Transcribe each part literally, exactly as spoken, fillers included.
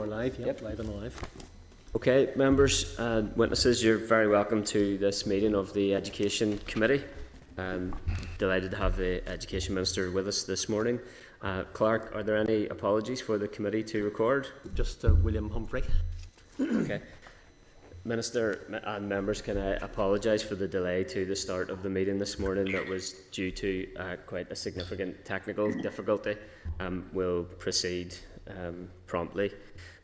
You're live, yep, yep. Live and alive. Okay, members and witnesses, you're very welcome to this meeting of the Education Committee. Um, delighted to have the Education Minister with us this morning. Uh, Clark, are there any apologies for the committee to record? Just uh, William Humphrey. Okay. Minister and members, can I apologise for the delay to the start of the meeting this morning that was due to uh, quite a significant technical difficulty. Um, we'll proceed um, promptly.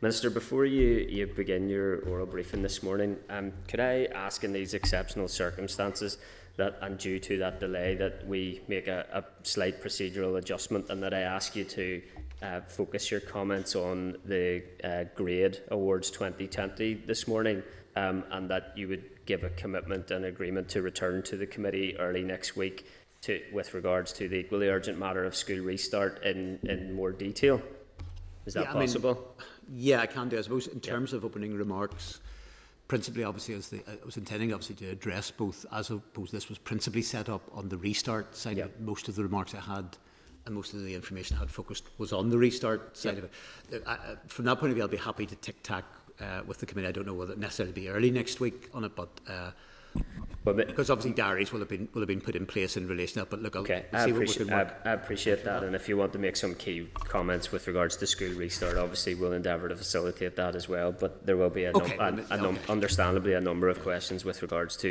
Minister, before you, you begin your oral briefing this morning, um, could I ask, in these exceptional circumstances that, and due to that delay, that we make a, a slight procedural adjustment, and that I ask you to Uh, focus your comments on the uh, grade awards twenty twenty this morning, um, and that you would give a commitment and agreement to return to the committee early next week to, with regards to the equally urgent matter of school restart in, in more detail. Is that yeah, possible? I mean, yeah, I can do. I suppose in terms yeah. of opening remarks, principally, obviously, as the, I was intending obviously to address both, as I suppose this was principally set up on the restart side, yeah. most of the remarks I had and most of the information I had focused was on the restart side yep. of it. I, from that point of view, I'll be happy to tic-tac uh, with the committee. I don't know whether it necessarily be early next week on it, but uh, well, because obviously diaries will have been will have been put in place in relation to that. But look, I'll okay. we'll see what we can work. I, I appreciate that, and if you want to make some key comments with regards to school restart, obviously we'll endeavour to facilitate that as well. But there will be a, okay. num a, a num okay. understandably a number of questions with regards to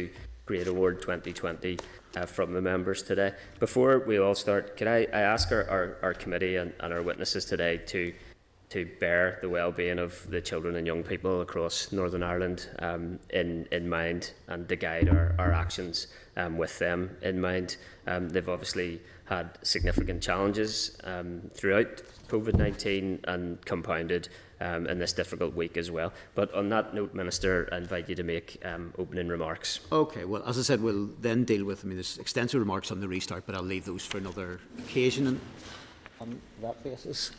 Grade Award twenty twenty uh, from the members today. Before we all start, can I, I ask our, our, our committee and, and our witnesses today to to bear the well-being of the children and young people across Northern Ireland um, in, in mind, and to guide our, our actions um, with them in mind. Um, they've obviously had significant challenges um, throughout COVID nineteen and compounded Um, in this difficult week as well. But on that note, Minister, I invite you to make um, opening remarks. Okay, well, as I said, we'll then deal with, I mean, there's extensive remarks on the restart, but I'll leave those for another occasion and on that basis.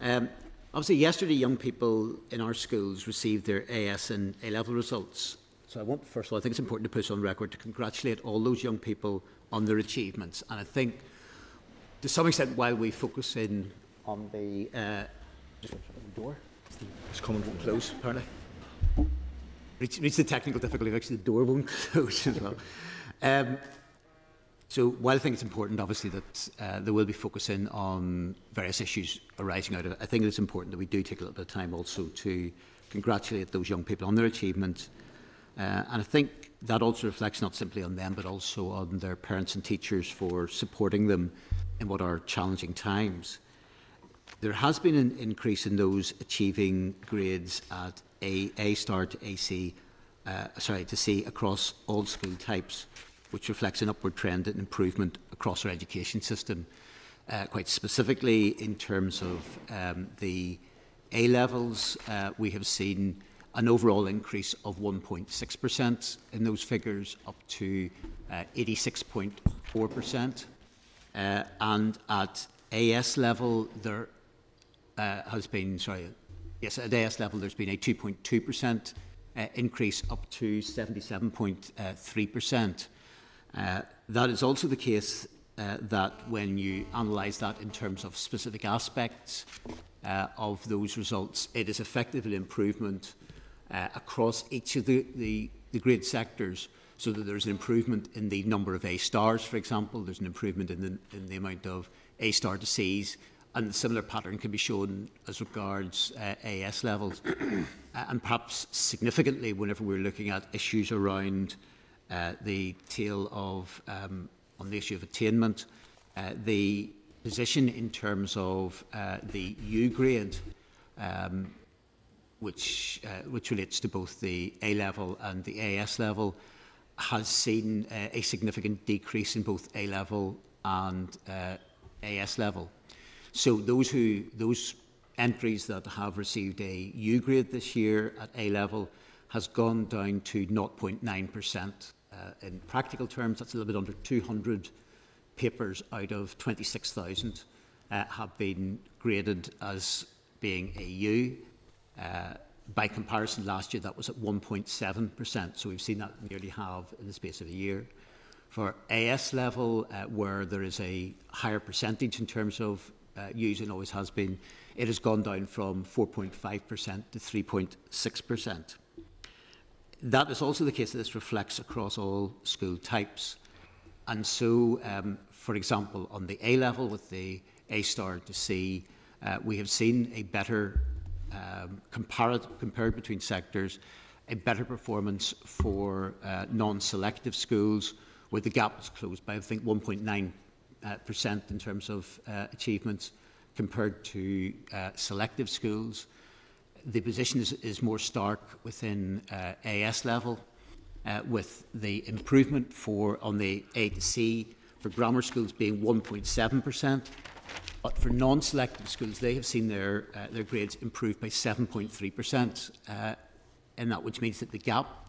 Um, obviously, yesterday, young people in our schools received their A S and A level results. So I want, first of all, I think it's important to put on record to congratulate all those young people on their achievements. And I think, to some extent, while we focus in on the uh, door, it's coming won't close, apparently. Reach, reach the technical difficulty, actually the door won't close as well. Um, so while I think it's important, obviously, that uh, there will be focusing on various issues arising out of it, I think it's important that we do take a little bit of time also to congratulate those young people on their achievements. Uh, and I think that also reflects not simply on them, but also on their parents and teachers for supporting them in what are challenging times. There has been an increase in those achieving grades at A, A star to A C, uh, sorry, to C across all school types, which reflects an upward trend and improvement across our education system. Uh, quite specifically, in terms of um, the A levels, uh, we have seen an overall increase of one point six percent in those figures, up to uh, eighty-six point four percent, uh, and at A S level there. Uh, has been, sorry, yes, at A S level there's been a two point two percent uh, increase up to seventy-seven point three percent. Uh, that is also the case uh, that when you analyse that in terms of specific aspects uh, of those results, it is effectively an improvement uh, across each of the, the, the grade sectors, so that there's an improvement in the number of A stars, for example, there's an improvement in the, in the amount of A star to Cs, and a similar pattern can be shown as regards uh, A S levels. uh, and perhaps significantly, whenever we're looking at issues around uh, the tail of, um, on the issue of attainment, uh, the position in terms of uh, the U grade, um, which, uh, which relates to both the A level and the A S level, has seen uh, a significant decrease in both A level and uh, A S level. So those who those entries that have received a U grade this year at A level has gone down to zero point nine percent. Uh, in practical terms, that's a little bit under two hundred papers out of twenty-six thousand uh, have been graded as being a U. Uh, by comparison, last year that was at one point seven percent. So we've seen that nearly halve in the space of a year. For A S level, uh, where there is a higher percentage in terms of uh, use and always has been, it has gone down from four point five percent to three point six percent. That is also the case that this reflects across all school types. And so, um, for example, on the A-level with the A-star to C, uh, we have seen a better, um, compared, compared between sectors, a better performance for uh, non-selective schools, where the gap was closed by, I think, one point nine percent uh, percent in terms of uh, achievements compared to uh, selective schools. The position is, is more stark within uh, A S level, uh, with the improvement for on the A to C for grammar schools being one point seven percent, but for non-selective schools they have seen their uh, their grades improved by seven point three percent, uh, and that which means that the gap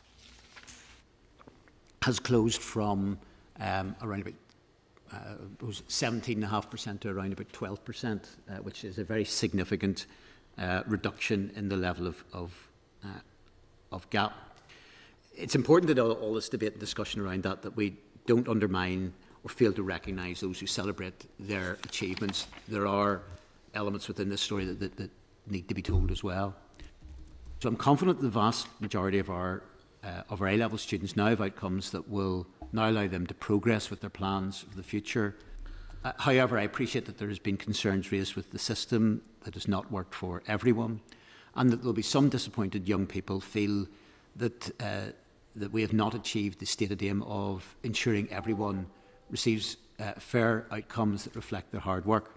has closed from um, around about uh, seventeen point five percent to around about twelve percent, uh, which is a very significant Uh, reduction in the level of, of, uh, of gap. It's important that all, all this debate and discussion around that, that we don't undermine or fail to recognise those who celebrate their achievements. There are elements within this story that, that, that need to be told as well. So I'm confident the vast majority of our, uh, of our A-level students now have outcomes that will now allow them to progress with their plans for the future. Uh, however, I appreciate that there has been concerns raised with the system that has not worked for everyone, and that there will be some disappointed young people feel that, uh, that we have not achieved the stated aim of ensuring everyone receives uh, fair outcomes that reflect their hard work.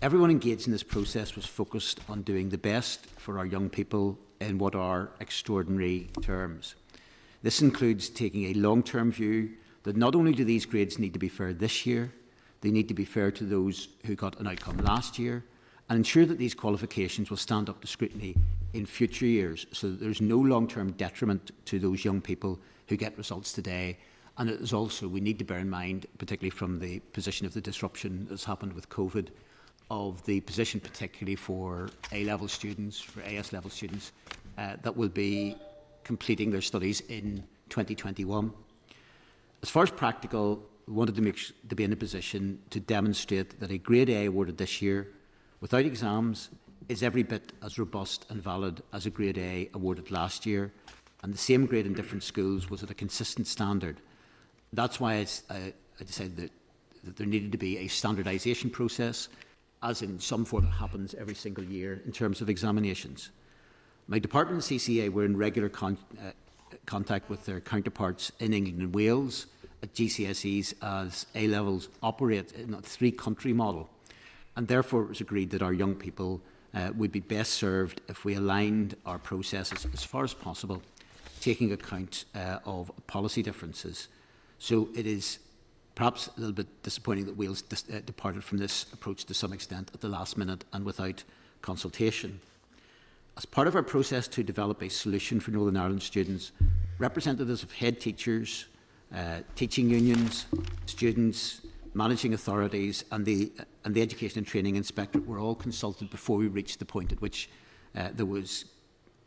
Everyone engaged in this process was focused on doing the best for our young people in what are extraordinary terms. This includes taking a long-term view that not only do these grades need to be fair this year, they need to be fair to those who got an outcome last year, and ensure that these qualifications will stand up to scrutiny in future years, so that there is no long-term detriment to those young people who get results today. And it is also, we need to bear in mind, particularly from the position of the disruption that's happened with COVID, of the position particularly for A-level students, for A S level students, uh, that will be completing their studies in twenty twenty-one. As far as practical, we wanted to, make sure to be in a position to demonstrate that a Grade A awarded this year, without exams, is every bit as robust and valid as a Grade A awarded last year, and the same grade in different schools was at a consistent standard. That's why I, I, I decided that, that there needed to be a standardisation process, as in some form that happens every single year in terms of examinations. My department, the C C A, were in regular con uh, contact with their counterparts in England and Wales, at G C S Es, as A-levels operate in a three-country model, and therefore it was agreed that our young people uh, would be best served if we aligned our processes as far as possible, taking account uh, of policy differences. So it is perhaps a little bit disappointing that Wales dis uh, departed from this approach to some extent at the last minute and without consultation. As part of our process to develop a solution for Northern Ireland students, representatives of head teachers, Uh, teaching unions, students, managing authorities and the, uh, and the Education and Training Inspectorate were all consulted before we reached the point at which uh, there was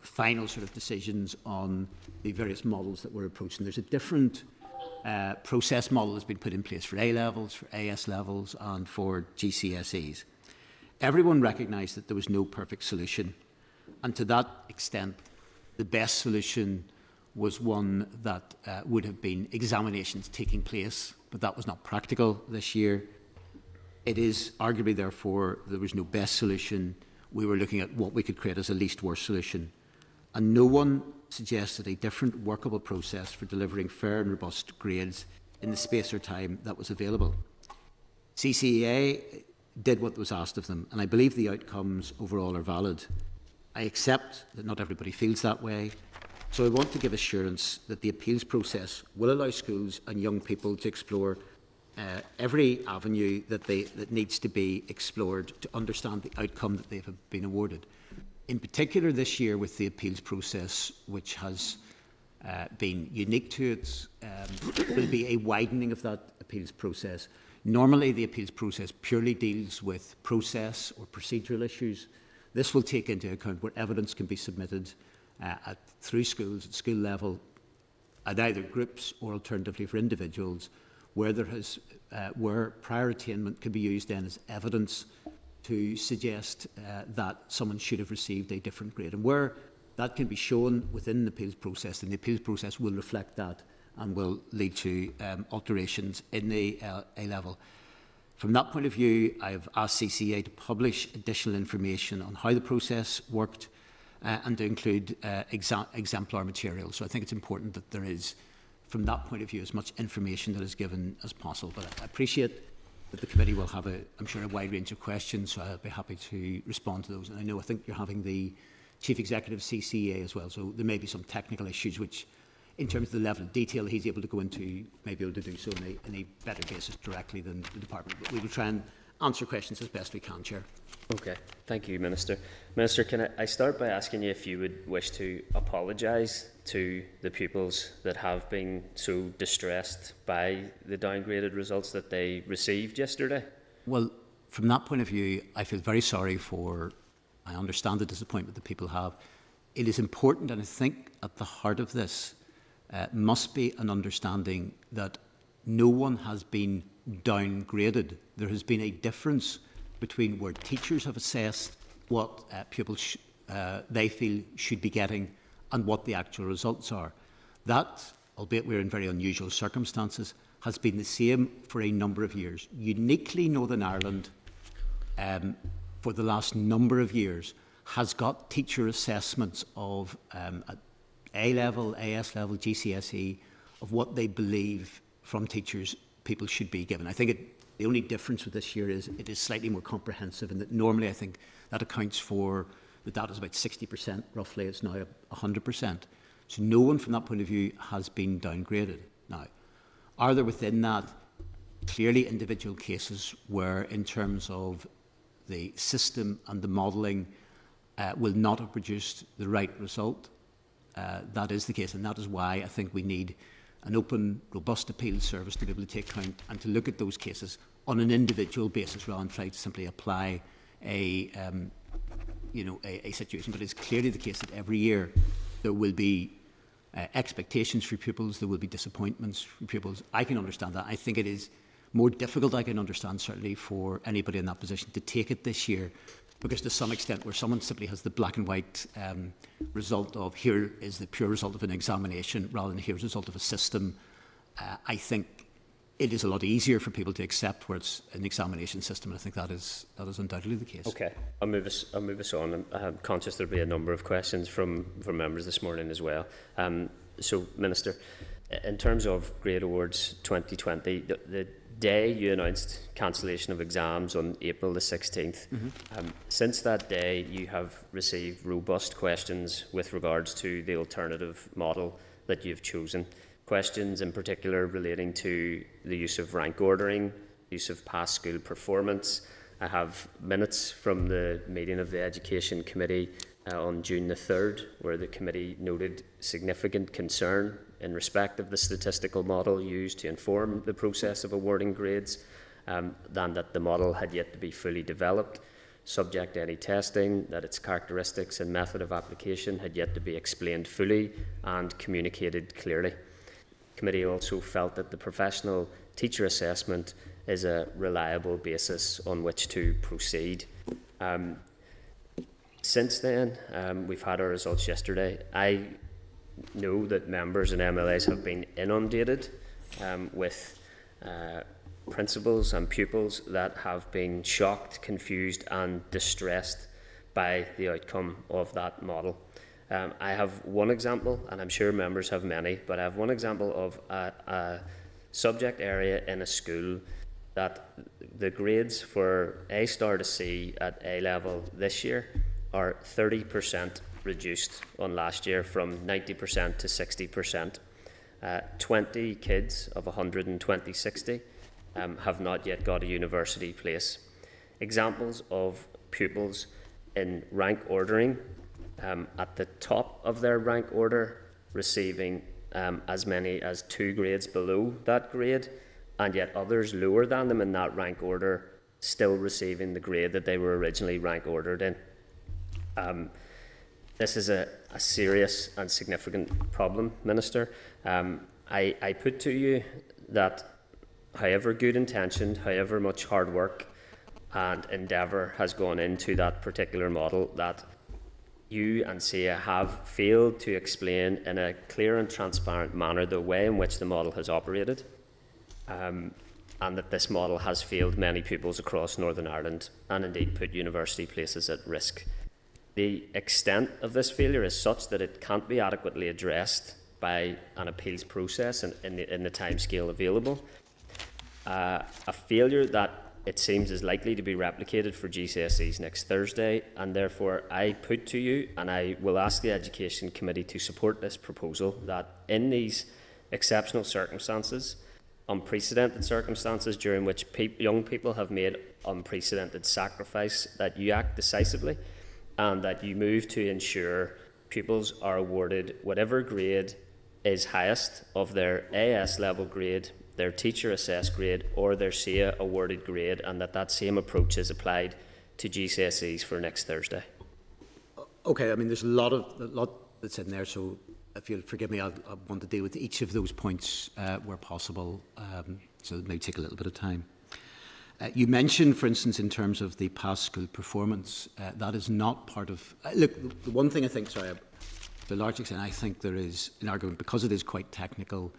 final sort of decisions on the various models that we're approaching. There's a different uh, process model that's been put in place for A-levels, for A S levels and for G C S Es. Everyone recognised that there was no perfect solution, and to that extent the best solution was one that uh, would have been examinations taking place, but that was not practical this year. It is arguably, therefore, there was no best solution. We were looking at what we could create as a least worst solution. And no one suggested a different workable process for delivering fair and robust grades in the space or time that was available. C C E A did what was asked of them, and I believe the outcomes overall are valid. I accept that not everybody feels that way, so I want to give assurance that the appeals process will allow schools and young people to explore uh, every avenue that, they, that needs to be explored to understand the outcome that they have been awarded. In particular this year with the appeals process, which has uh, been unique to it, um, will be a widening of that appeals process. Normally the appeals process purely deals with process or procedural issues. This will take into account where evidence can be submitted Uh, at, through schools, at school level, at either groups or alternatively for individuals, where, there has, uh, where prior attainment can be used then as evidence to suggest uh, that someone should have received a different grade. And where that can be shown within the appeals process, then the appeals process will reflect that and will lead to um, alterations in the uh, A-level. From that point of view, I have asked C C A to publish additional information on how the process worked uh, and to include uh, exa exemplar material. So I think it's important that there is, from that point of view, as much information that is given as possible. But I appreciate that the committee will have, a, I'm sure, a wide range of questions, so I'll be happy to respond to those. And I know, I think you're having the Chief Executive C C A as well, so there may be some technical issues which, in terms of the level of detail he's able to go into, may be able to do so on a, on a better basis directly than the department. But we will try and answer questions as best we can, Chair. Okay. Thank you, Minister. Minister, can I start by asking you if you would wish to apologise to the pupils that have been so distressed by the downgraded results that they received yesterday? Well, from that point of view, I feel very sorry for, I understand the disappointment that people have. It is important, and I think at the heart of this, Uh, must be an understanding that no one has been downgraded. There has been a difference between where teachers have assessed what uh, pupils sh uh, they feel should be getting and what the actual results are. That, albeit we're in very unusual circumstances, has been the same for a number of years. Uniquely, Northern Ireland, um, for the last number of years, has got teacher assessments of um, a, A-level, A S level, G C S E, of what they believe from teachers people should be given. I think it, the only difference with this year is it is slightly more comprehensive, and that normally I think that accounts for, the data is about sixty percent roughly, it's now one hundred percent. So no one from that point of view has been downgraded. Now, are there within that clearly individual cases where in terms of the system and the modelling uh, will not have produced the right result? Uh, that is the case, and that is why I think we need an open, robust appeal service to be able to take account and to look at those cases on an individual basis rather than try to simply apply a, um, you know, a, a situation. But it's clearly the case that every year there will be uh, expectations for pupils, there will be disappointments for pupils. I can understand that. I think it is more difficult, I can understand, certainly for anybody in that position to take it this year, because to some extent where someone simply has the black and white um, result of here is the pure result of an examination rather than here's the result of a system, uh, I think it is a lot easier for people to accept where it's an examination system, and I think that is, that is undoubtedly the case. Okay, I'll move us, I'll move us on. I'm, I'm conscious there'll be a number of questions from, from members this morning as well. Um, so, Minister, in terms of Grade Awards twenty twenty, the, the day you announced cancellation of exams on April the sixteenth. Mm-hmm. um, since that day, you have received robust questions with regards to the alternative model that you've chosen. Questions in particular relating to the use of rank ordering, use of past school performance. I have minutes from the meeting of the Education Committee uh, on June the third, where the committee noted significant concern in respect of the statistical model used to inform the process of awarding grades, um, and that the model had yet to be fully developed, subject to any testing, that its characteristics and method of application had yet to be explained fully and communicated clearly. The committee also felt that the professional teacher assessment is a reliable basis on which to proceed. Um, since then, um, we've had our results yesterday. I know that members and M L As have been inundated um, with uh, principals and pupils that have been shocked, confused and distressed by the outcome of that model. Um, I have one example, and I'm sure members have many, but I have one example of a, a subject area in a school that the grades for A star to C at A level this year are thirty percent reduced on last year from ninety percent to sixty percent. Uh, twenty kids of one hundred twenty sixty um, have not yet got a university place. Examples of pupils in rank ordering, um, at the top of their rank order, receiving um, as many as two grades below that grade, and yet others lower than them in that rank order still receiving the grade that they were originally rank ordered in. Um, This is a, a serious and significant problem, Minister. Um, I, I put to you that however good intentioned, however much hard work, and endeavour has gone into that particular model that you and C I A have failed to explain in a clear and transparent manner the way in which the model has operated, um, and that this model has failed many pupils across Northern Ireland and indeed put university places at risk. The extent of this failure is such that it can't be adequately addressed by an appeals process in, in the, in the timescale available. Uh, a failure that it seems is likely to be replicated for G C S Es next Thursday, and therefore I put to you, and I will ask the Education Committee to support this proposal, that in these exceptional circumstances, unprecedented circumstances during which pe young people have made unprecedented sacrifice, that you act decisively and that you move to ensure pupils are awarded whatever grade is highest of their A S level grade, their teacher assessed grade, or their C I A awarded grade, and that that same approach is applied to G C S Es for next Thursday. Okay, I mean, there's a lot of a lot that's in there, so if you'll forgive me, I'll, I want to deal with each of those points uh, where possible, um, so it may take a little bit of time. Uh, you mentioned, for instance, in terms of the past school performance, uh, that is not part of... Uh, look, the, the one thing I think, sorry, to a large extent, I think there is an argument, because it is quite technical,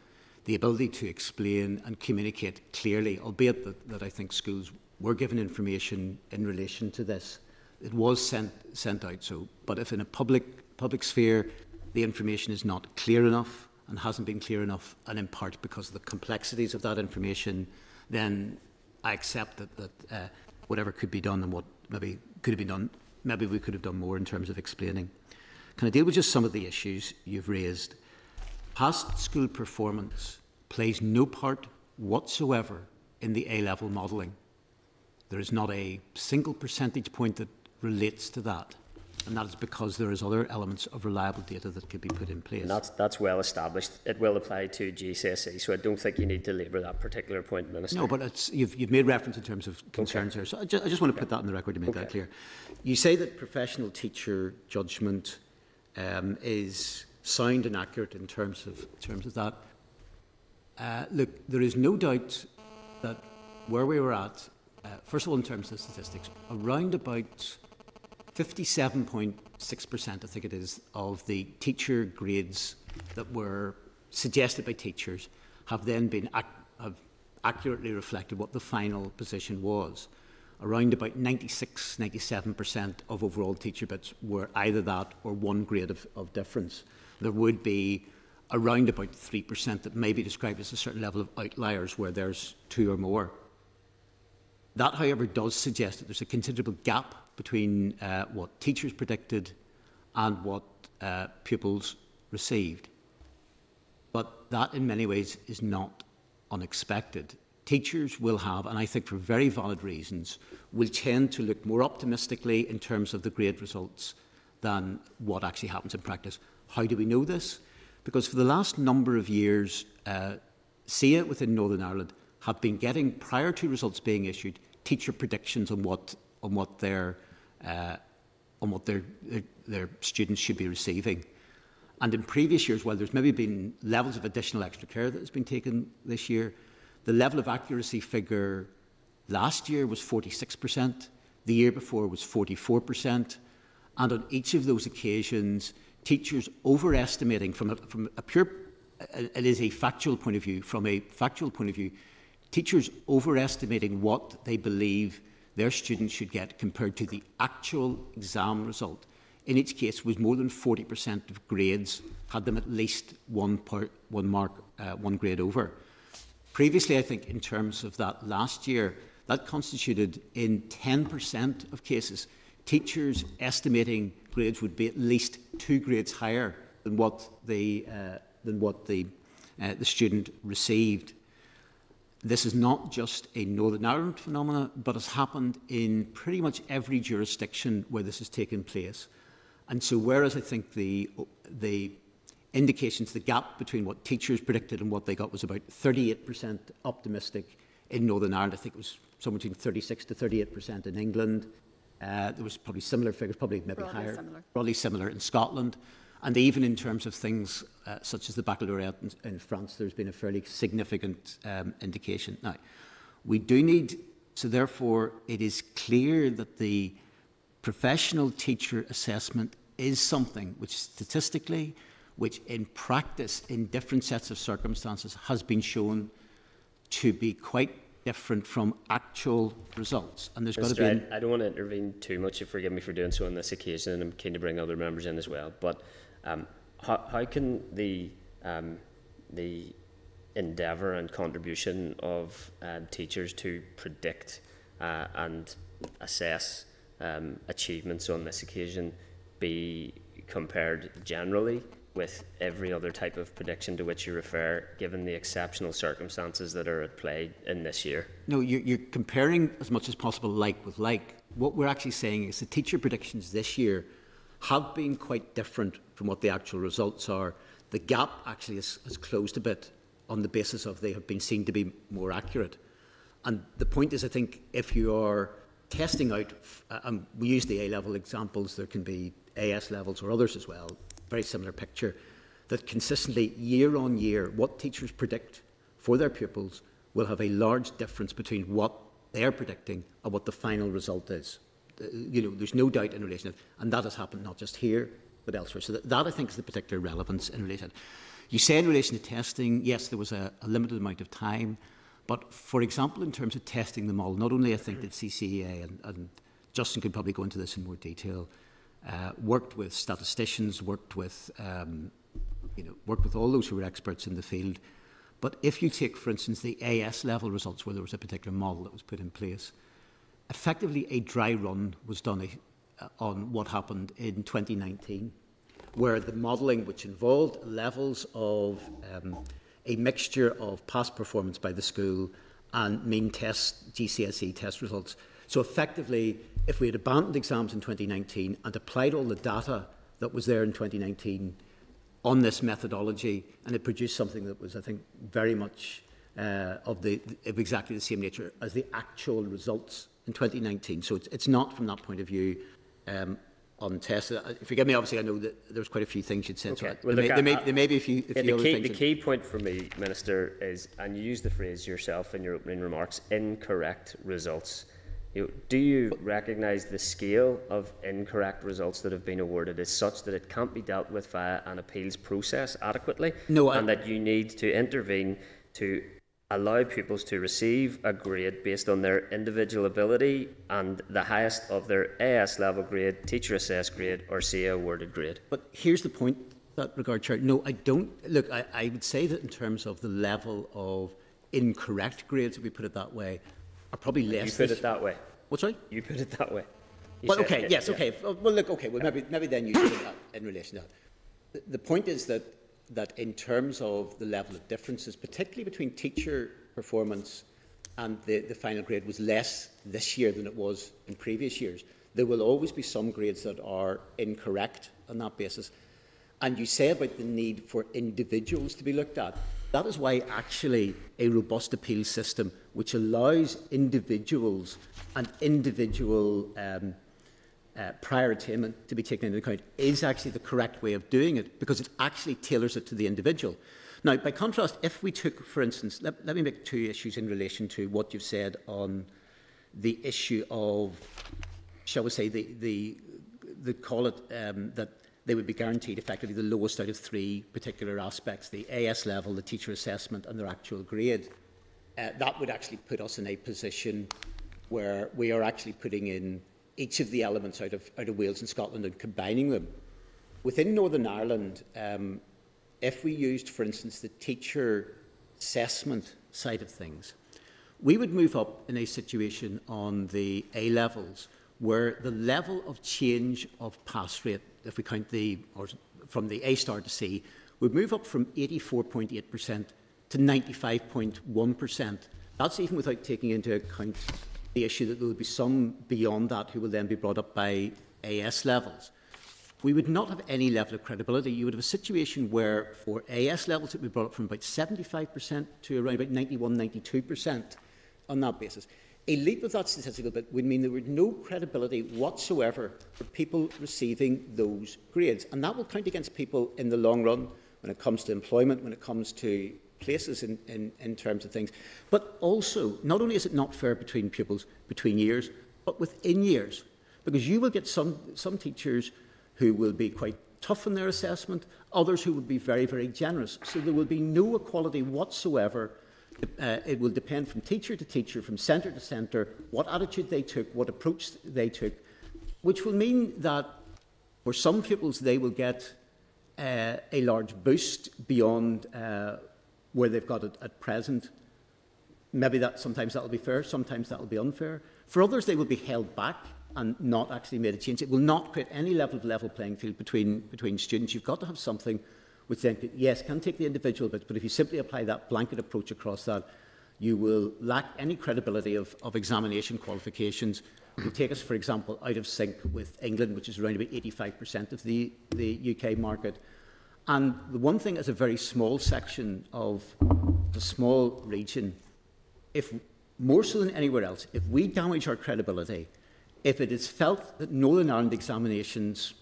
the ability to explain and communicate clearly, albeit that, that I think schools were given information in relation to this. It was sent, sent out so, but if in a public, public sphere the information is not clear enough and hasn't been clear enough, and in part because of the complexities of that information, then I accept that, that uh, whatever could be done and what maybe could have been done, maybe we could have done more in terms of explaining. Can I deal with just some of the issues you've raised? Past school performance plays no part whatsoever in the A-level modelling. There is not a single percentage point that relates to that, and that is because there is other elements of reliable data that could be put in place. And that's, that's well established. It will apply to G C S E, so I don't think you need to labour that particular point, Minister. No, but it's, you've, you've made reference in terms of concerns okay. here, so I just, I just want to put yeah. that in the record to make okay. that clear. You say that professional teacher judgment um, is... sound and accurate in terms of, in terms of that. Uh, look, there is no doubt that where we were at, uh, first of all in terms of statistics, around about fifty-seven point six percent, I think it is, of the teacher grades that were suggested by teachers have then been ac have accurately reflected what the final position was. Around about ninety-six, ninety-seven percent of overall teacher bits were either that or one grade of, of difference. There would be around about three percent that may be described as a certain level of outliers where there's two or more. That, however, does suggest that there's a considerable gap between uh, what teachers predicted and what uh, pupils received. But that, in many ways, is not unexpected. Teachers will have, and I think for very valid reasons, will tend to look more optimistically in terms of the grade results than what actually happens in practice. How do we know this? Because for the last number of years, uh, C I A within Northern Ireland have been getting, prior to results being issued, teacher predictions on what on what their uh, on what their, their their students should be receiving. And in previous years, while there's maybe been levels of additional extra care that has been taken this year, the level of accuracy figure last year was forty-six percent, the year before was forty-four percent, and on each of those occasions, teachers overestimating from a, from a pure, it is a factual point of view, from a factual point of view, teachers overestimating what they believe their students should get compared to the actual exam result. In each case, was more than forty percent of grades had them at least one, part, one mark, uh, one grade over. Previously, I think, in terms of that last year, that constituted in ten percent of cases, teachers estimating grades would be at least two grades higher than what the, uh, than what the, uh, the student received. This is not just a Northern Ireland phenomenon, but has happened in pretty much every jurisdiction where this has taken place. And so whereas I think the, the indications the gap between what teachers predicted and what they got was about thirty-eight percent optimistic in Northern Ireland. I think it was somewhere between thirty-six to thirty-eight percent in England. Uh, there was probably similar figures, probably maybe broadly higher, similar. probably similar in Scotland. And even in terms of things uh, such as the baccalaureate in, in France, there's been a fairly significant um, indication. Now, we do need So therefore, it is clear that the professional teacher assessment is something which statistically, which in practice, in different sets of circumstances, has been shown to be quite different from actual results. And there's Mister got to be. I, I don't want to intervene too much, if forgive me for doing so on this occasion, and I'm keen to bring other members in as well. But um, how, how can the um, the endeavour and contribution of um, teachers to predict uh, and assess um, achievements on this occasion be compared generally with every other type of prediction to which you refer, given the exceptional circumstances that are at play in this year? No, you're, you're comparing as much as possible like with like. What we're actually saying is the teacher predictions this year have been quite different from what the actual results are. The gap actually has, has closed a bit on the basis of they have been seen to be more accurate. And the point is, I think, if you are testing out, uh, and we use the A level examples, there can be A S levels or others as well, very similar picture, that consistently year on year what teachers predict for their pupils will have a large difference between what they're predicting and what the final result is. You know, there's no doubt in relation to it, and that has happened not just here but elsewhere. So that, that I think is the particular relevance in relation to it. You say in relation to testing, yes, there was a, a limited amount of time, but for example in terms of testing the model, not only I think that C C E A, and, and Justin could probably go into this in more detail, Uh, worked with statisticians, worked with, um, you know, worked with all those who were experts in the field. But if you take, for instance, the A S level results, where there was a particular model that was put in place, effectively a dry run was done a, uh, on what happened in twenty nineteen, where the modelling, which involved levels of um, a mixture of past performance by the school and mean test, G C S E test results. So effectively, if we had abandoned exams in twenty nineteen and applied all the data that was there in twenty nineteen on this methodology, and it produced something that was, I think, very much uh, of, the, of exactly the same nature as the actual results in twenty nineteen. So it's, it's not, from that point of view, um, on test. If you get me, obviously, I know that there's quite a few things you'd said. Okay. So well, there, look, may, I, there, may, there may be a few, a yeah, few the key, other things. The key point for me, Minister, is, and you used the phrase yourself in your opening remarks, incorrect results. Do you recognise the scale of incorrect results that have been awarded is such that it can't be dealt with via an appeals process adequately? No, I... and that you need to intervene to allow pupils to receive a grade based on their individual ability and the highest of their A S level grade, teacher assessed grade or C A awarded grade? But here's the point that regard, Chair. No, I don't. Look, I, I would say that in terms of the level of incorrect grades, if we put it that way, are probably less. You put it that way. What's right? You put it that way. You well, okay, it, yes, yeah. okay. Well, look, okay. Well, maybe, maybe then you say that in relation to that. The, the point is that that in terms of the level of differences, particularly between teacher performance and the, the final grade, was less this year than it was in previous years. There will always be some grades that are incorrect on that basis. And you say about the need for individuals to be looked at. That is why actually a robust appeal system which allows individuals and individual um, uh, prior attainment to be taken into account is actually the correct way of doing it, because it actually tailors it to the individual. Now, by contrast, if we took, for instance, let, let me make two issues in relation to what you've said on the issue of, shall we say, the, the, the call it um, that they would be guaranteed effectively the lowest out of three particular aspects, the A S level, the teacher assessment and their actual grade. Uh, that would actually put us in a position where we are actually putting in each of the elements out of, out of Wales and Scotland and combining them. Within Northern Ireland, um, if we used, for instance, the teacher assessment side of things, we would move up in a situation on the A levels where the level of change of pass rate, if we count the, or from the A star to C, would move up from eighty-four point eight percent to ninety-five point one percent. That's even without taking into account the issue that there will be some beyond that who will then be brought up by A S levels. We would not have any level of credibility. You would have a situation where for A S levels it would be brought up from about seventy-five percent to around about ninety-one, ninety-two percent on that basis. A leap of that statistical bit would mean there would be no credibility whatsoever for people receiving those grades. And that will count against people in the long run when it comes to employment, when it comes to places in, in, in terms of things. But also, not only is it not fair between pupils, between years, but within years. Because you will get some, some teachers who will be quite tough in their assessment, others who would be very, very generous. So there will be no equality whatsoever. Uh, it will depend from teacher to teacher, from centre to centre, what attitude they took, what approach they took, which will mean that for some pupils they will get uh, a large boost beyond uh, where they've got it at present. Maybe that sometimes that will be fair, sometimes that will be unfair. For others they will be held back and not actually made a change. It will not create any level of level playing field between, between students. You've got to have something which then, yes, can take the individual bits, but if you simply apply that blanket approach across that, you will lack any credibility of, of examination qualifications. It will take us, for example, out of sync with England, which is around about eighty-five percent of the, the U K market. And the one thing is a very small section of the small region. If, more so than anywhere else, if we damage our credibility, if it is felt that Northern Ireland examinations,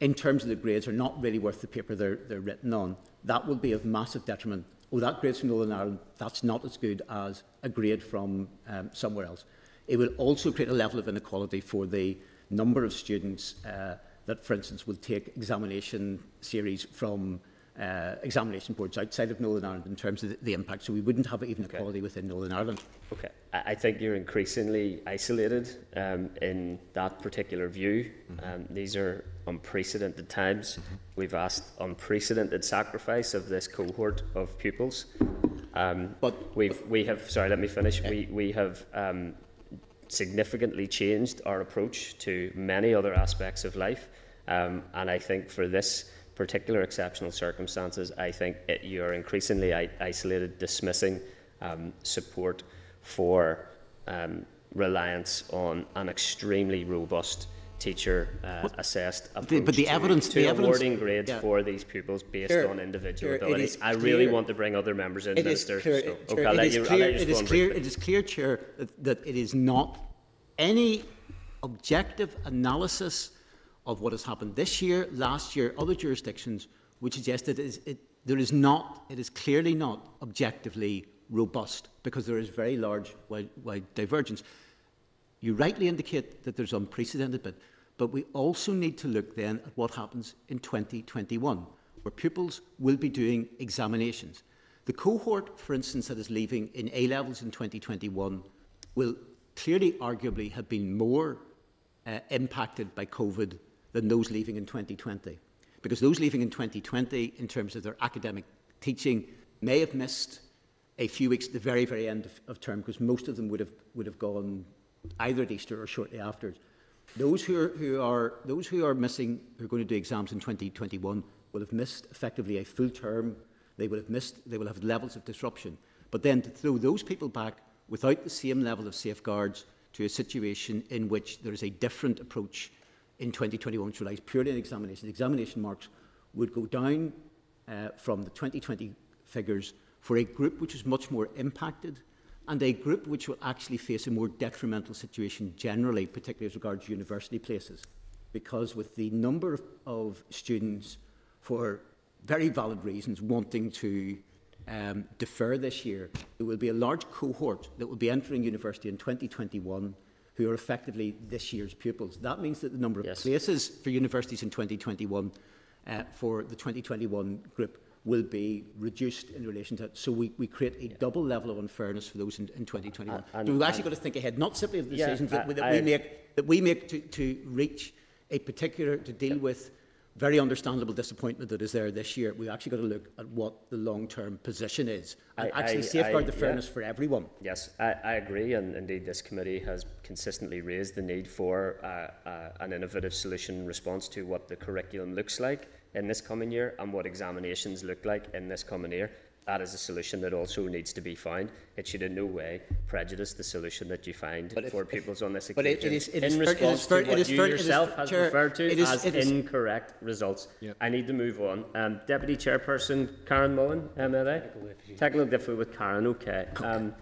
in terms of the grades, are not really worth the paper they're, they're written on, that will be of massive detriment. Oh, that grade from Northern Ireland, that's not as good as a grade from um, somewhere else. It will also create a level of inequality for the number of students uh, that, for instance, will take examination series from uh, examination boards outside of Northern Ireland in terms of the, the impact. So we wouldn't have even okay. equality within Northern Ireland. Okay, I think you're increasingly isolated um, in that particular view. Mm-hmm. um, these are unprecedented times. Mm-hmm. We've asked unprecedented sacrifice of this cohort of pupils. Um, but we've we have sorry, let me finish. Yeah. We we have. Um, significantly changed our approach to many other aspects of life, um, and I think for this particular exceptional circumstances, I think it, you are increasingly i isolated, dismissing um, support for um, reliance on an extremely robust teacher-assessed uh, approach but the to, evidence, to the awarding evidence, grades yeah. for these pupils based clear, on individual ability. I really clear, want to bring other members in, Minister. It is clear, Chair, that, that it is not any objective analysis of what has happened this year, last year, other jurisdictions, which suggests that it is, it, there is not, it is clearly not objectively robust, because there is very large, wide, wide divergence. You rightly indicate that there's unprecedented bit, but we also need to look then at what happens in twenty twenty-one, where pupils will be doing examinations. The cohort, for instance, that is leaving in A levels in twenty twenty-one will clearly arguably have been more uh, impacted by COVID than those leaving in twenty twenty, because those leaving in twenty twenty, in terms of their academic teaching, may have missed a few weeks at the very, very end of, of term, because most of them would have, would have gone either at Easter or shortly after. Those who are, who are, those who are missing, who are going to do exams in twenty twenty-one, will have missed effectively a full term. They will have missed, they will have levels of disruption. But then to throw those people back without the same level of safeguards to a situation in which there is a different approach in twenty twenty-one, which relies purely on examinations. Examination marks would go down uh, from the twenty twenty figures for a group which is much more impacted, and a group which will actually face a more detrimental situation generally, particularly as regards university places, because with the number of, of students, for very valid reasons, wanting to um, defer this year, there will be a large cohort that will be entering university in twenty twenty-one who are effectively this year's pupils. That means that the number of yes. places for universities in twenty twenty-one uh, for the twenty twenty-one group will be reduced in relation to it. So we, we create a yeah. double level of unfairness for those in, in twenty twenty-one. And, so we've actually and, got to think ahead, not simply of the yeah, decisions that, I, that, we I, make, that we make to, to reach a particular, to deal yeah. with very understandable disappointment that is there this year. We've actually got to look at what the long-term position is and I, actually I, safeguard I, the fairness yeah. for everyone. Yes, I, I agree. And indeed, this committee has consistently raised the need for uh, uh, an innovative solution in response to what the curriculum looks like in this coming year and what examinations look like in this coming year. That is a solution that also needs to be found. It should in no way prejudice the solution that you find if, for pupils on this occasion. But it, it is, it in response fair, to what fair, you fair, yourself fair, has Chair, referred to is, as incorrect results. Yep. I need to move on. Um, Deputy Chairperson Karen Mullen, M L A. Technical difficulty with Karen, okay. Um,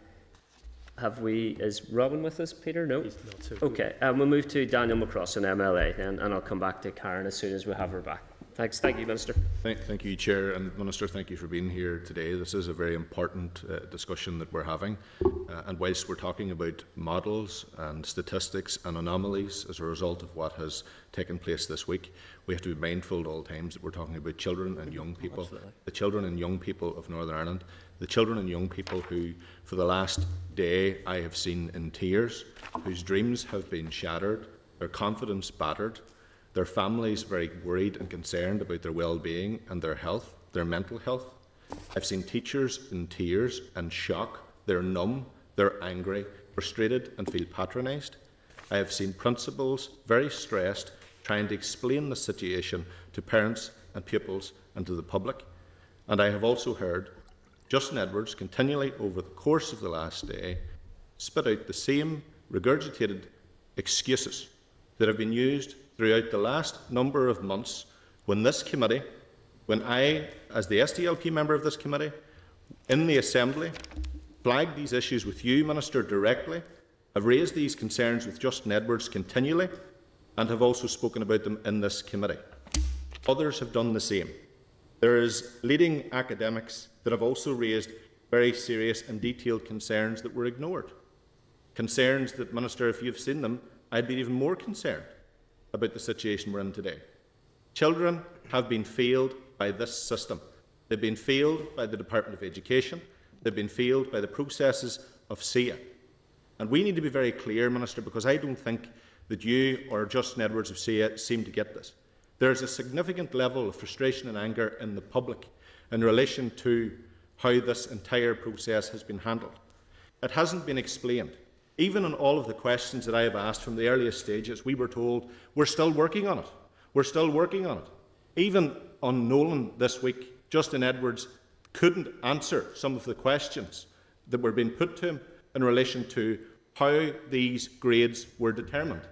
have we, is Robin with us, Peter? No? He's not so okay, um, we'll move to Daniel McCrossan, M L A, and, and I'll come back to Karen as soon as we have her back. Thanks. Thank you, Minister. Thank, thank you, Chair. And Minister, thank you for being here today. This is a very important uh, discussion that we're having. Uh, and whilst we're talking about models and statistics and anomalies as a result of what has taken place this week, we have to be mindful at all times that we're talking about children and young people. Absolutely. The children and young people of Northern Ireland, the children and young people who, for the last day, I have seen in tears, whose dreams have been shattered, their confidence battered, their families very worried and concerned about their well-being and their health, their mental health. I've seen teachers in tears and shock. They're numb, they're angry, frustrated and feel patronised. I have seen principals very stressed trying to explain the situation to parents and pupils and to the public. And I have also heard Justin Edwards continually over the course of the last day spit out the same regurgitated excuses that have been used throughout the last number of months when this committee, when I, as the S D L P member of this committee, in the Assembly, flagged these issues with you, Minister, directly, have raised these concerns with Justin Edwards continually, and have also spoken about them in this committee. Others have done the same. There is leading academics that have also raised very serious and detailed concerns that were ignored. Concerns that, Minister, if you've seen them, I'd be even more concerned about the situation we're in today. Children have been failed by this system. They've been failed by the Department of Education. They've been failed by the processes of C C E A. And we need to be very clear, Minister, because I don't think that you or Justin Edwards of C C E A seem to get this. There is a significant level of frustration and anger in the public in relation to how this entire process has been handled. It hasn't been explained. Even on all of the questions that I have asked from the earliest stages, we were told we're still working on it. We're still working on it. Even on Nolan this week, Justin Edwards couldn't answer some of the questions that were being put to him in relation to how these grades were determined.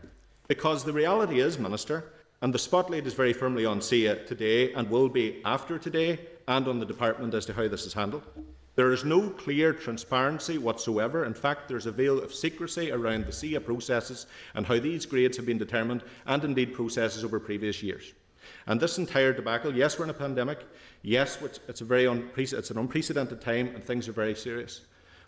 Because the reality is, Minister, and the spotlight is very firmly on C C A today and will be after today and on the Department as to how this is handled. There is no clear transparency whatsoever. In fact, there is a veil of secrecy around the C C A processes and how these grades have been determined and indeed processes over previous years. And this entire debacle, yes, we're in a pandemic, yes, it's, a very unpre it's an unprecedented time and things are very serious.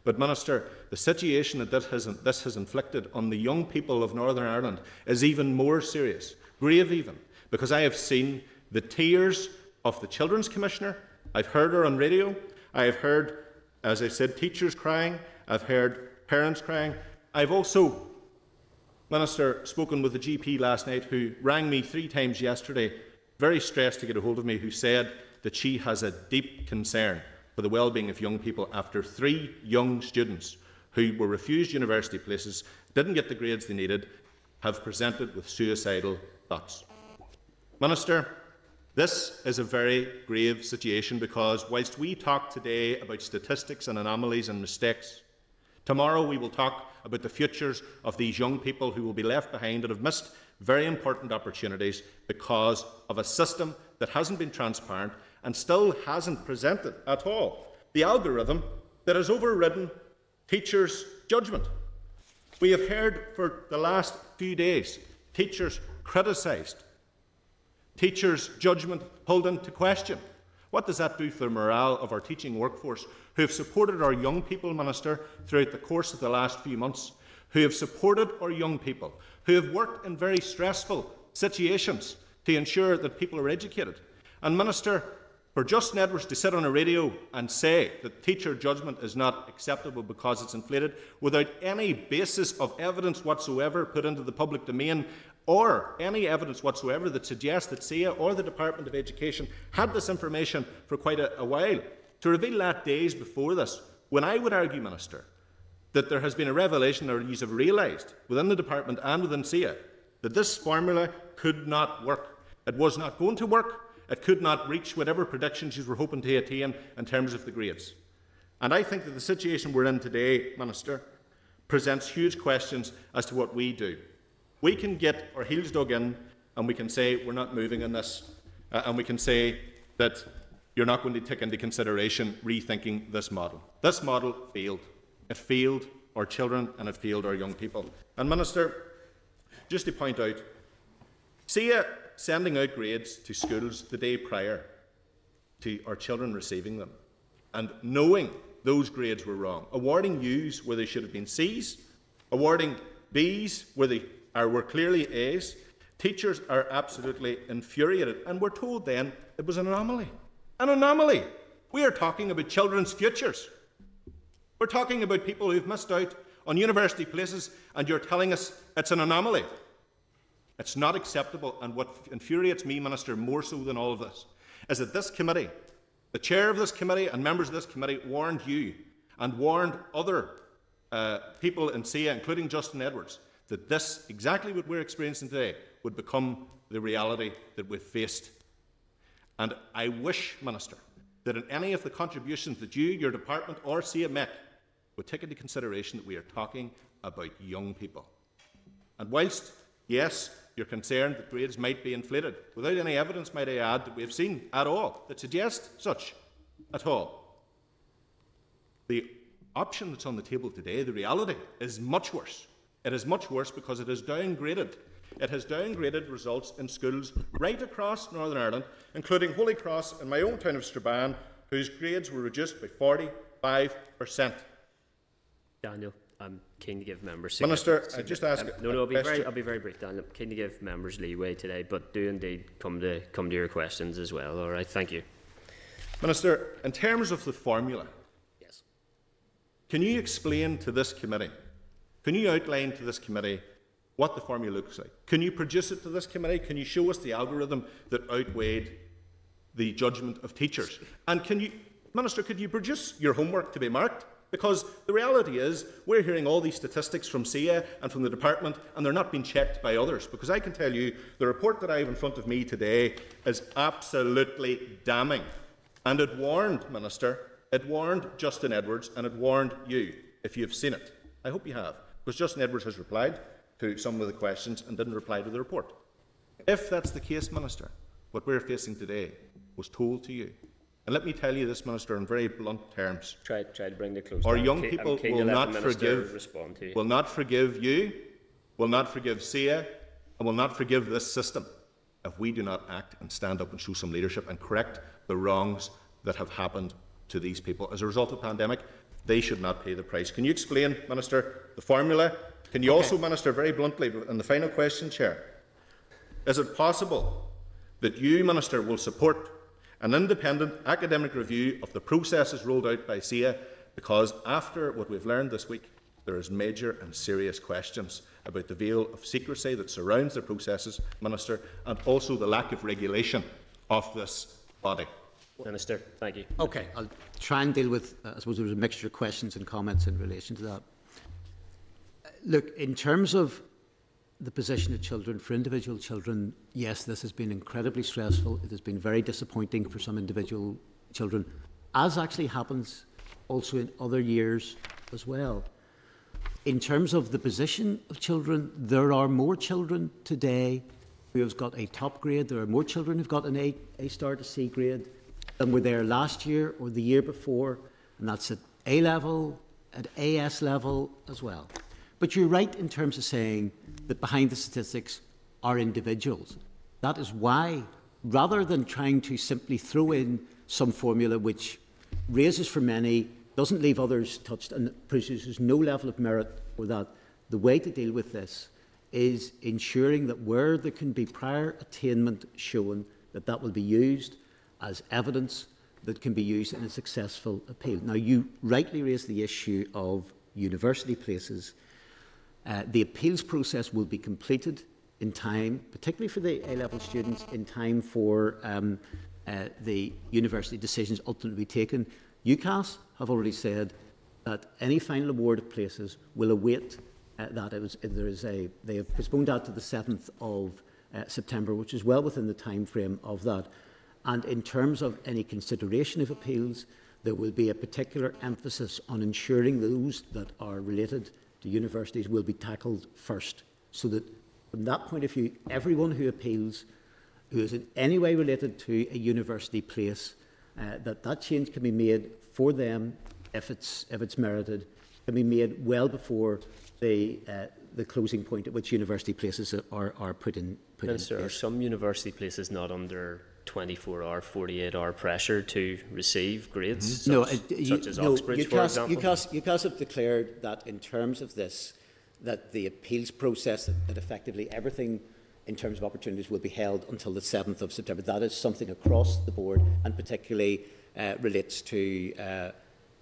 But, Minister, the situation that this has, this has inflicted on the young people of Northern Ireland is even more serious, grave even, because I have seen the tears of the Children's Commissioner, I've heard her on radio, I have heard, as I said, teachers crying, I've heard parents crying. I've also, Minister, spoken with a G P last night who rang me three times yesterday, very stressed to get a hold of me, who said that she has a deep concern for the well-being of young people after three young students who were refused university places, didn't get the grades they needed, have presented with suicidal thoughts. Minister, this is a very grave situation because, whilst we talk today about statistics and anomalies and mistakes, tomorrow we will talk about the futures of these young people who will be left behind and have missed very important opportunities because of a system that hasn't been transparent and still hasn't presented at all the algorithm that has overridden teachers' judgment. We have heard for the last few days teachers criticised, teachers' judgment pulled into question. What does that do for the morale of our teaching workforce, who have supported our young people, Minister, throughout the course of the last few months, who have supported our young people, who have worked in very stressful situations to ensure that people are educated? And, Minister, for Justin Edwards to sit on a radio and say that teacher judgment is not acceptable because it's inflated, without any basis of evidence whatsoever put into the public domain, or any evidence whatsoever that suggests that C C E A or the Department of Education had this information for quite a, a while. To reveal that days before this, when I would argue, Minister, that there has been a revelation, or you have realised, within the Department and within C C E A, that this formula could not work. It was not going to work. It could not reach whatever predictions you were hoping to attain in terms of the grades. And I think that the situation we're in today, Minister, presents huge questions as to what we do. We can get our heels dug in and we can say we're not moving in this, uh, and we can say that you're not going to take into consideration rethinking this model. This model failed. It failed our children and it failed our young people. And, Minister, just to point out, C C A sending out grades to schools the day prior to our children receiving them and knowing those grades were wrong, awarding U's where they should have been C's, awarding B's where they are, were clearly A's. Teachers are absolutely infuriated, and we're told then it was an anomaly. An anomaly. We are talking about children's futures. We're talking about people who've missed out on university places, and you're telling us it's an anomaly. It's not acceptable, and what infuriates me, Minister, more so than all of this, is that this committee, the chair of this committee and members of this committee, warned you and warned other uh, people in C A, including Justin Edwards, that this, exactly what we're experiencing today, would become the reality that we've faced. And I wish, Minister, that in any of the contributions that you, your department or C A make, would take into consideration that we are talking about young people. And whilst, yes, you're concerned that grades might be inflated, without any evidence, might I add, that we have seen at all that suggests such at all, the option that's on the table today, the reality, is much worse. It is much worse because it is downgraded. It has downgraded results in schools right across Northern Ireland, including Holy Cross and my own town of Strabane, whose grades were reduced by forty-five percent. Daniel, I'm keen to give members... Minister, I just ask... Um, no, no, I'll be, very, I'll be very brief, Daniel. I'm keen to give members leeway today, but do indeed come to, come to your questions as well. All right, thank you. Minister, in terms of the formula, yes. Can you explain to this committee, can you outline to this committee what the formula looks like? Can you produce it to this committee? Can you show us the algorithm that outweighed the judgment of teachers? And can you, Minister, could you produce your homework to be marked? Because the reality is we're hearing all these statistics from C A and from the department, and they're not being checked by others. Because I can tell you the report that I have in front of me today is absolutely damning. And it warned, Minister, it warned Justin Edwards, and it warned you, if you've seen it. I hope you have, because Justin Edwards has replied to some of the questions and didn't reply to the report. If that's the case, Minister, what we're facing today was told to you. And let me tell you this, Minister, in very blunt terms. Try, try to bring the close. Our down. young people will not forgive, will not forgive you, will not forgive C A, and will not forgive this system if we do not act and stand up and show some leadership and correct the wrongs that have happened to these people. As a result of the pandemic, they should not pay the price. Can you explain, Minister, the formula? Can you okay. also, Minister, very bluntly, in the final question, Chair, is it possible that you, Minister, will support an independent academic review of the processes rolled out by C A? Because after what we've learned this week, there is major and serious questions about the veil of secrecy that surrounds the processes, Minister, and also the lack of regulation of this body. Minister, thank you. Okay, I'll try and deal with, uh, I suppose there was a mixture of questions and comments in relation to that. Look, in terms of the position of children, for individual children, yes, this has been incredibly stressful. It has been very disappointing for some individual children, as actually happens also in other years as well. In terms of the position of children, there are more children today who have got a top grade. There are more children who have got an A, A star to C grade than were there last year or the year before, and that's at A level, at A S level as well. But you're right in terms of saying that behind the statistics are individuals. That is why, rather than trying to simply throw in some formula which raises for many, doesn't leave others touched, and produces no level of merit or that, the way to deal with this is ensuring that where there can be prior attainment shown, that that will be used as evidence that can be used in a successful appeal. Now, you rightly raised the issue of university places. Uh, the appeals process will be completed in time, particularly for the A level students, in time for um, uh, the university decisions ultimately taken. UCAS have already said that any final award of places will await uh, that. It was, there is a, they have postponed that to the seventh of September, which is well within the time frame of that. And in terms of any consideration of appeals, there will be a particular emphasis on ensuring those that are related the universities will be tackled first, so that from that point of view, everyone who appeals, who is in any way related to a university place, uh, that that change can be made for them, if it's, if it's merited, can be made well before the, uh, the closing point at which university places are, are put in put Minister, in place. Are some university places not under twenty-four hour, forty-eight hour pressure to receive grades, mm-hmm. such, no, uh, you, such as no, Oxbridge, UCAS, for example? UCAS, UCAS have declared that in terms of this, that the appeals process, that, that effectively everything in terms of opportunities will be held until the seventh of September. That is something across the board, and particularly uh, relates to... Uh,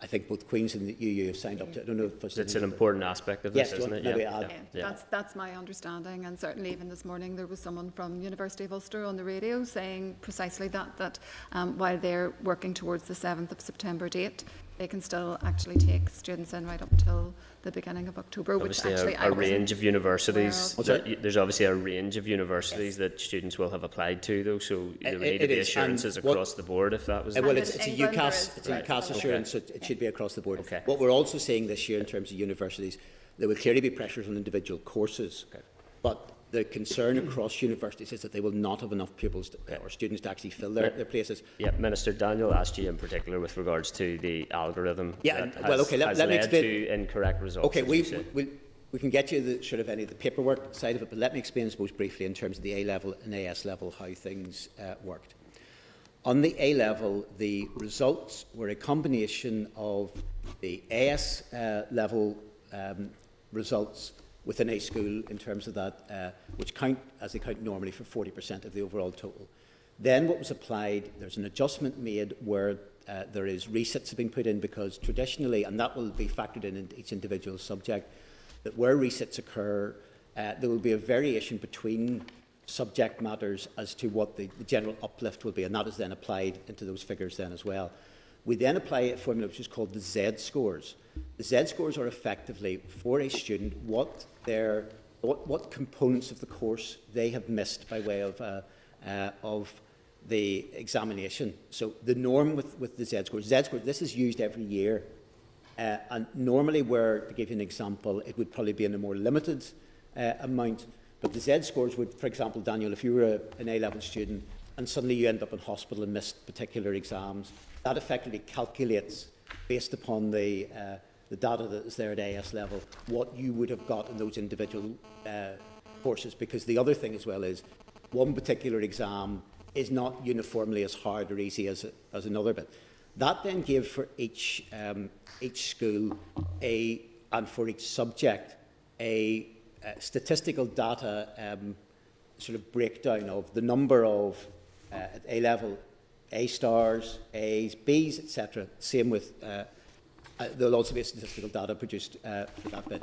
I think both Queen's and the E U have signed up to. I don't know if it's, it's an important aspect of this, yes, isn't it? Yeah. Yeah. Yeah. That's, that's my understanding, and certainly even this morning there was someone from University of Ulster on the radio saying precisely that, that um, while they're working towards the seventh of September date, they can still actually take students in right up until the beginning of October. Obviously which actually a, a range of universities. That, there's obviously a range of universities yes. that students will have applied to, though. So there need to be assurances and across what, the board if that was. Well, it's, it's a UCAS, it's right. a UCAS okay. assurance, so it yeah. should be across the board. Okay. What we're also seeing this year in terms of universities, there will clearly be pressures on individual courses, okay. but the concern across universities is that they will not have enough pupils to, uh, or students to actually fill their, their places. Yeah, Minister, Daniel asked you in particular with regards to the algorithm yeah, that and, has, well, okay, let, has let me led explain. to incorrect results. Okay, we, we, we can get you the sort of any of the paperwork side of it, but let me explain, I suppose, briefly in terms of the A-level and A S level how things uh, worked. On the A-level, the results were a combination of the A S level um, results within a school in terms of that, uh, which count, as they count normally, for forty percent of the overall total. Then what was applied, there's an adjustment made where uh, there is resits have been put in, because traditionally, and that will be factored in in each individual subject, that where resits occur, uh, there will be a variation between subject matters as to what the, the general uplift will be, and that is then applied into those figures then as well. We then apply a formula which is called the Z scores. The Z scores are effectively for a student what their what, what components of the course they have missed by way of uh, uh, of the examination. So the norm with with the Z scores, Z scores. This is used every year, uh, and normally, where to give you an example, it would probably be in a more limited uh, amount. But the Z scores would, for example, Daniel, if you were a, an A level student and suddenly you end up in hospital and missed particular exams, that effectively calculates, based upon the, uh, the data that is there at A S level, what you would have got in those individual uh, courses. Because the other thing as well is, one particular exam is not uniformly as hard or easy as, as another bit. That then gave for each, um, each school a, and for each subject a uh, statistical data um, sort of breakdown of the number of, uh, at A level, A stars, A's, B's, et cetera. Same with, uh, uh, there'll also be statistical data produced uh, for that bit.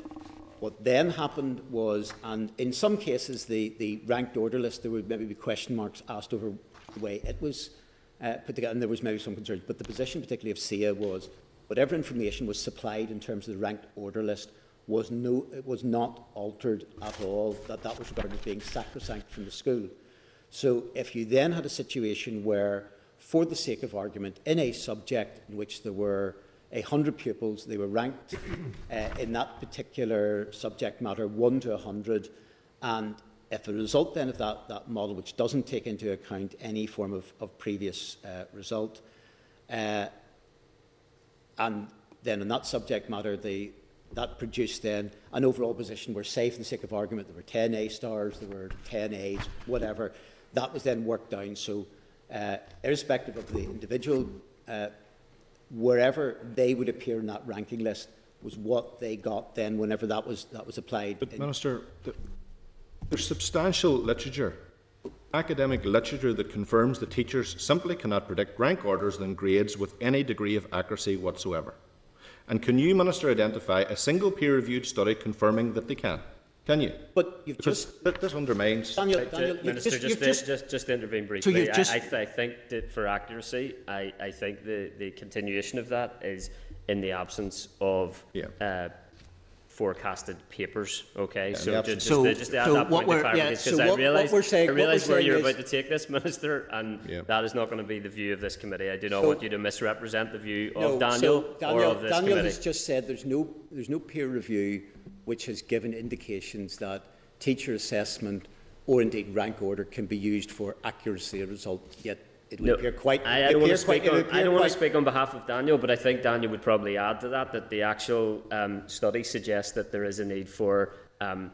What then happened was, and in some cases, the, the ranked order list, there would maybe be question marks asked over the way it was uh, put together, and there was maybe some concern. But the position particularly of C I A was, whatever information was supplied in terms of the ranked order list was, no, it was not altered at all, that that was regarded as being sacrosanct from the school. So if you then had a situation where, for the sake of argument, in a subject in which there were one hundred pupils, they were ranked uh, in that particular subject matter one to one hundred, and if the result then of that, that model, which doesn't take into account any form of, of previous uh, result, uh, and then in that subject matter, they, that produced then an overall position where, say, for the sake of argument, there were ten A stars, there were ten A's, whatever, that was then worked down. So, Uh, irrespective of the individual, uh, wherever they would appear in that ranking list was what they got then whenever that was, that was applied. But Minister, the, there's substantial literature, academic literature, that confirms that teachers simply cannot predict rank orders and grades with any degree of accuracy whatsoever. And can you, Minister, identify a single peer-reviewed study confirming that they can? Can you? But you've because just... But this undermines... Daniel, Daniel, uh, Minister, just, just, just, just, just to intervene briefly, so just, I, I, th I think that for accuracy, I, I think the, the continuation of that is in the absence of yeah. uh, forecasted papers. Okay, yeah, so, just, so just, just to add so that point to clarity, because yeah, so I realise where you're is, about to take this, Minister, and yeah. that is not going to be the view of this committee. I do not so, want you to misrepresent the view of no, Daniel, so Daniel or of this Daniel committee. Daniel has just said there's no, there's no peer review which has given indications that teacher assessment or indeed rank order can be used for accuracy of result, yet it would no, appear quite... I, I don't, want to, quite, on, I don't want to speak on behalf of Daniel, but I think Daniel would probably add to that that the actual um, study suggests that there is a need for um,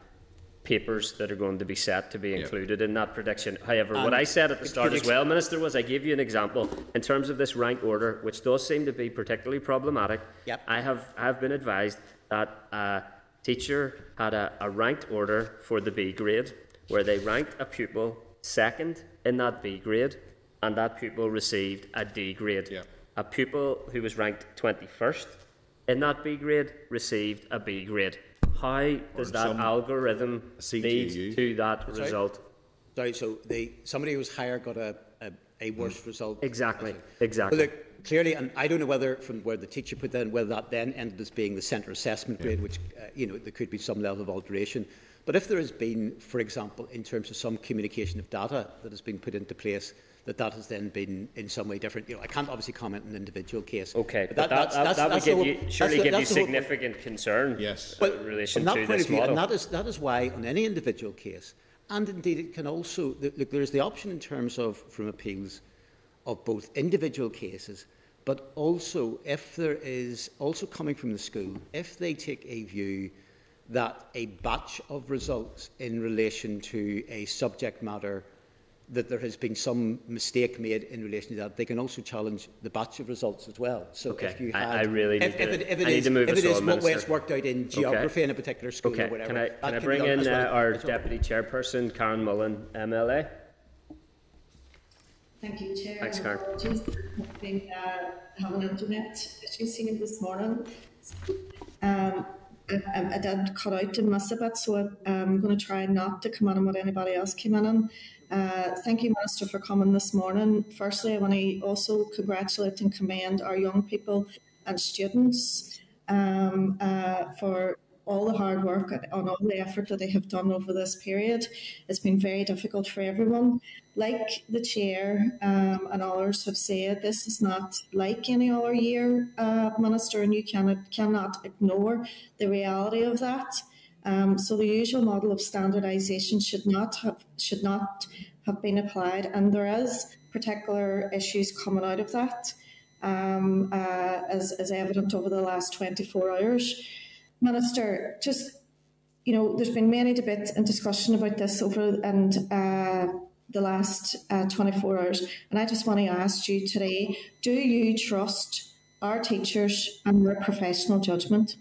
papers that are going to be set to be included yeah. in that prediction. However, and what I said at the start as well, Minister, was I gave you an example in terms of this rank order, which does seem to be particularly problematic. Yep. I have I have been advised that a teacher had a, a ranked order for the B grade, where they ranked a pupil second in that B grade, and that pupil received a D grade. Yep. A pupil who was ranked twenty-first in that B grade received a B grade. How does that algorithm lead to that result? Sorry, so the, somebody who was higher got a, a, a worse mm. result? Exactly, exactly. Well, look, clearly, and I don't know whether from where the teacher put that in, whether that then ended as being the centre assessment grade, yeah. which, uh, you know, there could be some level of alteration. But if there has been, for example, in terms of some communication of data that has been put into place, that that has then been in some way different. You know, I can't obviously comment on an individual case. Okay, but that, but that, that's, that, that's, that would give whole, you, surely give the, you significant concern yes. in relation to this point view, model. And that is, that is why on any individual case, and indeed it can also, look, there is the option in terms of, from appeals, of both individual cases, but also if there is, also coming from the school, if they take a view that a batch of results in relation to a subject matter that there has been some mistake made in relation to that, they can also challenge the batch of results as well. So okay. if you had, I, I really if, need if, to, if, if it I is, need to move if us it is on, what way it's worked out in geography okay. in a particular school okay. or whatever. Can I, can I bring can in well. uh, our that's Deputy well. Chairperson, Karen Mullen, M L A? Thank you, Chair. Thanks, Karen. I've been uh, having internet issues this morning. Um, I, I, I did cut out and miss a bit, so I, I'm going to try not to come in on what anybody else came in on. Uh, thank you, Minister, for coming this morning. Firstly, I want to also congratulate and commend our young people and students um, uh, for all the hard work and all the effort that they have done over this period. It's been very difficult for everyone. Like the Chair um, and others have said, this is not like any other year, uh, Minister, and you cannot, cannot ignore the reality of that. Um, so the usual model of standardisation should not have should not have been applied, and there is particular issues coming out of that, um, uh, as as evident over the last twenty-four hours. Minister, just you know, there's been many debates and discussion about this over and uh, the last uh, twenty-four hours, and I just want to ask you today: do you trust our teachers and their professional judgment?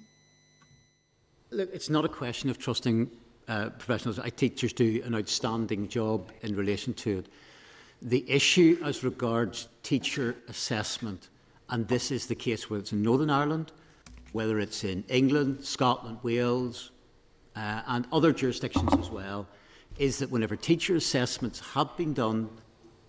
Look, it's not a question of trusting uh, professionals. I teachers do an outstanding job in relation to it. The issue as regards teacher assessment, and this is the case whether it's in Northern Ireland, whether it's in England, Scotland, Wales, uh, and other jurisdictions as well, is that whenever teacher assessments have been done,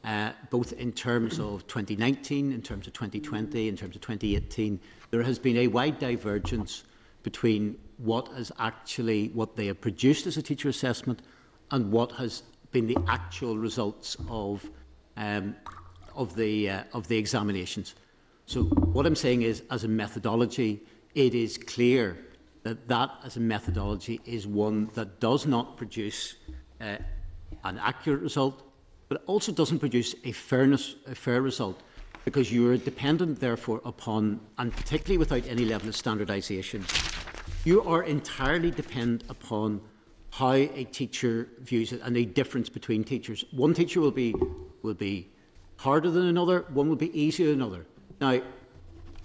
uh, both in terms of twenty nineteen, in terms of twenty twenty, in terms of twenty eighteen, there has been a wide divergence between what is actually what they have produced as a teacher assessment and what has been the actual results of um, of the uh, of the examinations. So what I'm saying is, as a methodology, it is clear that that as a methodology is one that does not produce uh, an accurate result, but also doesn't produce a fairness a fair result, because you are dependent, therefore, upon, and particularly without any level of standardisation, you are entirely dependent upon how a teacher views it and the difference between teachers. One teacher will be, will be harder than another, one will be easier than another. Now,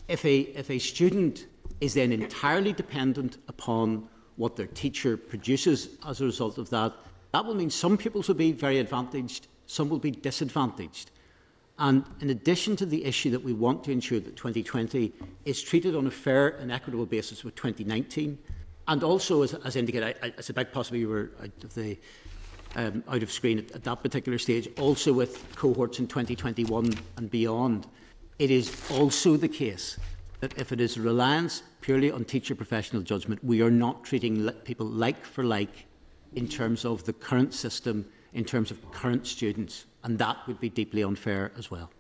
if a, if a student is then entirely dependent upon what their teacher produces as a result of that, that will mean some pupils will be very advantaged, some will be disadvantaged. And in addition to the issue that we want to ensure that twenty twenty is treated on a fair and equitable basis with twenty nineteen, and also, as, as indicated, I, I suspect possibly you were out of, the, um, out of screen at, at that particular stage, also with cohorts in twenty twenty-one and beyond, it is also the case that if it is reliance purely on teacher professional judgment, we are not treating people like for like in terms of the current system, in terms of current students. And that would be deeply unfair as well.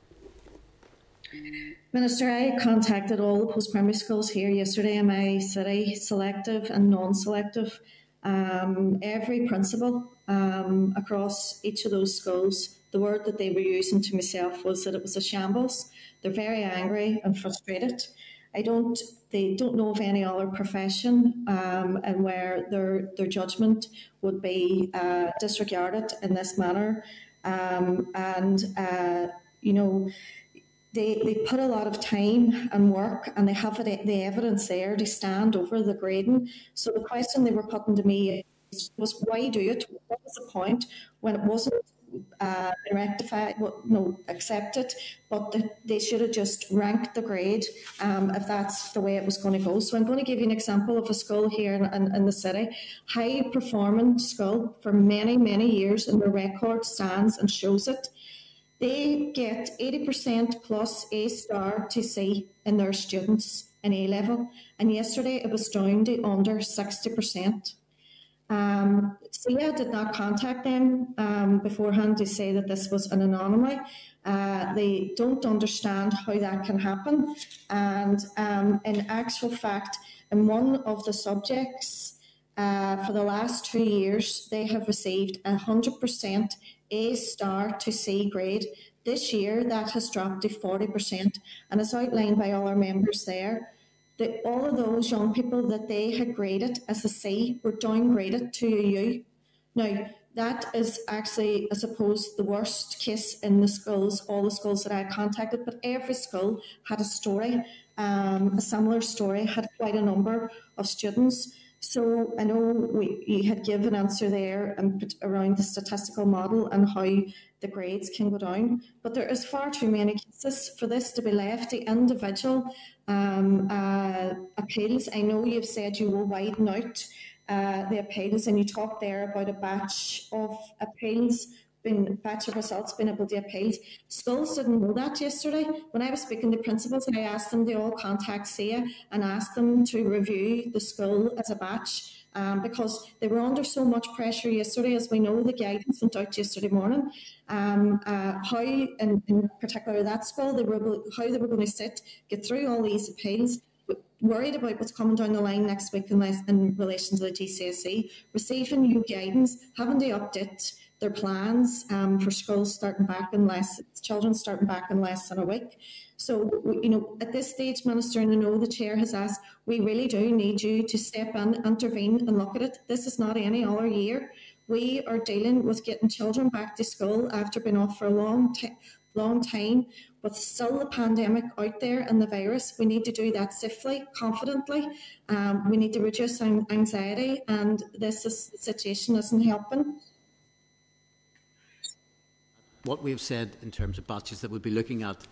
Minister, I contacted all the post-primary schools here yesterday in my city, selective and non-selective. Um, every principal um, across each of those schools, the word that they were using to myself was that it was a shambles. They're very angry and frustrated. I don't, they don't know of any other profession um, and where their, their judgment would be uh, disregarded in this manner. Um, and, uh, you know, they, they put a lot of time and work, and they have the evidence there to stand over the grading. So the question they were putting to me was, why do it? What was the point when it wasn't Uh, rectified, well, no, accepted, but the, they should have just ranked the grade um, if that's the way it was going to go. So I'm going to give you an example of a school here in, in, in the city, high performing school for many, many years, and the record stands and shows it. They get eighty percent plus A star to C in their students in A-level, and yesterday it was down to under sixty percent. Um, C C E A did not contact them um, beforehand to say that this was an anomaly. Uh, they don't understand how that can happen. And um, in actual fact, in one of the subjects uh, for the last two years, they have received one hundred percent A star to C grade. This year, that has dropped to forty percent, and it's outlined by all our members there. The, all of those young people that they had graded as a C were downgraded to a U. Now, that is actually, I suppose, the worst case in the schools, all the schools that I contacted, but every school had a story, um, a similar story, had quite a number of students. So I know we, you had given an answer there and around the statistical model and how the grades can go down, but there is far too many cases for this to be left to individual um, uh, appeals. I know you've said you will widen out uh, the appeals, and you talked there about a batch of appeals, been batch of results being able to appeal. Schools didn't know that yesterday. When I was speaking to principals, I asked them to all contact C I A and asked them to review the school as a batch, um, because they were under so much pressure yesterday. As we know, the guidance went out yesterday morning. Um, uh, how, in, in particular that school, they were, how they were going to sit, get through all these appeals, worried about what's coming down the line next week in, in relation to the G C S E, receiving new guidance, having to update their plans um, for schools starting back in less, children starting back in less than a week. So, you know, at this stage, Minister, and I know the Chair has asked, we really do need you to step in, intervene and look at it. This is not any other year. We are dealing with getting children back to school after being off for a long, long time, with still the pandemic out there and the virus. We need to do that safely, confidently. Um, we need to reduce anxiety, and this is, situation isn't helping. What we've said in terms of batches, that we'll be looking at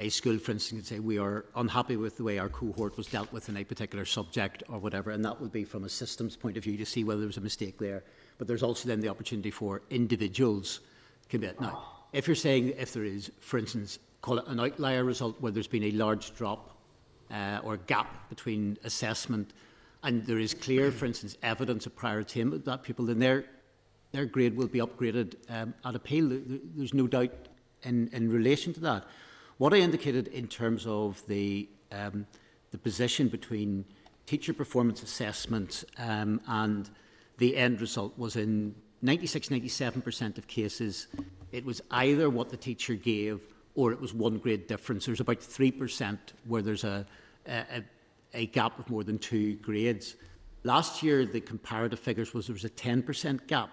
a school, for instance, and say we are unhappy with the way our cohort was dealt with in a particular subject or whatever, and that will be from a systems point of view to see whether there was a mistake there. But there's also then the opportunity for individuals to commit. Now, if you're saying if there is, for instance, call it an outlier result where there's been a large drop uh, or gap between assessment, and there is clear, for instance, evidence of prior attainment of that pupil, then they're their grade will be upgraded um, at appeal. There's no doubt in, in relation to that. What I indicated in terms of the, um, the position between teacher performance assessment um, and the end result was in ninety-six, ninety-seven percent of cases, it was either what the teacher gave or it was one grade difference. There's about three percent where there's a, a, a gap of more than two grades. Last year, the comparative figures was there was a ten percent gap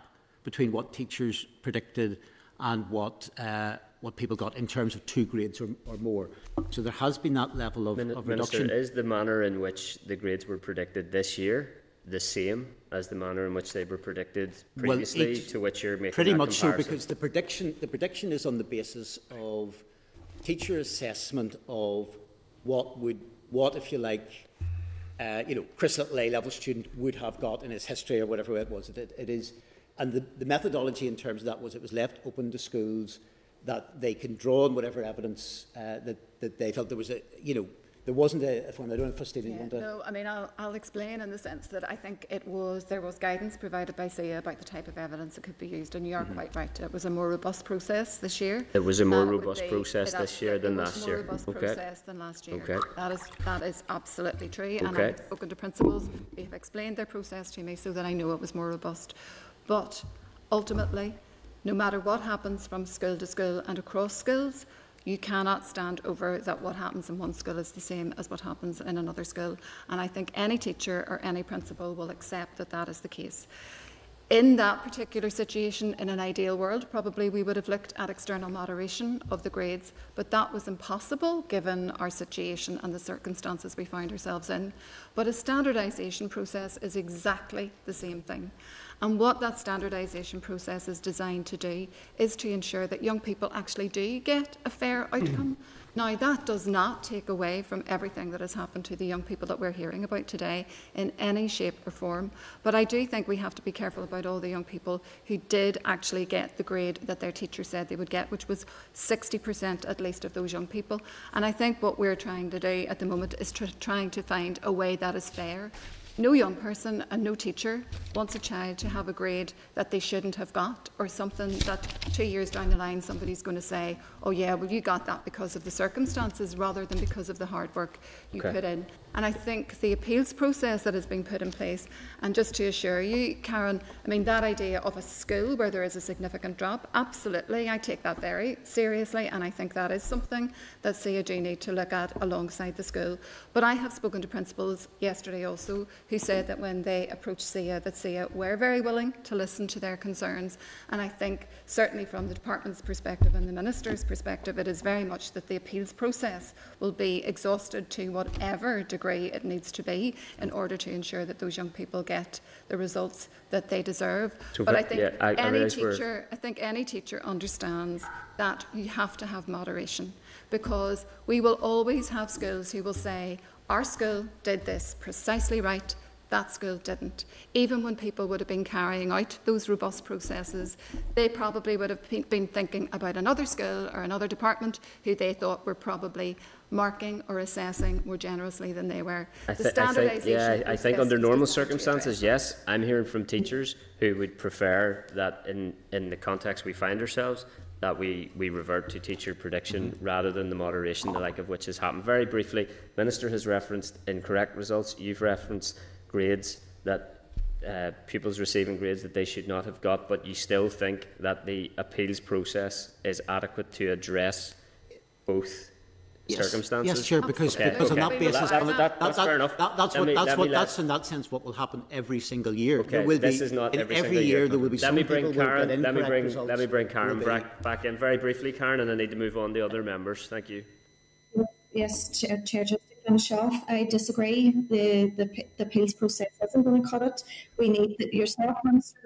between what teachers predicted and what uh, what people got in terms of two grades or, or more. So there has been that level of, Min of reduction. Minister, is the manner in which the grades were predicted this year the same as the manner in which they were predicted previously, well, to which you're making pretty that much comparison? So, because the prediction the prediction is on the basis of teacher assessment of what would what if you like uh, you know Chris Little A-level student would have got in his history or whatever it was. It, it is. And the, the methodology in terms of that was it was left open to schools that they can draw on whatever evidence uh, that, that they felt there was a, you know, there wasn't a, if I don't know if Christine, you want to... No, I mean, I'll, I'll explain in the sense that I think it was, there was guidance provided by C I A about the type of evidence that could be used, and you are mm-hmm. quite right, it was a more robust process this year. It was a more uh, robust be, process this year than last year. It was a more robust okay. process than last year. Okay. That is, that is absolutely true, okay. and I've spoken to principals, they've explained their process to me so that I know it was more robust. But ultimately, no matter what happens from school to school and across schools, You cannot stand over that what happens in one school is the same as what happens in another school. And I think any teacher or any principal will accept that that is the case. In that particular situation, in an ideal world, probably we would have looked at external moderation of the grades, but that was impossible given our situation and the circumstances we found ourselves in. But a standardisation process is exactly the same thing. And what that standardisation process is designed to do is to ensure that young people actually do get a fair outcome. Now, that does not take away from everything that has happened to the young people that we're hearing about today in any shape or form. But I do think we have to be careful about all the young people who did actually get the grade that their teacher said they would get, which was sixty percent at least of those young people. And I think what we're trying to do at the moment is tr- trying to find a way that is fair. No young person and no teacher wants a child to have a grade that they shouldn't have got, or something that two years down the line somebody's going to say, oh yeah, well you got that because of the circumstances rather than because of the hard work you okay. put in. And I think the appeals process that has been put in place, and just to assure you, Karen, I mean, that idea of a school where there is a significant drop, absolutely, I take that very seriously, and I think that is something that C A do need to look at alongside the school. But I have spoken to principals yesterday also who said that when they approached C A, that C A were very willing to listen to their concerns. And I think, certainly from the department's perspective and the minister's perspective, it is very much that the appeals process will be exhausted to whatever degree it needs to be in order to ensure that those young people get the results that they deserve. So but I think yeah, I, any I teacher, I think any teacher understands that you have to have moderation, because we will always have schools who will say, our school did this precisely right, that school didn't. Even when people would have been carrying out those robust processes, they probably would have been thinking about another school or another department who they thought were probably marking or assessing more generously than they were. I the standardisation. Yeah, I think under normal circumstances, yes, I'm hearing from teachers who would prefer that in, in the context we find ourselves, that we, we revert to teacher prediction mm-hmm. rather than the moderation, the like of which has happened. Very briefly, Minister has referenced incorrect results. You've referenced grades that uh, pupils receiving grades that they should not have got, but you still think that the appeals process is adequate to address both yes. circumstances? Yes, sure, because, okay. because okay. on that basis... Well, that, that, that, that's that, fair enough. That, that's, what, me, that's, what, that's in that sense what will happen every single year. Okay, will this be, is not every single every year. year there will be let, me bring Karen, let, me bring, let me bring Karen back, back in very briefly, Karen, and I need to move on to other members. Thank you. Yes, Chair, Chair just to finish off, I disagree. The, the, the appeals process isn't going to cut it. We need the, yourself, Minister,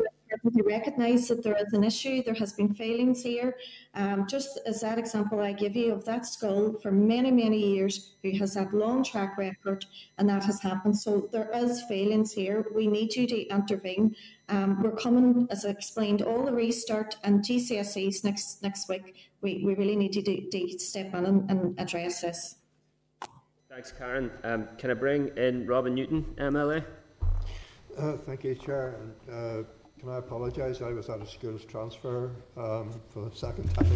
to recognise that there is an issue, there has been failings here. Um, just as that example I give you of that school for many, many years who has that long track record, and that has happened. So there is failings here. We need you to intervene. Um, we're coming, as I explained, all the restart and G C S Es next, next week. We, we really need to, do, to step in and, and address this. Thanks, Karen. Um, can I bring in Robin Newton, M L A? Uh, thank you, Chair. And, uh, can I apologise? I was at a school's transfer um, for the second time.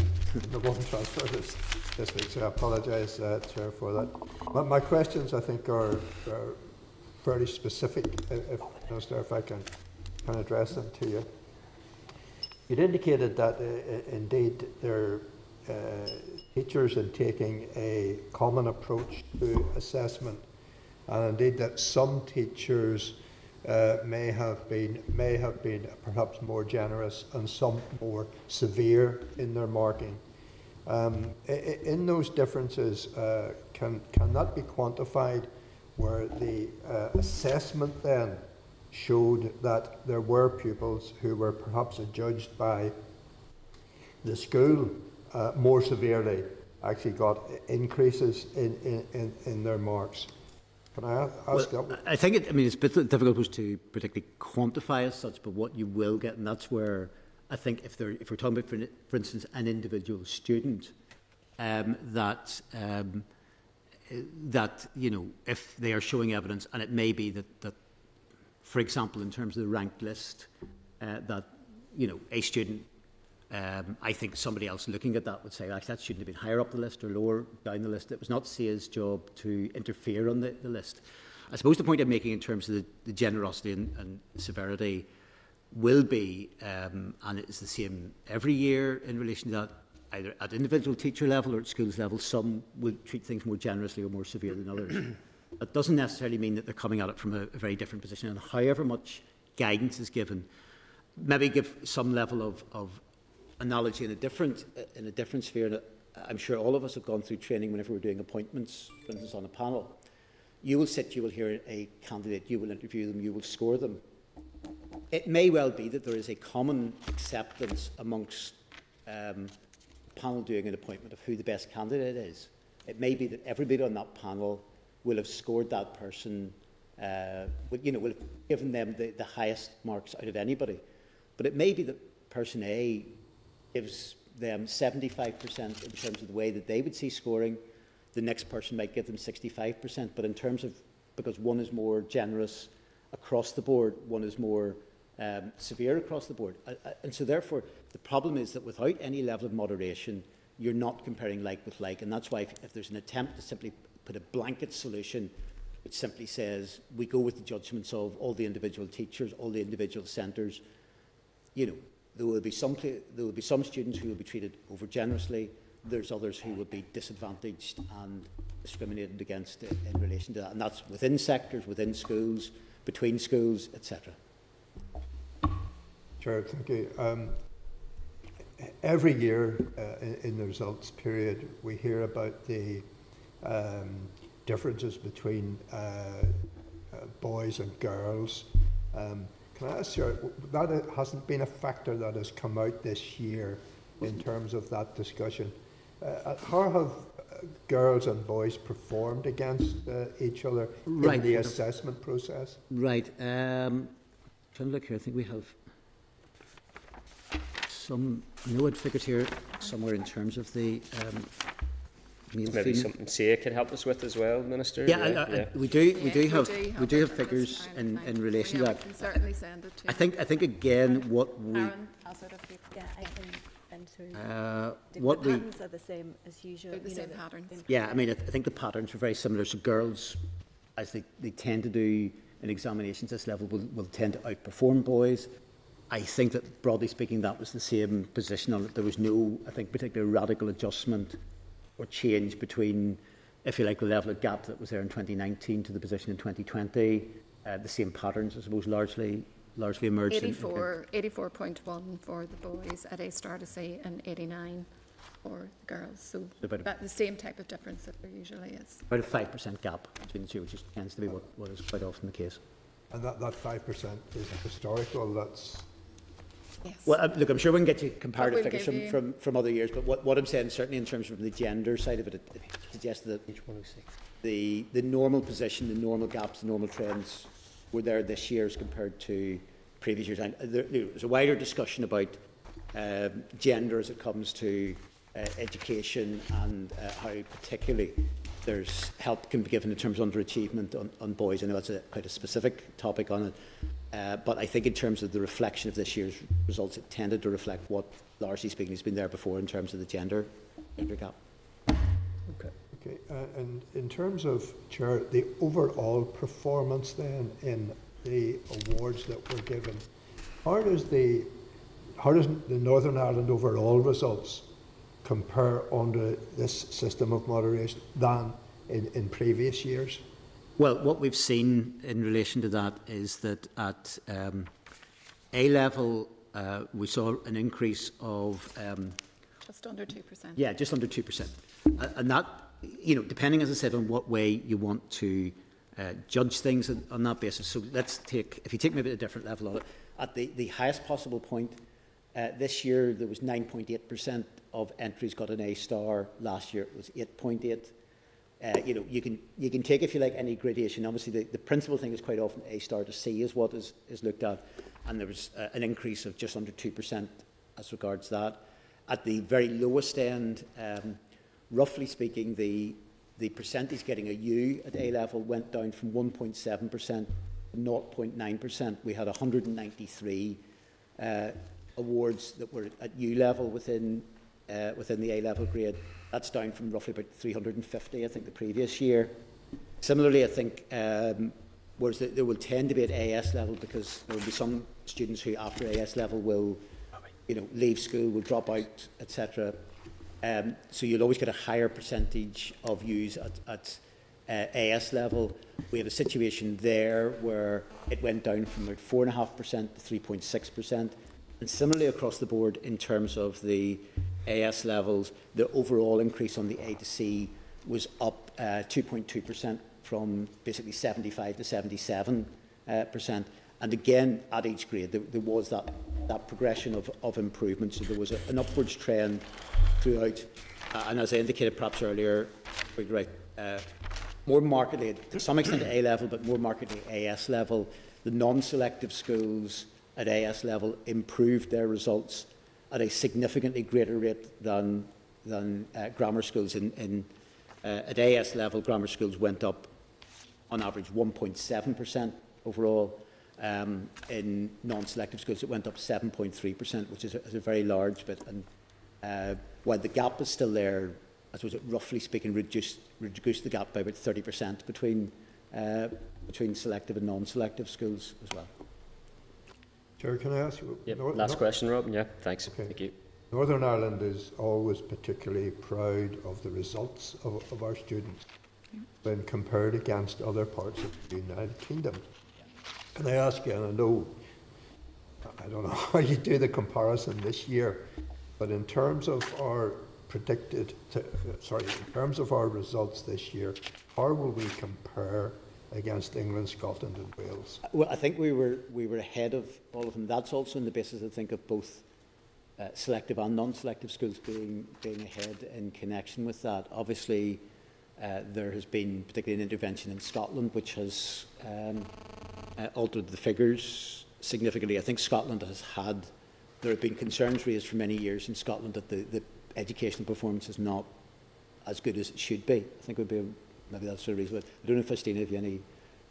The one transfer this, this week, so I apologise, uh, Chair, for that. My, my questions, I think, are, are fairly specific, if, Minister, if I can, can address them to you. You'd indicated that, uh, indeed, there Uh, teachers in taking a common approach to assessment, and indeed that some teachers uh, may have been may have been perhaps more generous and some more severe in their marking. Um, in those differences, uh, can can that be quantified, where the uh, assessment then showed that there were pupils who were perhaps adjudged by the school Uh, more severely, actually got increases in, in, in, in their marks? Can I ask well, that? I think it, I mean, it's a bit difficult to particularly quantify as such, but what you will get, and that's where I think if, there, if we're talking about, for, for instance, an individual student, um, that, um, that, you know, if they are showing evidence, and it may be that, that for example, in terms of the ranked list, uh, that, you know, a student Um, I think somebody else looking at that would say, actually, that shouldn't have been higher up the list or lower down the list. It was not C A's job to interfere on the, the list. I suppose the point I'm making in terms of the, the generosity and, and severity will be, um, and it's the same every year in relation to that, either at individual teacher level or at schools level, some will treat things more generously or more severe than others. It doesn't necessarily mean that they're coming at it from a, a very different position, and however much guidance is given, maybe give some level of, of analogy in a different, in a different sphere. And I'm sure all of us have gone through training whenever we're doing appointments, for instance, on a panel. You will sit, you will hear a candidate, you will interview them, you will score them. It may well be that there is a common acceptance amongst um, the panel doing an appointment of who the best candidate is. It may be that everybody on that panel will have scored that person, uh, will, you know, will have given them the, the highest marks out of anybody. But it may be that person A gives them seventy-five percent in terms of the way that they would see scoring. The next person might give them sixty-five percent, but in terms of, because one is more generous across the board, one is more um, severe across the board. Uh, and so therefore, the problem is that without any level of moderation, you're not comparing like with like. And that's why if, if there's an attempt to simply put a blanket solution, which simply says we go with the judgments of all the individual teachers, all the individual centres, you know, there will be some, there will be some students who will be treated over generously. There's others who will be disadvantaged and discriminated against in relation to that. And that's within sectors, within schools, between schools, et cetera. Chair, thank you. Um, every year uh, in the results period, we hear about the um, differences between uh, uh, boys and girls. Um, can I ask you, that hasn't been a factor that has come out this year in terms of that discussion. Uh, how have uh, girls and boys performed against uh, each other right. in the assessment process? Right. Um, trying to look here, I think we have some NOAD figures here somewhere in terms of the. Um, Maybe something C A could help us with as well, Minister. Yeah, yeah, I, I, yeah. we do. We yeah, do have. We do have, we do have figures in, in relation yeah, to that. We can certainly send it to I think. I think again, Aaron, what we. Aaron, I'll sort of be, yeah, I can. Uh, what the patterns we, are the same as usual. The same know, patterns. Yeah, I mean, I, th I think the patterns are very similar. So girls, as they, they tend to do in examinations at this level, will, will tend to outperform boys. I think that, broadly speaking, that was the same position on it. There was no, I think, particular radical adjustment or change between, if you like, the level of gap that was there in twenty nineteen to the position in twenty twenty. Uh, the same patterns, I suppose, largely. Largely emerged. eighty-four point one for the boys at A star to C and eighty-nine for the girls. So about the same type of difference that there usually is. About a five percent gap between the two, which is, tends to be what, what is quite often the case. And that that five percent is historical. That's yes. Well, uh, look, I'm sure we can get you comparative we'll figures from, from from other years. But what what I'm saying, certainly in terms of the gender side of it, it suggests that the the normal position, the normal gaps, the normal trends were there this year as compared to previous years. And there, there's a wider discussion about uh, gender as it comes to uh, education and uh, how particularly there's help can be given in terms of underachievement on, on boys. I know that's a, quite a specific topic on it, uh, but I think in terms of the reflection of this year's results, it tended to reflect what, largely speaking, has been there before in terms of the gender, gender gap. Okay. Okay, uh, and in terms of, Chair, the overall performance then in the awards that were given, how does the how does the Northern Ireland overall results compare under this system of moderation than in, in previous years? Well, what we've seen in relation to that is that at um, A-level uh, we saw an increase of um, just under two percent. Yeah, just under two percent, uh, and that. You know, depending, as I said, on what way you want to uh, judge things on, on that basis. So let's take, if you take maybe a different level on it, at the, the highest possible point, uh, this year there was nine point eight percent of entries got an A star. Last year it was eight point eight. Uh, you know, you can you can take, if you like, any gradation. Obviously, the, the principal thing is quite often A star to C is what is, is looked at, and there was uh, an increase of just under two percent as regards that. At the very lowest end, um, roughly speaking, the, the percentage getting a U at A level went down from one point seven percent to zero point nine percent. We had one hundred ninety-three uh, awards that were at U level within, uh, within the A level grade. That's down from roughly about three hundred fifty, I think, the previous year. Similarly, I think, um, whereas the, there will tend to be at A S level, because there will be some students who, after A S level, will you know, leave school, will drop out, et cetera. Um, so you'll always get a higher percentage of U's at, at uh, A S level. We had a situation there where it went down from about four point five percent to three point six percent. And similarly across the board in terms of the A S levels, the overall increase on the A to C was up two point two percent uh, from basically seventy-five to seventy-seven percent. Uh, and again, at each grade, there, there was that, that progression of, of improvement. So there was a, an upwards trend throughout. Uh, and as I indicated perhaps earlier, we're right, uh, more markedly, to some extent at A level, but more markedly A S level, the non-selective schools at A S level improved their results at a significantly greater rate than, than uh, grammar schools. In, in, uh, at A S level, grammar schools went up on average one point seven percent overall. Um, in non-selective schools, it went up seven point three percent, which is a, is a very large bit. And uh, while the gap is still there, I suppose it, roughly speaking, reduced, reduced the gap by about thirty percent between, uh, between selective and non-selective schools as well. Chair, can I ask you? Yep. North, Last North? question, Rob. Yeah, thanks. Okay. Thank you. Northern Ireland is always particularly proud of the results of, of our students when compared against other parts of the United Kingdom. Can I ask you, and I know, I don't know how you do the comparison this year, but in terms of our predicted, to, sorry, in terms of our results this year, how will we compare against England, Scotland and Wales? Well, I think we were, we were ahead of all of them. That's also on the basis, I think, of both uh, selective and non-selective schools being, being ahead in connection with that. Obviously, uh, there has been particularly an intervention in Scotland, which has um, uh, altered the figures significantly. I think Scotland has had, there have been concerns raised for many years in Scotland that the, the educational performance is not as good as it should be. I think it would be a, maybe that's the reason. I don't know, Faustina, if you have any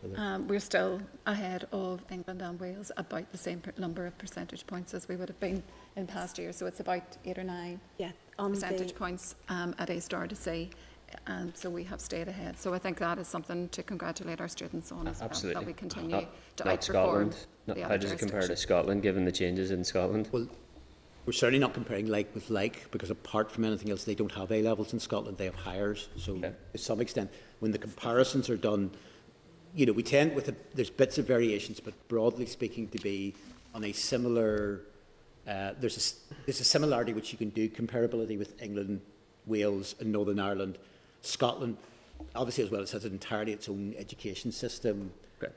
other... Um, we're still ahead of England and Wales, about the same number of percentage points as we would have been in past years. So it's about eight or nine yeah, percentage the... points um, at A star to C. Um, so we have stayed ahead. So I think that is something to congratulate our students on as Absolutely. well, that we continue not, to not outperform Scotland. Not, the How does it compare to Scotland, given the changes in Scotland? Well, we're certainly not comparing like with like, because apart from anything else, they don't have A-levels in Scotland, they have hires. So okay. to some extent, when the comparisons are done, you know, we tend with, a, there's bits of variations, but broadly speaking to be on a similar, uh, there's, a, there's a similarity which you can do, comparability with England, Wales and Northern Ireland. Scotland, obviously as well, it has entirely its own education system.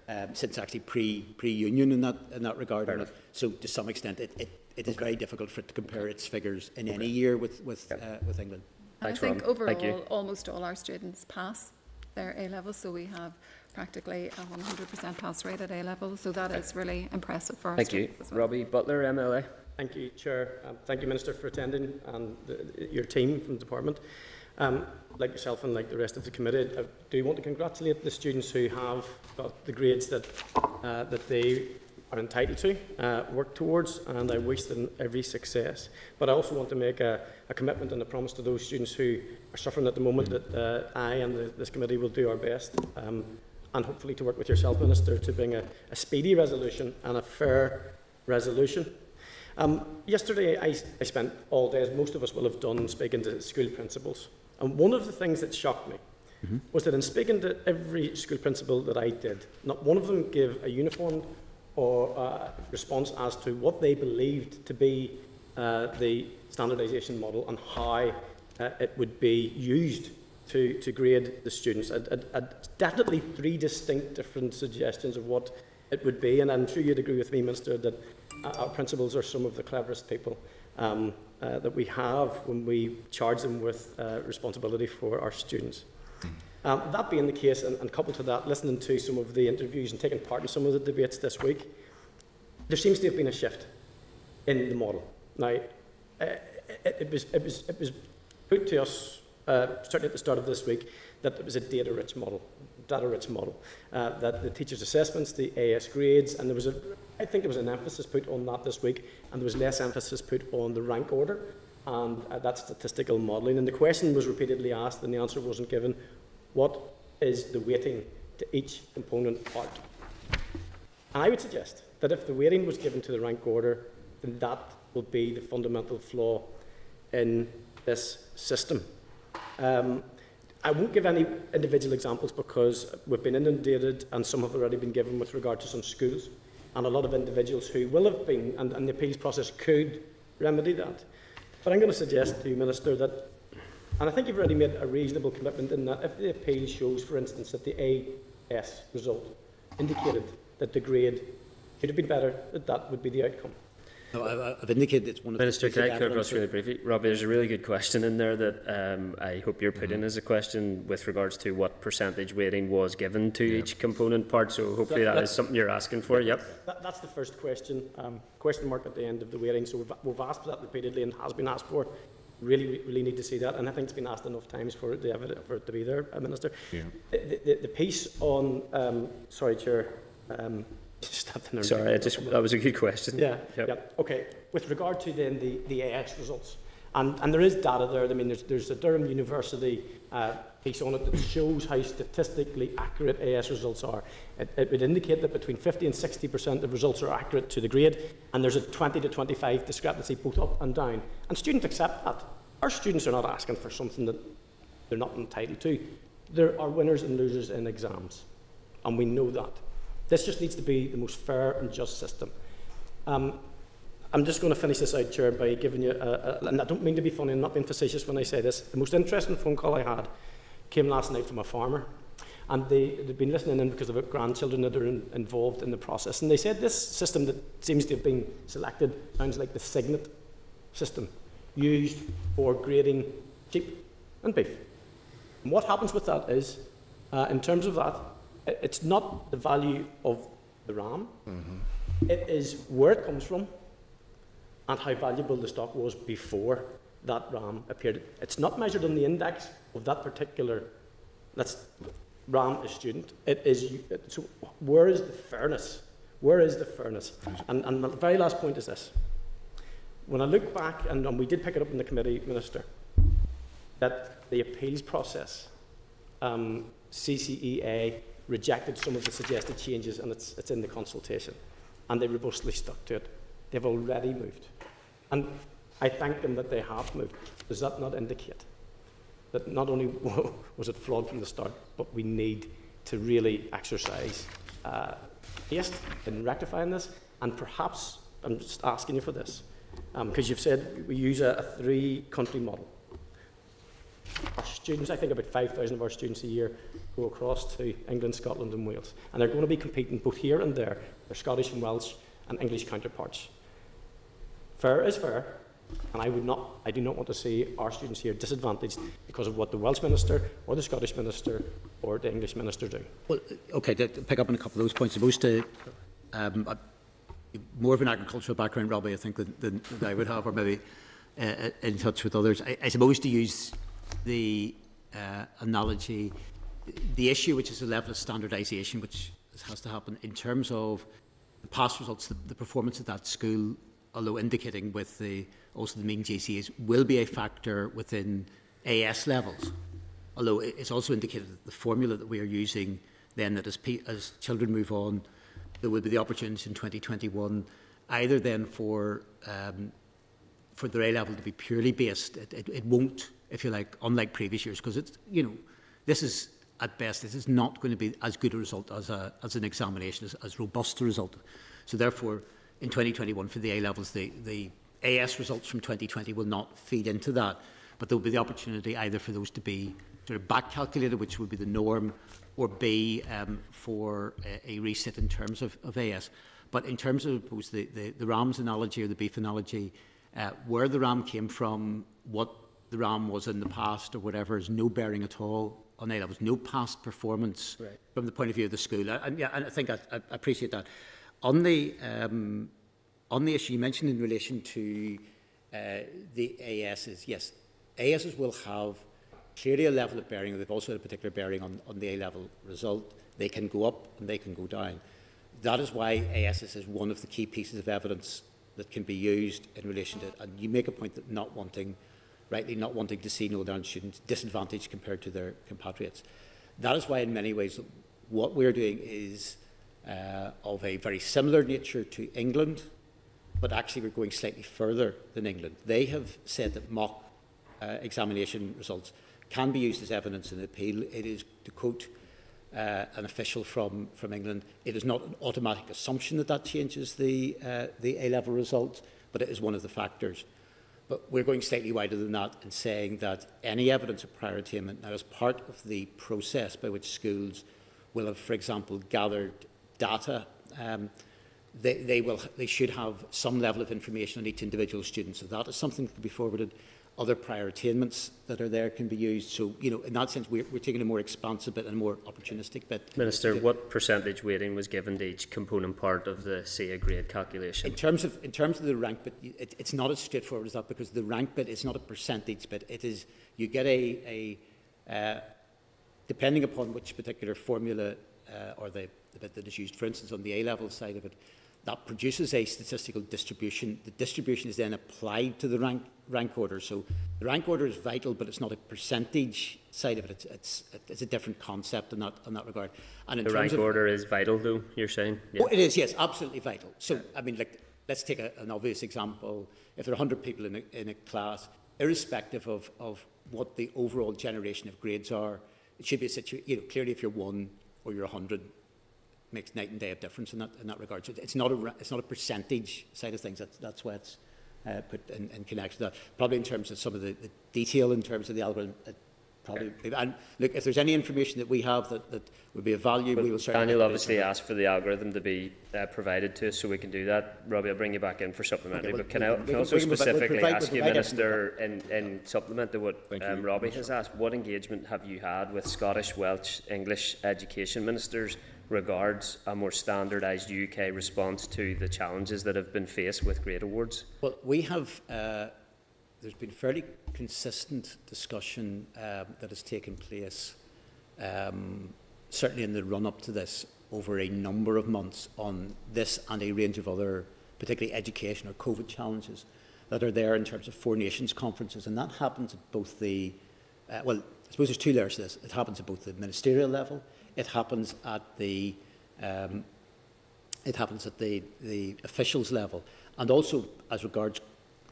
Um, since actually pre, pre-union in that, in that regard. Fair enough. So to some extent it, it, it is okay. very difficult for it to compare its figures in okay. any year with, with, yeah. uh, with England. Thanks, I think Ron. Overall almost all our students pass their A-level, so we have practically a one hundred percent pass rate at A-level, so that okay. is really impressive for our Thank students. Thank you. Well. Robbie Butler, M L A. Thank you, Chair. Um, thank you, Minister, for attending and the, your team from the Department. Um, like yourself and like the rest of the committee, I do want to congratulate the students who have got the grades that, uh, that they are entitled to uh, work towards, and I wish them every success. But I also want to make a, a commitment and a promise to those students who are suffering at the moment that uh, I and the, this committee will do our best, um, and hopefully to work with yourself, Minister, to bring a, a speedy resolution and a fair resolution. Um, yesterday I, I spent all day, as most of us will have done, speaking to school principals. And one of the things that shocked me mm-hmm. was that in speaking to every school principal that I did, not one of them gave a uniformed or uh, response as to what they believed to be uh, the standardisation model and how uh, it would be used to, to grade the students. I, I, I definitely three distinct different suggestions of what it would be, and I'm sure you'd agree with me, Minister, that uh, our principals are some of the cleverest people Um, uh, that we have when we charge them with uh, responsibility for our students. Um, that being the case, and, and coupled to that, listening to some of the interviews and taking part in some of the debates this week, there seems to have been a shift in the model. Now, uh, it, it, was, it, was, it was put to us, uh, certainly at the start of this week, that it was a data-rich model, data-rich model, uh, that the teachers' assessments, the A S grades, and there was a I think there was an emphasis put on that this week, and there was less emphasis put on the rank order and uh, that statistical modelling. And the question was repeatedly asked, and the answer wasn't given. What is the weighting to each component part? And I would suggest that if the weighting was given to the rank order, then that will be the fundamental flaw in this system. Um, I won't give any individual examples because we've been inundated and some have already been given with regard to some schools and a lot of individuals who will have been, and, and the appeals process could remedy that. But I'm going to suggest to you, Minister, that, and I think you've already made a reasonable commitment in that if the appeal shows, for instance, that the A S result indicated that the grade should have been better, that that would be the outcome. No, I've indicated it's one of Minister, the... Minister, can I come across really briefly? Robbie, there's a really good question in there that um, I hope you're put mm-hmm. in as a question with regards to what percentage weighting was given to yeah. each component part, so hopefully so that, that is something you're asking for. That, yep. That, that's the first question, um, question mark at the end of the weighting, so we've, we've asked for that repeatedly and has been asked for. Really, really need to see that, and I think it's been asked enough times for it to, for it to be there, uh, Minister. Yeah. The, the, the piece on... Um, sorry, Chair. Um, Sorry, I just, that was a good question. Yeah, yep. yeah. Okay. With regard to then the, the A S results, and, and there is data there. I mean, there's, there's a Durham University uh, piece on it that shows how statistically accurate A S results are. It, it would indicate that between fifty and sixty percent of results are accurate to the grade, and there's a twenty to twenty-five discrepancy both up and down. And students accept that. Our students are not asking for something that they're not entitled to. There are winners and losers in exams, and we know that. This just needs to be the most fair and just system. Um, I'm just going to finish this out, Chair, by giving you a, a, and I don't mean to be funny, I'm not being facetious when I say this. The most interesting phone call I had came last night from a farmer, and they, they'd been listening in because of grandchildren that are in, involved in the process, and they said this system that seems to have been selected sounds like the Signet system used for grading sheep and beef. And what happens with that is, uh, in terms of that, it's not the value of the ram, mm-hmm. it is where it comes from and how valuable the stock was before that ram appeared. It's not measured on the index of that particular that's, ram as student. It is, it, so where is the fairness? Where is the fairness? And, and my very last point is this. When I look back, and, and we did pick it up in the committee, Minister, that the appeals process, um, C C E A, rejected some of the suggested changes, and it's, it's in the consultation, and they robustly stuck to it. They've already moved, and I thank them that they have moved. Does that not indicate that not only was it flawed from the start, but we need to really exercise uh, haste in rectifying this? And perhaps, I'm just asking you for this, because um, you've said we use a, a three-country model. Our students, I think about five thousand of our students a year go across to England, Scotland and Wales, and they're going to be competing both here and there, their Scottish and Welsh and English counterparts. Fair is fair, and I, would not, I do not want to see our students here disadvantaged because of what the Welsh Minister or the Scottish Minister or the English Minister do. Well, OK, to pick up on a couple of those points, supposed to um, uh, more of an agricultural background, Robbie, I think, than, than I would have, or maybe uh, in touch with others. I, I suppose to use the uh, analogy, the issue which is the level of standardisation which has to happen in terms of the past results, the, the performance of that school, although indicating with the also the mean G C S Es, will be a factor within A S levels, although it's also indicated that the formula that we are using then, that as, P, as children move on, there will be the opportunity in twenty twenty-one either then for um, for their A-level to be purely based, it, it, it won't, if you like, unlike previous years, because it's, you know, this is at best, this is not going to be as good a result as, a, as an examination, as, as robust a result. So therefore, in twenty twenty-one, for the A-levels, the, the A S results from twenty twenty will not feed into that, but there will be the opportunity either for those to be sort of back calculated, which would be the norm, or B, um, for a, a reset in terms of, of A S. But in terms of both the, the, the ram's analogy or the beef analogy, uh, where the ram came from, what the ram was in the past or whatever, is no bearing at all on A levels, no past performance right. from the point of view of the school. I, I, yeah, and I think I, I appreciate that. On the um, on the issue you mentioned in relation to uh, the A Ss, yes, A Ss will have clearly a level of bearing. They've also had a particular bearing on, on the A level result. They can go up and they can go down. That is why A Ss is one of the key pieces of evidence that can be used in relation to it. And you make a point that not wanting. rightly not wanting to see Northern Ireland students disadvantaged compared to their compatriots. That is why, in many ways, what we're doing is uh, of a very similar nature to England, but actually we're going slightly further than England. They have said that mock uh, uh, examination results can be used as evidence in appeal. It is, to quote uh, an official from, from England, it is not an automatic assumption that that changes the, uh, the A-level result, but it is one of the factors. But we're going slightly wider than that in saying that any evidence of prior attainment now is part of the process by which schools will have, for example, gathered data. Um, they, they, will, they should have some level of information on each individual student, so that is something that can be forwarded. Other prior attainments that are there can be used. So, you know, in that sense, we're, we're taking a more expansive bit and a more opportunistic bit. Minister, what percentage weighting was given to each component part of the C A grade calculation? In terms of, in terms of the rank bit, it, it's not as straightforward as that, because the rank bit is not a percentage bit. It is, you get a, a uh, depending upon which particular formula uh, or the, the bit that is used, for instance, on the A-level side of it, that produces a statistical distribution. The distribution is then applied to the rank, rank order. So the rank order is vital, but it's not a percentage side of it. It's, it's, it's a different concept in that, in that regard. And in the rank order is vital, though, you're saying? Yeah. Oh, it is, yes, absolutely vital. So, I mean, like, let's take a, an obvious example. If there are one hundred people in a, in a class, irrespective of, of what the overall generation of grades are, it should be a situation, you know, clearly if you're one or you're one hundred, makes night and day of difference in that, in that regard. So it's not a, it's not a percentage side of things. That's, that's why it's uh, put in, in connection to that. Probably in terms of some of the, the detail in terms of the algorithm, it probably, and look, if there's any information that we have that, that would be of value, well, we will certainly... Daniel obviously asked for the algorithm to be uh, provided to us, so we can do that. Robbie, I'll bring you back in for supplementary, okay, well, but can we, I we can can also specifically provide, ask we'll you, Minister, in, in supplement to what um, Robbie has asked, what engagement have you had with Scottish, Welsh, English education ministers regards a more standardised U K response to the challenges that have been faced with grade awards? Well, we have, uh, there's been fairly consistent discussion uh, that has taken place, um, certainly in the run-up to this, over a number of months on this and a range of other, particularly education or COVID challenges, that are there in terms of Four Nations conferences. And that happens at both the, uh, well, I suppose there's two layers to this. It happens at both the ministerial level. It happens at the um, it happens at the, the officials level, and also as regards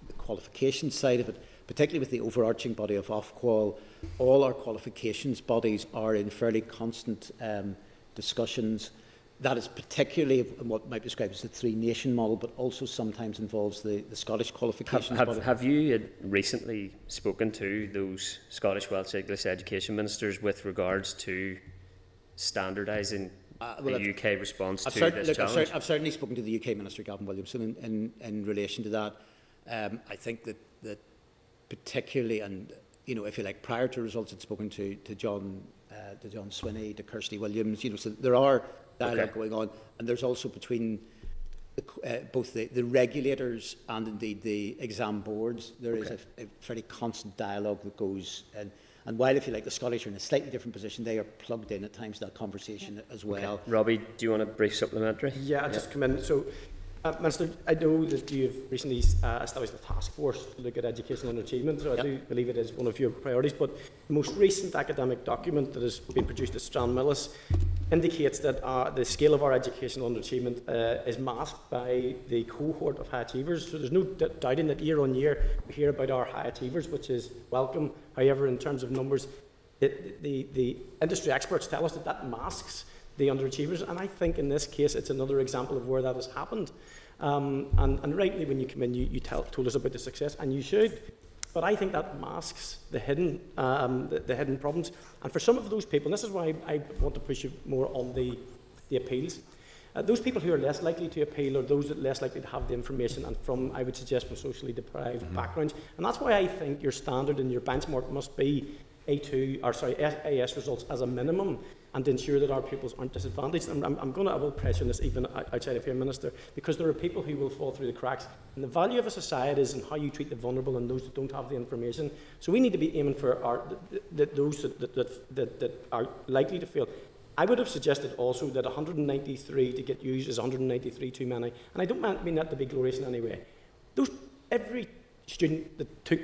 the qualification side of it, particularly with the overarching body of Ofqual. All our qualifications bodies are in fairly constant um, discussions. That is particularly in what might be described as the three-nation model, but also sometimes involves the, the Scottish qualifications have, have, model. Have you recently spoken to those Scottish, Welsh, English education ministers with regards to standardising uh, well, the U K response I've to this look, challenge? I've, cer I've certainly spoken to the U K Minister, Gavin Williamson, in, in, in relation to that. Um, I think that, that particularly, and you know, if you like, prior to results, I'd spoken to, to John, uh, to John Swinney, to Kirsty Williams. You know, so there are dialogue okay. going on, and there's also between the, uh, both the, the regulators and indeed the exam boards. There okay. is a, a fairly constant dialogue that goes. And, And while, if you like, the Scottish are in a slightly different position, they are plugged in at times to that conversation yeah. as well. Okay. Robbie, do you want a brief supplementary? Yeah, I'll yeah. just come in. So, uh, Minister, I know that you've recently uh, established a task force to look at education and achievement, so yep. I do believe it is one of your priorities, but the most recent academic document that has been produced at Strabane indicates that uh, the scale of our education and achievement uh, is masked by the cohort of high achievers. So there's no doubting that year on year we hear about our high achievers, which is welcome. However, in terms of numbers, it, the, the industry experts tell us that that masks the underachievers. And I think in this case, it's another example of where that has happened. Um, and, and rightly, when you come in, you, you tell, told us about the success, and you should. But I think that masks the hidden, um, the, the hidden problems. And for some of those people, and this is why I, I want to push you more on the, the appeals, uh, those people who are less likely to appeal are those that are less likely to have the information and from, I would suggest, from socially deprived mm-hmm. backgrounds. And that's why I think your standard and your benchmark must be A two, or sorry, A S results as a minimum, and to ensure that our pupils aren't disadvantaged. And I'm, I'm going to, I will pressure this even outside of here, Minister, because there are people who will fall through the cracks. And the value of a society is in how you treat the vulnerable and those that don't have the information. So we need to be aiming for our, th th those that, that, that, that are likely to fail. I would have suggested also that one hundred ninety-three to get used is one hundred ninety-three too many. And I don't mean that to be glorious in any way. Those, every student that took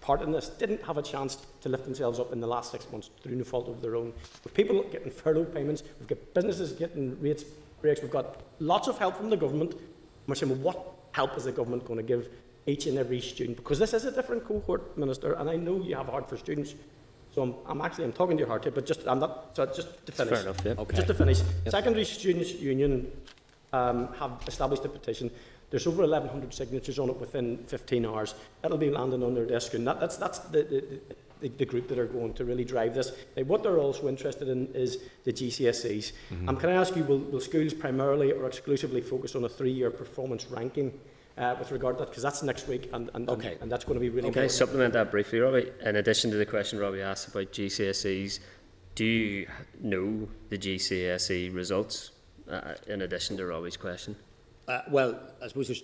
part in this didn't have a chance to lift themselves up in the last six months through no fault of their own. With people getting furlough payments, we've got businesses getting rates breaks, we've got lots of help from the government. We're saying, well, what help is the government going to give each and every student, because this is a different cohort, Minister, and I know you have heart for students. So I'm, I'm actually I'm talking to your heart here, but just I'm not. So just to finish. Fair enough, yeah. Okay. Just to finish. Yep. Secondary Students Union um, have established a petition. There's over eleven hundred signatures on it within fifteen hours. It'll be landing on their desk, and that, that's that's the, the, the, the group that are going to really drive this. Now, what they're also interested in is the G C S Es. Mm-hmm. Um, can I ask you, will, will schools primarily or exclusively focus on a three-year performance ranking? Uh, with regard to that, because that's next week, and, and, okay. and, and that's going to be really okay, important. Can I supplement that briefly, Robbie? In addition to the question Robbie asked about G C S Es, do you know the G C S E results, uh, in addition to Robbie's question? Uh, well, I suppose there's,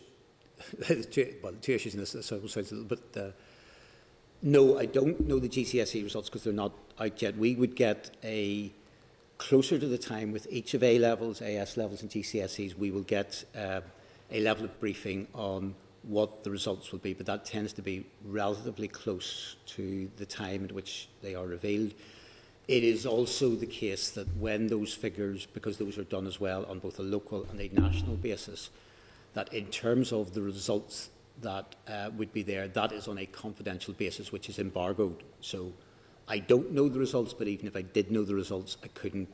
there's two, well, two issues in this, so it sounds a little bit... Uh, no, I don't know the G C S E results because they're not out yet. We would get a... Closer to the time with each of A-levels, A S levels and G C S Es, we will get... Uh, a level of briefing on what the results will be, but that tends to be relatively close to the time at which they are revealed. It is also the case that when those figures, because those are done as well on both a local and a national basis, that in terms of the results that uh, would be there, that is on a confidential basis, which is embargoed. So I don't know the results, but even if I did know the results, I couldn't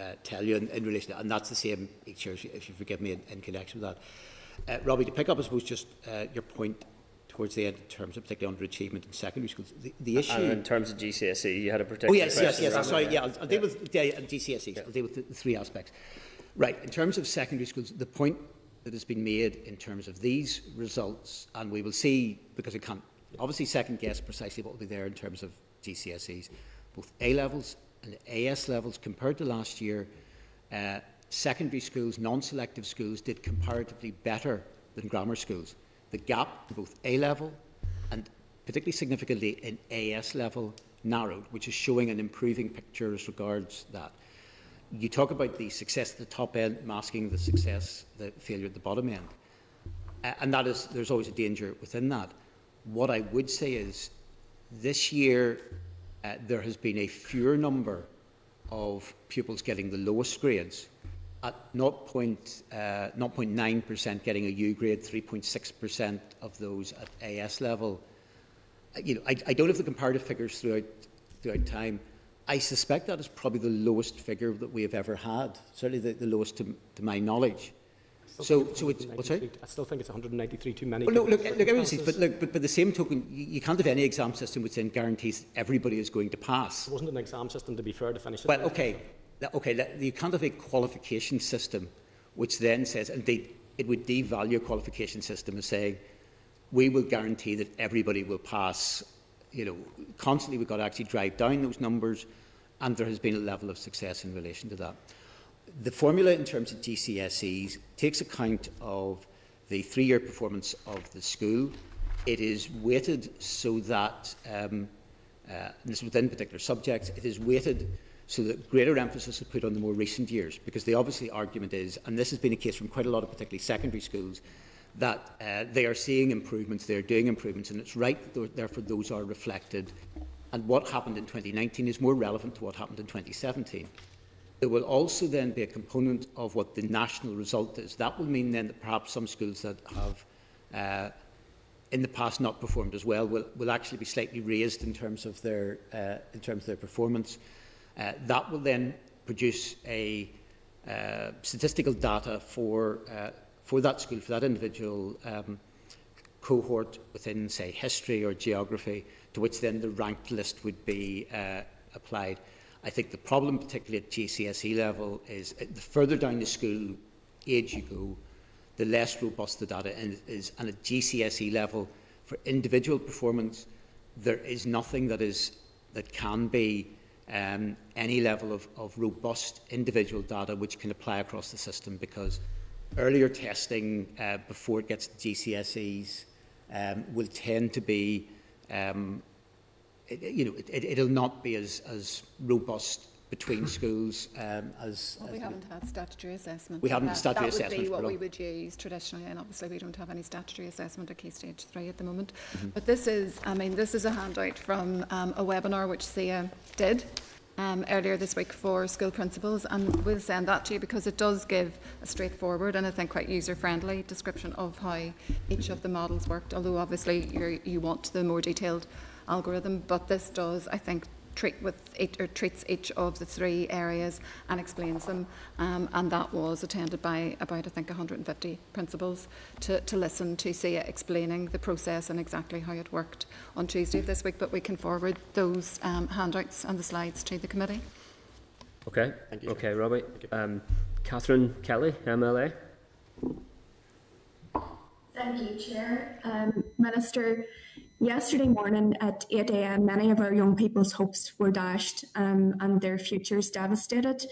Uh, tell you in, in relation to, and that's the same each year, if you forgive me, in, in connection with that. Uh, Robbie, to pick up, I suppose, just uh, your point towards the end in terms of particularly underachievement in secondary schools, the, the issue... And in terms of G C S E, you had a particular... Oh, yes, yes, yes, I'm sorry, yeah, I'll, I'll yeah. deal with the, uh, G C S Es, yeah. I'll deal with the, the three aspects. Right, in terms of secondary schools, the point that has been made in terms of these results, and we will see, because we can't obviously second-guess precisely what will be there in terms of G C S Es, both A-levels and A S levels compared to last year, uh, secondary schools, non-selective schools, did comparatively better than grammar schools. The gap to both A-level and particularly significantly in A S level narrowed, which is showing an improving picture as regards that. You talk about the success at the top end masking the success, the failure at the bottom end. Uh, and that is, there's always a danger within that. What I would say is this year, Uh, there has been a fewer number of pupils getting the lowest grades, at zero point nine percent getting a U grade, three point six percent of those at A S level. Uh, you know, I, I don't have the comparative figures throughout, throughout time. I suspect that is probably the lowest figure that we have ever had, certainly the, the lowest to, to my knowledge. So, so it's, what's that? I still think it's one hundred ninety-three too many. Well, no, look, look, everyone says, but look, but by the same token, you, you can't have any exam system which then guarantees everybody is going to pass. It wasn't an exam system, to be fair, to finish it. Well, okay, okay, you can't have a qualification system which then says, and they, it would devalue a qualification system as saying, we will guarantee that everybody will pass. You know, constantly we've got to actually drive down those numbers, and there has been a level of success in relation to that. The formula in terms of G C S Es takes account of the three-year performance of the school. It is weighted so that, um, uh, and this is within particular subjects, it is weighted so that greater emphasis is put on the more recent years, because the obviously argument is, and this has been a case from quite a lot of particularly secondary schools, that uh, they are seeing improvements, they are doing improvements, and it's right that therefore those are reflected. And what happened in twenty nineteen is more relevant to what happened in twenty seventeen. There will also then be a component of what the national result is. That will mean then that perhaps some schools that have uh, in the past not performed as well will, will actually be slightly raised in terms of their, uh, in terms of their performance. Uh, that will then produce a uh, statistical data for, uh, for that school, for that individual um, cohort within, say, history or geography, to which then the ranked list would be uh, applied. I think the problem, particularly at G C S E level, is the further down the school age you go, the less robust the data is. And at G C S E level, for individual performance, there is nothing that is that can be um, any level of, of robust individual data which can apply across the system, because earlier testing uh, before it gets to G C S Es um, will tend to be. Um, It, you know, it, it'll not be as, as robust between schools um, as... Well, as we haven't had statutory assessment. We haven't had statutory assessment. That would be what we would use traditionally, and obviously we don't have any statutory assessment at Key Stage three at the moment. Mm-hmm. But this is, I mean, this is a handout from um, a webinar which C I A did um, earlier this week for school principals, and we'll send that to you because it does give a straightforward and I think quite user-friendly description of how each of the models worked, although obviously you're, you want the more detailed algorithm, but this does, I think, treat with each, or treats each of the three areas and explains them, um, and that was attended by about, I think, one hundred and fifty principals to, to listen to C C A explaining the process and exactly how it worked on Tuesday of this week. But we can forward those um, handouts and the slides to the committee. Okay. Thank you. Okay, Robbie. Um, Catherine Kelly, M L A. Thank you, Chair. Um, Minister, yesterday morning at eight A M many of our young people's hopes were dashed um, and their futures devastated.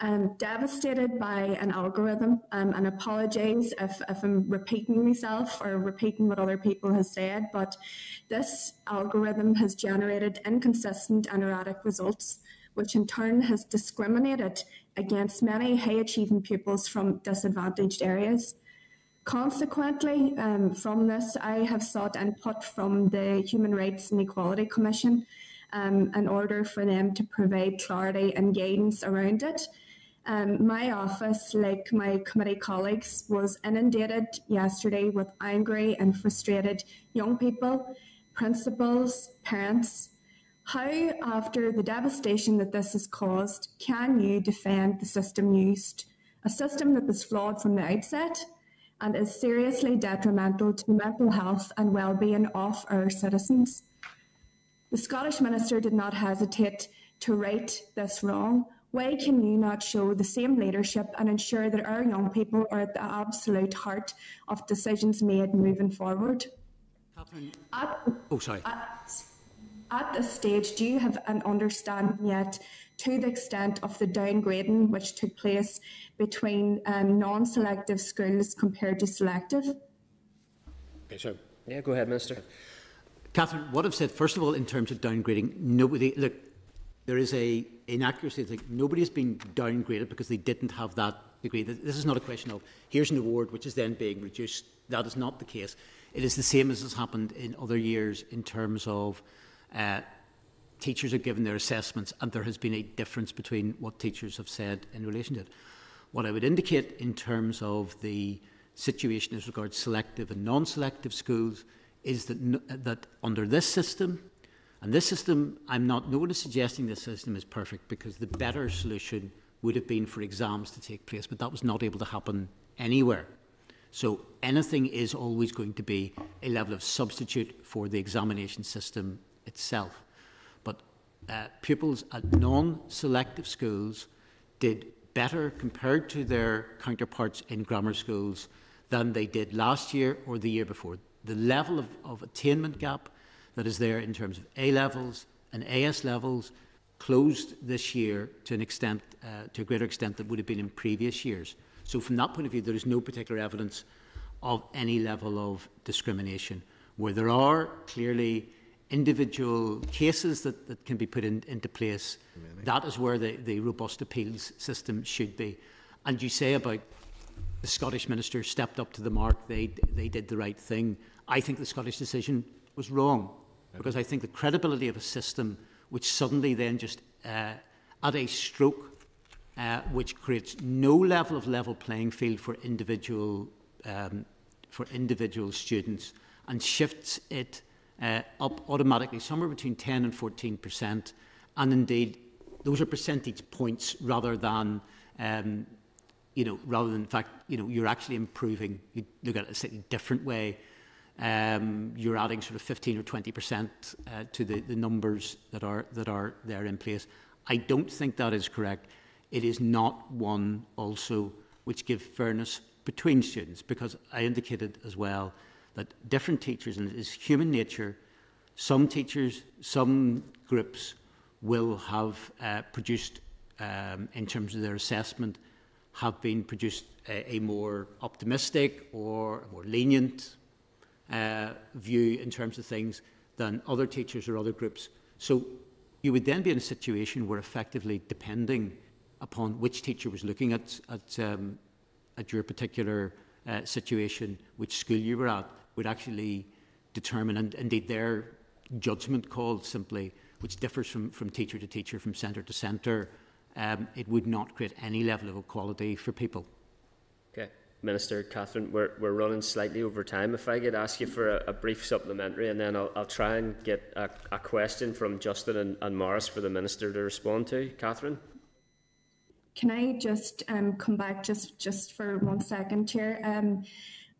Um, devastated by an algorithm, um, and apologise if, if I'm repeating myself or repeating what other people have said, but this algorithm has generated inconsistent and erratic results, which in turn has discriminated against many high-achieving pupils from disadvantaged areas. Consequently, um, from this, I have sought input from the Human Rights and Equality Commission um, in order for them to provide clarity and guidance around it. Um, my office, like my committee colleagues, was inundated yesterday with angry and frustrated young people, principals, parents. How, after the devastation that this has caused, can you defend the system used? A system that was flawed from the outset and is seriously detrimental to the mental health and well-being of our citizens. The Scottish Minister did not hesitate to right this wrong. Why can you not show the same leadership and ensure that our young people are at the absolute heart of decisions made moving forward? Catherine. At, oh, sorry. At, at this stage, do you have an understanding yet to the extent of the downgrading which took place between um, non-selective schools compared to selective? Okay, so yeah, go ahead, Minister. Catherine, what I've said, first of all, in terms of downgrading, nobody, look, there is an inaccuracy. Like, nobody has been downgraded because they didn't have that degree. This is not a question of, here's an award which is then being reduced. That is not the case. It is the same as has happened in other years in terms of uh, teachers are given their assessments, and there has been a difference between what teachers have said in relation to it. What I would indicate in terms of the situation as regards selective and non-selective schools is that, that under this system, and this system, I'm not, no one is suggesting this system is perfect, because the better solution would have been for exams to take place, but that was not able to happen anywhere. So anything is always going to be a level of substitute for the examination system itself. Uh, pupils at non-selective schools did better compared to their counterparts in grammar schools than they did last year or the year before. The level of, of attainment gap that is there in terms of A-levels and A S levels closed this year to an extent, uh, to a greater extent than would have been in previous years. So from that point of view, there is no particular evidence of any level of discrimination. Where there are clearly individual cases that, that can be put in, into place, Many. that is where the, the robust appeals system should be. And you say about the Scottish Minister stepped up to the mark, they, they did the right thing. I think the Scottish decision was wrong, okay, because I think the credibility of a system which suddenly then just uh, at a stroke, uh, which creates no level of level playing field for individual, um, for individual students and shifts it Uh, up automatically, somewhere between ten and fourteen percent, and indeed those are percentage points rather than, um, you know, rather than in fact, you know, you're actually improving. You look at it a slightly different way. Um, you're adding sort of fifteen or twenty percent uh, to the, the numbers that are that are there in place. I don't think that is correct. It is not one also which gives fairness between students, because I indicated as well that different teachers, and it is human nature, some teachers, some groups will have uh, produced, um, in terms of their assessment, have been produced a, a more optimistic or a more lenient uh, view in terms of things than other teachers or other groups. So you would then be in a situation where effectively, depending upon which teacher was looking at, at, um, at your particular uh, situation, which school you were at, would actually determine, and indeed their judgment call simply, which differs from, from teacher to teacher, from centre to centre, um, it would not create any level of equality for people. Okay. Minister, Catherine, we're, we're running slightly over time. If I could ask you for a, a brief supplementary, and then I'll, I'll try and get a, a question from Justin and, and Morris for the Minister to respond to. Catherine? Can I just um, come back just, just for one second, Chair? Um,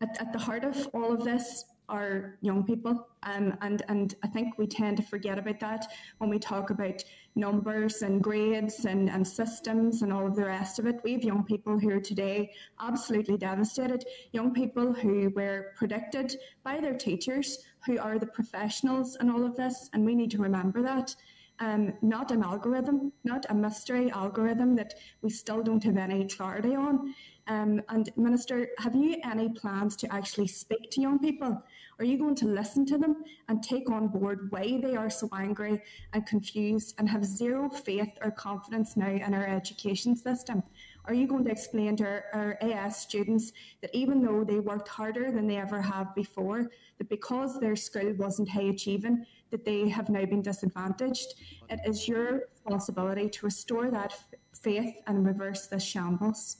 at, at the heart of all of this are young people, um, and, and I think we tend to forget about that when we talk about numbers and grades and, and systems and all of the rest of it. We have young people who are today absolutely devastated, young people who were predicted by their teachers, who are the professionals in all of this, and we need to remember that. Um, not an algorithm, not a mystery algorithm that we still don't have any clarity on. Um, and Minister, have you any plans to actually speak to young people? Are you going to listen to them and take on board why they are so angry and confused and have zero faith or confidence now in our education system? Are you going to explain to our, our A S students that even though they worked harder than they ever have before, that because their school wasn't high achieving, that they have now been disadvantaged? It is your responsibility to restore that faith and reverse this shambles.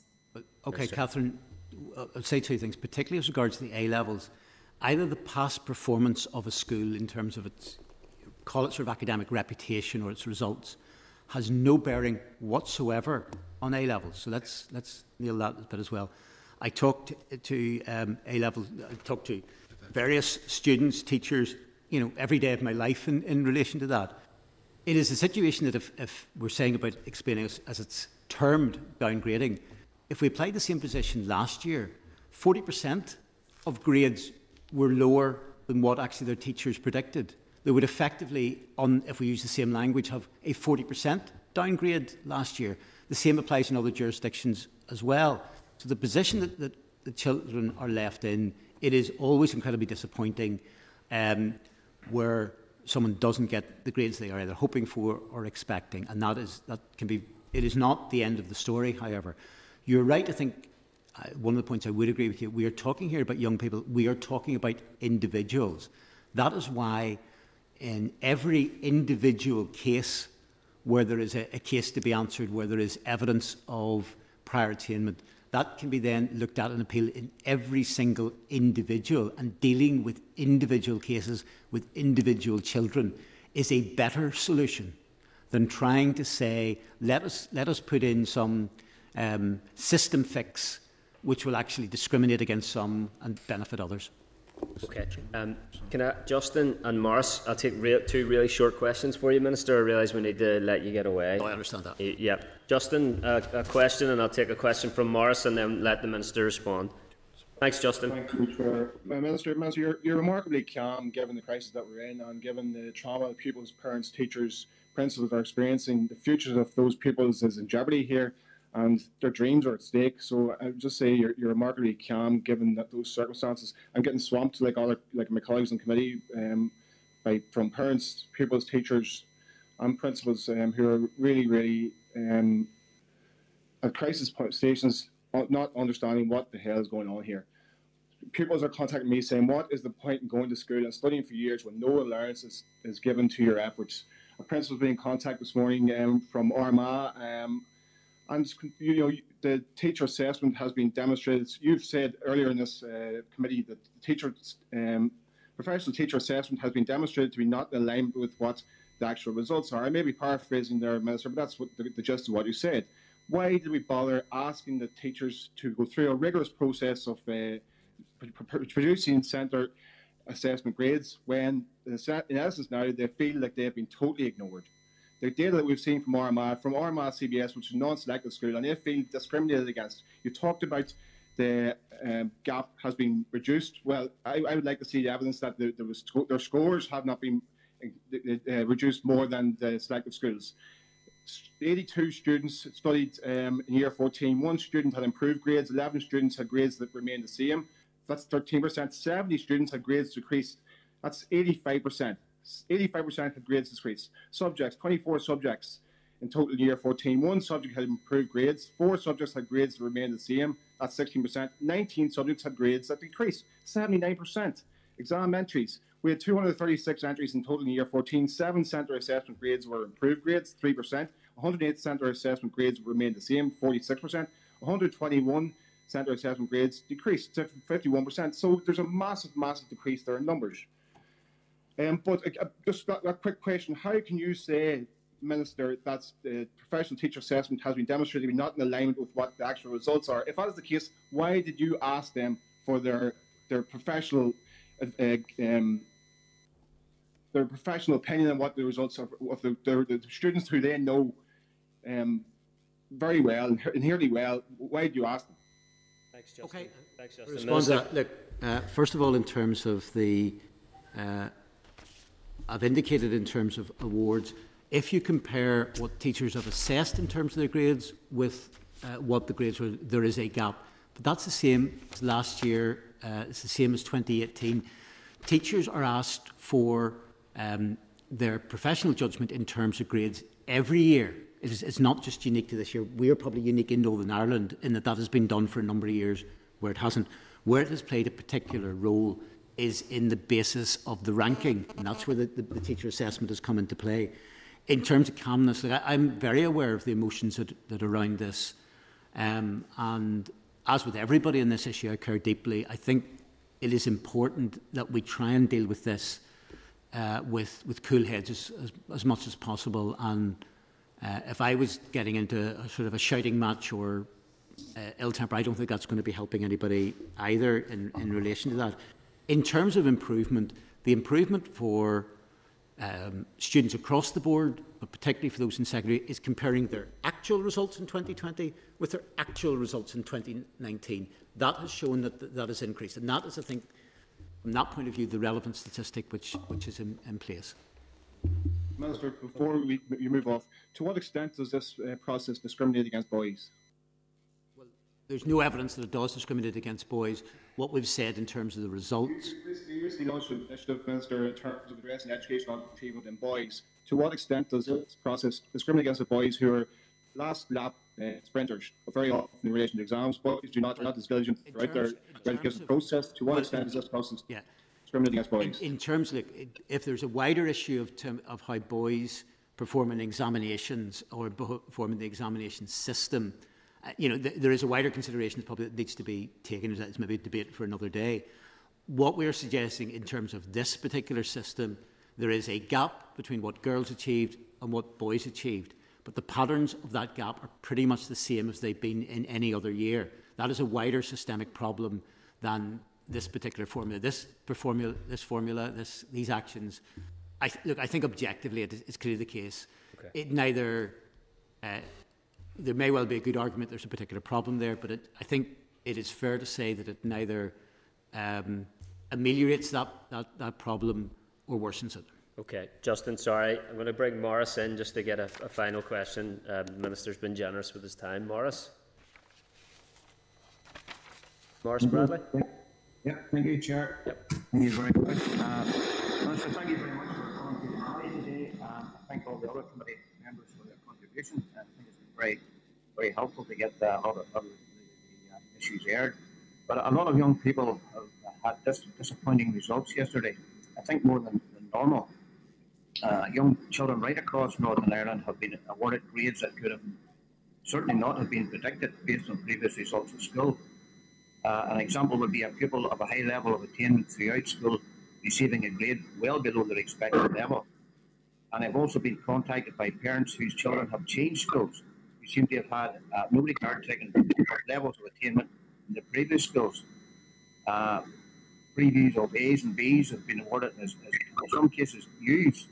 Okay, yes, Catherine, I'll say two things, particularly as regards to the A levels. Either the past performance of a school in terms of its, call it sort of academic reputation or its results, has no bearing whatsoever on A levels. So let's, let's nail that bit as well. I talked to um, A levels, I talked to various students, teachers, you know, every day of my life in, in relation to that. It is a situation that if, if we're saying about explaining as it's termed downgrading, if we applied the same position last year, forty percent of grades were lower than what actually their teachers predicted. They would effectively, on, if we use the same language, have a forty percent downgrade last year. The same applies in other jurisdictions as well. So the position that, that the children are left in, it is always incredibly disappointing um, where someone doesn't get the grades they are either hoping for or expecting. And that is, that can be, it is not the end of the story, however. You're right, I think, uh, one of the points I would agree with you, we are talking here about young people, we are talking about individuals. That is why in every individual case where there is a, a case to be answered, where there is evidence of prior attainment, that can be then looked at and appealed in every single individual, and dealing with individual cases with individual children is a better solution than trying to say, let us, let us put in some Um, system fix which will actually discriminate against some and benefit others. Okay. Um, can I, Justin and Morris, I'll take re two really short questions for you, Minister. I realise we need to let you get away. Oh, I understand that. Yeah. Justin, uh, a question, and I'll take a question from Morris and then let the Minister respond. Thanks, Justin. Thank you, Chair. Minister, Minister you're, you're remarkably calm given the crisis that we're in and given the trauma that pupils, parents, teachers, principals are experiencing. The future of those pupils is in jeopardy here, and their dreams are at stake. So I would just say you're, you're remarkably calm given that those circumstances. I'm getting swamped, like all like my colleagues on committee, um, by from parents, pupils, teachers, and principals um, who are really, really um, at crisis stations, not understanding what the hell is going on here. Pupils are contacting me saying, "What is the point in going to school and studying for years when no allowance is, is given to your efforts?" A principal being contacted this morning um, from Armagh. Um, And you know, the teacher assessment has been demonstrated. You've said earlier in this uh, committee that the teacher, um, professional teacher assessment has been demonstrated to be not aligned with what the actual results are. I may be paraphrasing there, Minister, but that's what the, the gist of what you said. Why did we bother asking the teachers to go through a rigorous process of uh, producing centre assessment grades when, in essence, now they feel like they have been totally ignored? The data that we've seen from Armagh, from Armagh C B S, which is a non-selective school, and they feel discriminated against. You talked about the um, gap has been reduced. Well, I, I would like to see the evidence that the, the sco their scores have not been uh, reduced more than the selective schools. eighty-two students studied um, in year fourteen. One student had improved grades. eleven students had grades that remained the same. That's thirteen percent. seventy students had grades decreased. That's eighty-five percent. eighty-five percent of grades decreased. Subjects, twenty-four subjects in total in year fourteen. One subject had improved grades. Four subjects had grades that remained the same. That's sixteen percent. nineteen subjects had grades that decreased. seventy-nine percent. Exam entries. We had two hundred thirty-six entries in total in Year fourteen. Seven centre assessment grades were improved grades, three percent. one hundred eight centre assessment grades remained the same, forty-six percent. one hundred twenty-one centre assessment grades decreased to fifty-one percent. So there's a massive, massive decrease there in numbers. Um, but uh, just a, a quick question. How can you say, Minister, that the uh, professional teacher assessment has been demonstrated to be not in alignment with what the actual results are? If that is the case, why did you ask them for their their professional uh, um, their professional opinion on what the results of, of the, the, the students who they know um, very well and inherently well? Why did you ask them? Thanks, Justin. Okay. Thanks, Justin. Respond to that. Look, uh, first of all, in terms of the uh, I've indicated in terms of awards, if you compare what teachers have assessed in terms of their grades with uh, what the grades were, there is a gap. But that's the same as last year, uh, it's the same as twenty eighteen. Teachers are asked for um, their professional judgment in terms of grades every year. It is, it's not just unique to this year. We are probably unique in Northern Ireland in that that has been done for a number of years where it hasn't. Where it has played a particular role is in the basis of the ranking, and that's where the, the, the teacher assessment has come into play. In terms of calmness, like I, I'm very aware of the emotions that, that are around this, um, and as with everybody on this issue, I care deeply. I think it is important that we try and deal with this uh, with, with cool heads as, as, as much as possible, and uh, if I was getting into a sort of a shouting match or uh, ill temper, I don't think that's going to be helping anybody either in, in relation to that. In terms of improvement, the improvement for um, students across the board, but particularly for those in secondary, is comparing their actual results in twenty twenty with their actual results in twenty nineteen. That has shown that th that has increased, and that is, I think, from that point of view, the relevant statistic which, which is in, in place. Minister, before we, you move off, to what extent does this uh, process discriminate against boys? There's no evidence that it does discriminate against boys. What we've said in terms of the results. You recently launched an initiative, Minister, in terms of addressing educational achievement in boys. To what extent does this process discriminate against the boys who are last lap uh, sprinters, very often in relation to exams? Boys do not, are not as diligent throughout their education process. To what extent does this process yeah. discriminate against boys? In, in terms of, if there's a wider issue of, term, of how boys perform in examinations or perform in the examination system, you know, th there is a wider consideration probably that needs to be taken. It's maybe a debate for another day. What we are suggesting in terms of this particular system, there is a gap between what girls achieved and what boys achieved. But the patterns of that gap are pretty much the same as they've been in any other year. That is a wider systemic problem than this particular formula. This formula, this formula, this, these actions, I th look, I think objectively it is, it's clearly the case. Okay. It neither... Uh, There may well be a good argument there's a particular problem there, but it, I think it is fair to say that it neither um, ameliorates that, that, that problem or worsens it. Okay, Justin, sorry. I'm going to bring Morris in just to get a, a final question. Uh, the Minister's been generous with his time. Morris? Morris Bradley? Yeah, yeah thank you, Chair. Yep. Thank you very much. Uh, Minister, thank you very much for coming to the rally today. Um, I thank all the other committee members for their contribution. Uh, Very, very helpful to get uh, a lot of, of the, the uh, issues aired. But a lot of young people have had dis disappointing results yesterday, I think more than, than normal. Uh, young children right across Northern Ireland have been awarded grades that could have certainly not have been predicted based on previous results of school. Uh, an example would be a pupil of a high level of attainment throughout school receiving a grade well below their expected level. And I've also been contacted by parents whose children have changed schools. Seem to have had uh, no regard taken to levels of attainment in the previous schools. Uh, previews of A's and B's have been awarded as, as in some cases, U's.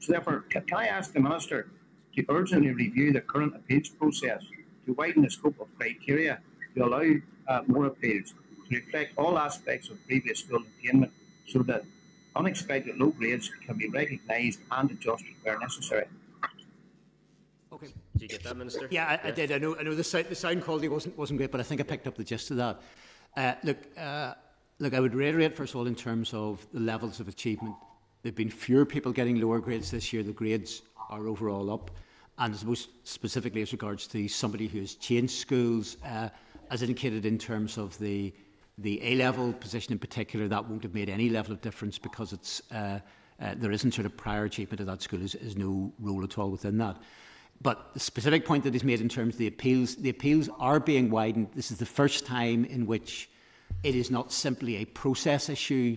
So therefore, can I ask the Minister to urgently review the current appeals process to widen the scope of criteria to allow uh, more appeals to reflect all aspects of previous school attainment so that unexpected low grades can be recognised and adjusted where necessary? Okay. Did you get that, Minister? Yeah, I, yeah. I did. I know. I know the sound, the sound quality wasn't wasn't great, but I think I picked up the gist of that. Uh, look, uh, look. I would reiterate first of all in terms of the levels of achievement. There've been fewer people getting lower grades this year. The grades are overall up, and as most specifically as regards to somebody who has changed schools, uh, as indicated in terms of the the A-level position in particular, that won't have made any level of difference, because it's, uh, uh, there isn't sort of prior achievement at that school. Is, is no role at all within that. But the specific point that is made in terms of the appeals, the appeals are being widened. This is the first time in which it is not simply a process issue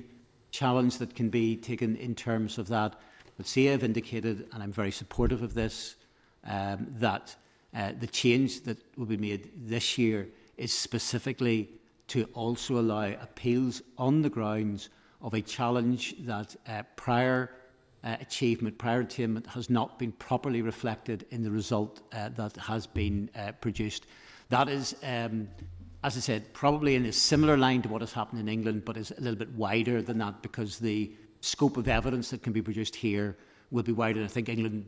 challenge that can be taken in terms of that. But C A have indicated, and I'm very supportive of this, um, that uh, the change that will be made this year is specifically to also allow appeals on the grounds of a challenge that uh, prior Uh, achievement, prior attainment has not been properly reflected in the result uh, that has been uh, produced. That is, um, as I said, probably in a similar line to what has happened in England, but is a little bit wider than that, because the scope of evidence that can be produced here will be wider. And I think England,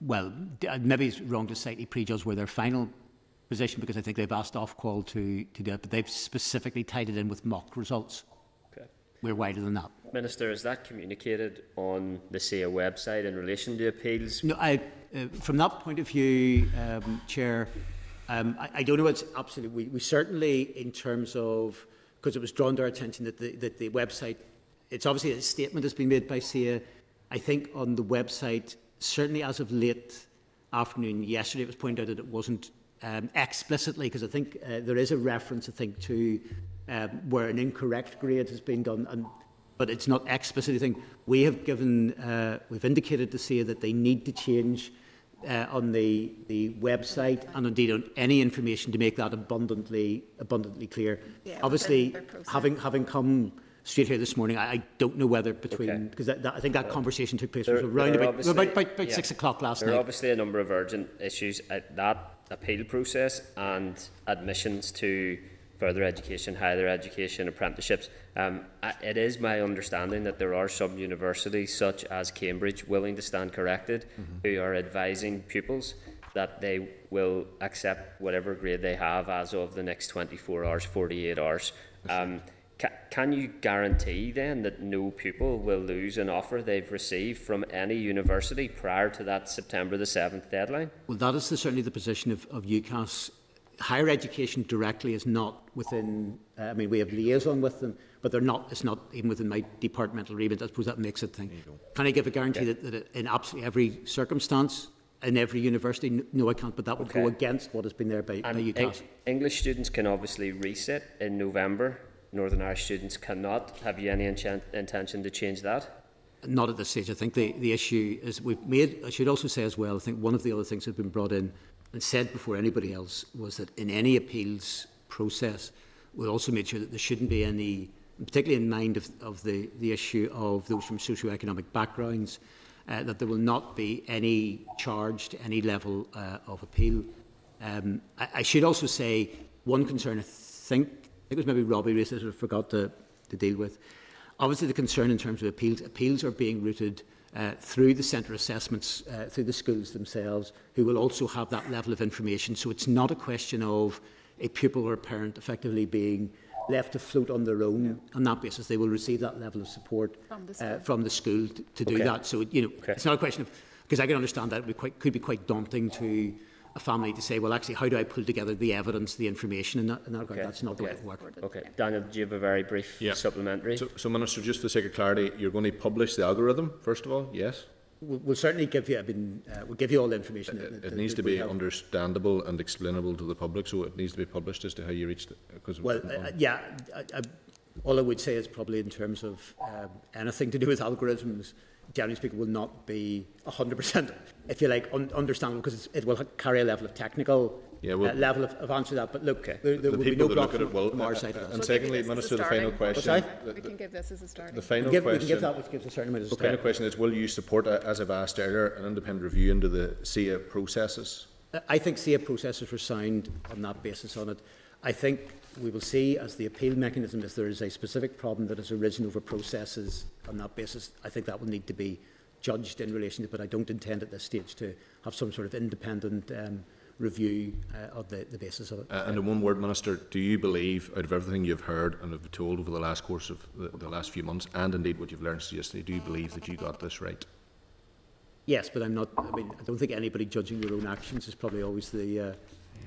well, maybe it's wrong to slightly prejudge where their final position, because I think they've asked Ofqual to, to do it, but they've specifically tied it in with mock results. Okay. We're wider than that. Minister, is that communicated on the C A website in relation to appeals? No, I, uh, from that point of view, um, Chair, um, I, I don't know. It's absolutely. We, we certainly, in terms of, because it was drawn to our attention that the, that the website, it's obviously a statement that's been made by C A. I think on the website, certainly as of late afternoon yesterday, it was pointed out that it wasn't um, explicitly, because I think uh, there is a reference, I think, to um, where an incorrect grade has been done. And, but it's not explicitly thing. We have given, uh, we've indicated to C A that they need to change uh, on the, the website, and indeed on any information, to make that abundantly, abundantly clear. Yeah, Obviously, having, having come straight here this morning, I, I don't know whether between, because okay. I think that well, conversation took place there, around about, about, about, about yeah, six o'clock last there night. There are obviously a number of urgent issues at that appeal process and admissions to further education, higher education, apprenticeships. Um, it is my understanding that there are some universities, such as Cambridge, willing to stand corrected, mm-hmm. who are advising pupils that they will accept whatever grade they have as of the next twenty-four hours, forty-eight hours. Um, ca can you guarantee then that no pupil will lose an offer they've received from any university prior to that September the seventh deadline? Well, that is the, certainly the position of, of UCAS. Higher education directly is not within, uh, I mean, we have liaison with them, but they're not, it's not even within my departmental remit. I suppose that makes it thing. Can I give a guarantee okay. that, that in absolutely every circumstance, in every university? No, I can't, but that would okay. go against what has been there by, by UCAS. Eng English students can obviously reset in November. Northern Irish students cannot. Have you any intention to change that? Not at this stage. I think the, the issue is we've made, I should also say as well, I think one of the other things that have been brought in and said before anybody else was that in any appeals process, we also made sure that there shouldn't be any, particularly in mind of, of the, the issue of those from socioeconomic backgrounds, uh, that there will not be any charge to any level uh, of appeal. Um, I, I should also say one concern, I think, I think it was maybe Robbie raised this, I forgot to, to deal with. Obviously, the concern in terms of appeals, appeals are being routed Uh, through the centre assessments, uh, through the schools themselves, who will also have that level of information. So it's not a question of a pupil or a parent effectively being left afloat on their own. No. On that basis, they will receive that level of support from the school, uh, from the school to, to okay. do that. So you know, okay. it's not a question of, because I can understand that it would be quite, could be quite daunting to a family to say, well, actually, how do I pull together the evidence, the information, and that, and that okay. that's not the way it works. Okay. Daniel, do you have a very brief yeah. supplementary? So, so, Minister, just for the sake of clarity, you're going to publish the algorithm, first of all, yes? We'll, we'll certainly give you, I mean, uh, we'll give you all the information. It, that, it that, needs that to be understandable and explainable to the public, so it needs to be published as to how you reached it. Well, uh, yeah, I, I, all I would say is probably in terms of um, anything to do with algorithms, generally speaking, will not be one hundred percent, if you like, un understandable, because it's, it will carry a level of technical yeah, well, uh, level of, of answer to that. But look, okay. there, there the will be no block from, will, from our uh, side. Uh, and so secondly, Minister, the final question. The, we can give this as a starting. The final we give, question. We can give that, which gives a certain amount of. The start. Final question is: will you support, as I've asked earlier, an independent review into the C A processes? I think C A processes were sound on that basis. On it, I think we will see as the appeal mechanism, if there is a specific problem that has arisen over processes on that basis, I think that will need to be judged in relation to, but I don't intend at this stage to have some sort of independent um, review uh, of the, the basis of it. Uh, and in one word, Minister, do you believe, out of everything you've heard and have been told over the last course of the, the last few months, and indeed what you've learned yesterday, do you believe that you got this right? Yes, but I'm not, I mean, I don't think anybody judging your own actions is probably always the... Uh,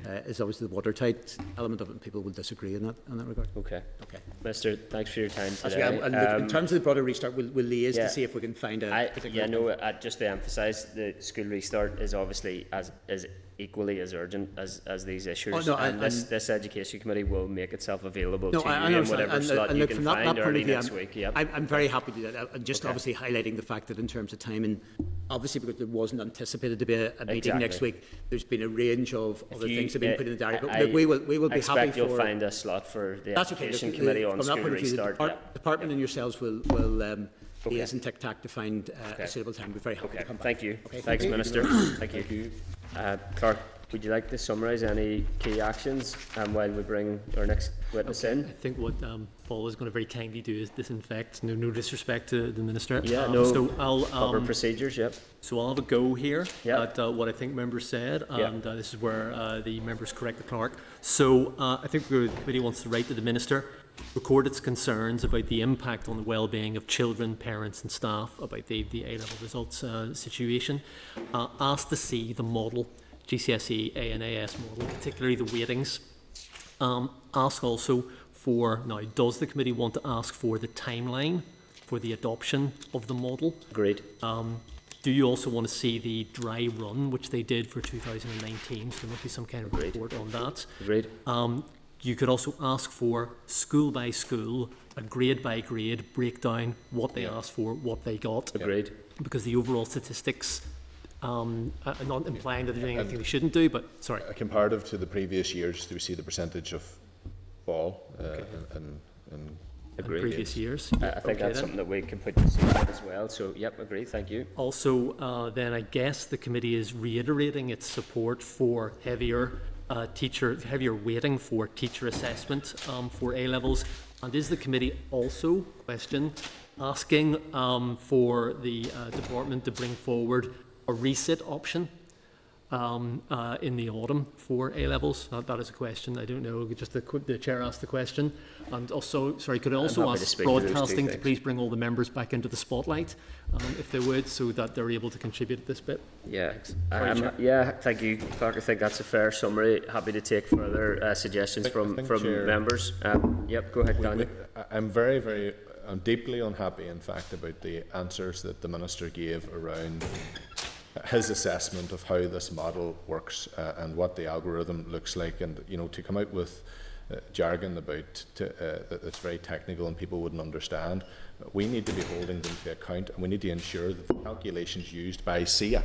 uh, is obviously the watertight element of it, and people will disagree in that, in that regard. Okay. Okay. Minister, thanks for your time today. Actually, and um, in terms of the broader restart, we'll, we'll liaise yeah, to see if we can find a I, particular... Yeah, no, uh, just to emphasise, the school restart is obviously as, as equally as urgent as, as these issues. Oh, no, and I, this, this Education Committee will make itself available no, to I, you I in whatever and, slot and you look, can find that, early that next I'm, week. Yep. I'm, I'm very happy to do that. I'm just okay. obviously highlighting the fact that in terms of time, and obviously because there wasn't anticipated to be a, a meeting exactly. next week, there's been a range of other you, things that have been uh, put in the diary. But I, look, we will, we will be happy for... I expect you'll find a slot for the that's Education okay, the, Committee the, on school restart. The depart, yeah. department yeah. and yourselves will... will um, Okay. Yes, and tic-tac to find uh, okay. a suitable time. We're very happy okay. to come back. Thank you. Okay. Thanks, Thank Minister. You. Thank you. Thank you. Uh, Clark, would you like to summarise any key actions um, while we bring our next witness okay. in? I think what um, Paul is going to very kindly do is disinfect. No, no disrespect to the Minister. Yeah, um, no. So I'll, um, proper procedures, yep. So I'll have a go here yep. at uh, what I think members said, and yep. uh, this is where uh, the members correct the Clerk. So uh, I think the committee wants to write to the Minister. Record its concerns about the impact on the well-being of children, parents and staff about the, the A-level results uh, situation. Uh, asked to see the model, G C S E, A and A S model, particularly the weightings. Um, ask also for, now does the committee want to ask for the timeline for the adoption of the model? Agreed. Um, do you also want to see the dry run, which they did for two thousand nineteen, so there must be some kind of Agreed. report on that. Agreed. Um, You could also ask for school by school, a grade by grade breakdown, what they yeah. asked for, what they got. Agreed. Because the overall statistics um, are not implying that they're doing anything they shouldn't do, but sorry. A comparative to the previous years, do we see the percentage of fall uh, okay. and, and, and previous years? years. Uh, I think okay, that's then. something that we can put to see as well. So, yep, agree. Thank you. Also, uh, then I guess the committee is reiterating its support for heavier. Uh, teacher, heavier weighting for teacher assessment um, for A-levels, and is the committee also question asking um, for the uh, department to bring forward a resit option um, uh, in the autumn for A-levels? That, that is a question. I don't know. Just the, the chair asked the question, and also, sorry, could I also ask broadcasting to, to please bring all the members back into the spotlight, um, if they would, so that they're able to contribute at this bit? Yeah. Um, yeah, thank you, Clark. I think that's a fair summary. Happy to take further uh, suggestions think, from, from Chair, members. Um, yep, go ahead, we, Daniel. We, I'm very, very, I'm deeply unhappy, in fact, about the answers that the Minister gave around his assessment of how this model works uh, and what the algorithm looks like. And, you know, to come out with uh, jargon about to, uh, that's very technical and people wouldn't understand, we need to be holding them to account, and we need to ensure that the calculations used by C I A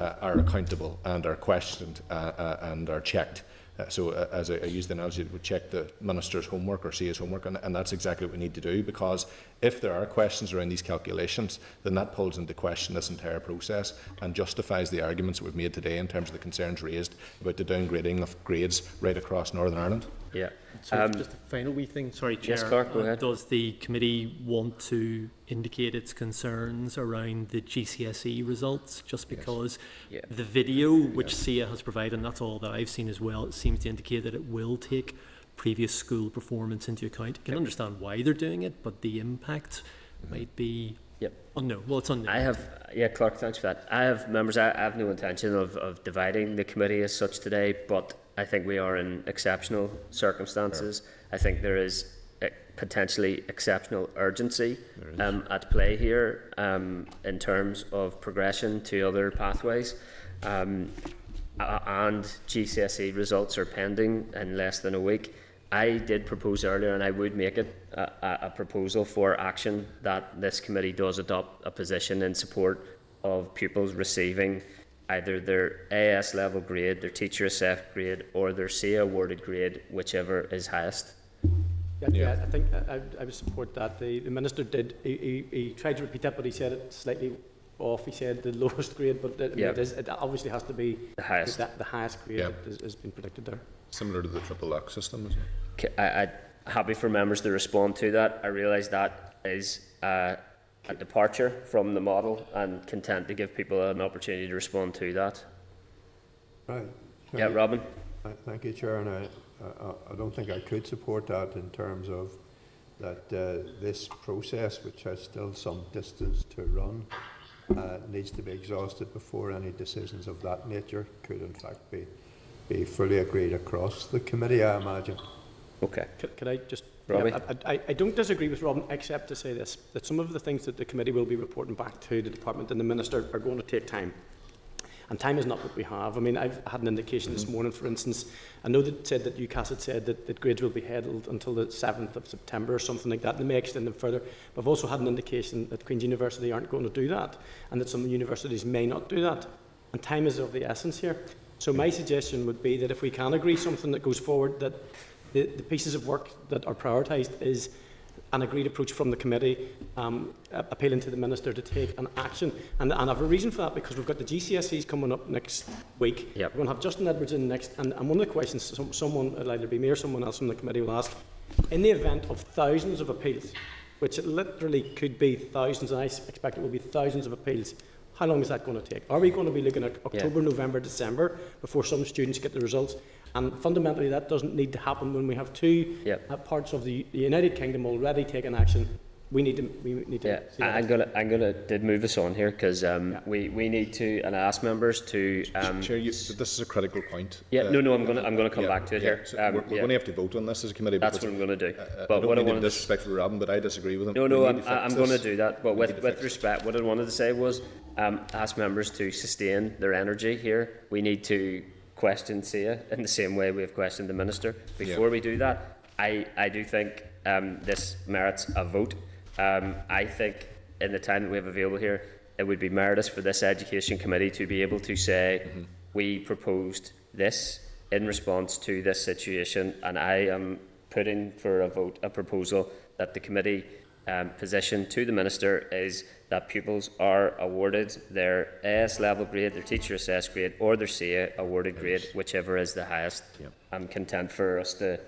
Uh, are accountable and are questioned uh, uh, and are checked. Uh, so uh, as I, I used the analogy, we check the Minister's homework or C A's homework, and, and that's exactly what we need to do, because if there are questions around these calculations, then that pulls into question this entire process and justifies the arguments that we've made today in terms of the concerns raised about the downgrading of grades right across Northern Ireland. Yeah. So um, just a final wee thing, sorry Chair, yes, Clark, go uh, ahead. Does the committee want to indicate its concerns around the G C S E results, just because yes. yeah. the video which yes. C I A has provided, and that's all that I've seen as well, it seems to indicate that it will take previous school performance into account. I can yep. understand why they're doing it, but the impact mm-hmm. might be Yep. Oh no. Well, it's unknown. I have, yeah, Clark. Thanks for that. I have members. I, I have no intention of, of dividing the committee as such today, but I think we are in exceptional circumstances. Sure. I think there is a potentially exceptional urgency um, at play here um, in terms of progression to other pathways, um, and G C S E results are pending in less than a week. I did propose earlier, and I would make it a, a proposal for action, that this committee does adopt a position in support of pupils receiving either their A S level grade, their teacher assessed grade, or their C A awarded grade, whichever is highest. Yeah, yeah. I think I, I would support that. The, the Minister did, he, he, he tried to repeat that, but he said it slightly off. He said the lowest grade, but it, yeah. it, is, it obviously has to be the highest, the, the highest grade yeah. that has been predicted there. Similar to the triple lock system, isn't it? I, I'm happy for members to respond to that. I realise that is uh, a departure from the model, and content to give people an opportunity to respond to that. Right. Thank yeah, you. Robin. Thank you, Chair. And I, I, I don't think I could support that in terms of that uh, this process, which has still some distance to run, uh, needs to be exhausted before any decisions of that nature could, in fact, be be fully agreed across the committee, I imagine. Okay. Can, can I just... Yeah, I, I, I don't disagree with Robin, except to say this, that some of the things that the committee will be reporting back to the department and the minister are going to take time. And time is not what we have. I mean, I've had an indication mm-hmm. this morning, for instance. I know that it said that UCAS had said that, that grades will be held until the seventh of September or something like that. They may extend them further. But I've also had an indication that Queen's University aren't going to do that, and that some universities may not do that. And time is of the essence here. So my suggestion would be that if we can agree something that goes forward, that the, the pieces of work that are prioritised is an agreed approach from the committee, um, appealing to the Minister to take an action. And, and I have a reason for that, because we've got the G C S Es coming up next week. Yep. We're going to have Justin Edwards in next. And, and one of the questions some, someone, it'll either be me or someone else from the committee, will ask, in the event of thousands of appeals, which it literally could be thousands, and I expect it will be thousands of appeals, how long is that going to take? Are we going to be looking at October, yeah. November, December before some students get the results? And fundamentally, that doesn't need to happen when we have two yeah. uh, parts of the United Kingdom already taking action. We need to. We need to. Yeah. I'm going to. I'm going to move us on here, because um, yeah. we we need to, and I ask members to. Um, Chair, you, this is a critical point. Yeah. Uh, no, no. I'm going to. I'm going to come yeah, back to it yeah. here. So um, we're we're yeah. going to have to vote on this as a committee. That's what I'm going to do. Uh, but I don't what mean I to disrespect for Robin, but I disagree with him. No, no. We I'm, I'm going to do that. But we with with respect, what I wanted to say was, um, ask members to sustain their energy here. We need to question C I A in the same way we have questioned the minister. Before yeah. we do that, I I do think um, this merits a vote. Um, I think, in the time that we have available here, it would be meritorious for this Education Committee to be able to say, mm-hmm. we proposed this in response to this situation, and I am putting for a vote a proposal that the committee um, position to the Minister is that pupils are awarded their A S level grade, their teacher assessed grade, or their C A awarded grade, whichever is the highest. Yep. I'm content for us to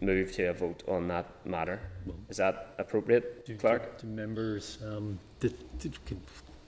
move to a vote on that matter. Is that appropriate, do, Clerk? Do, do members, um, did, did, did,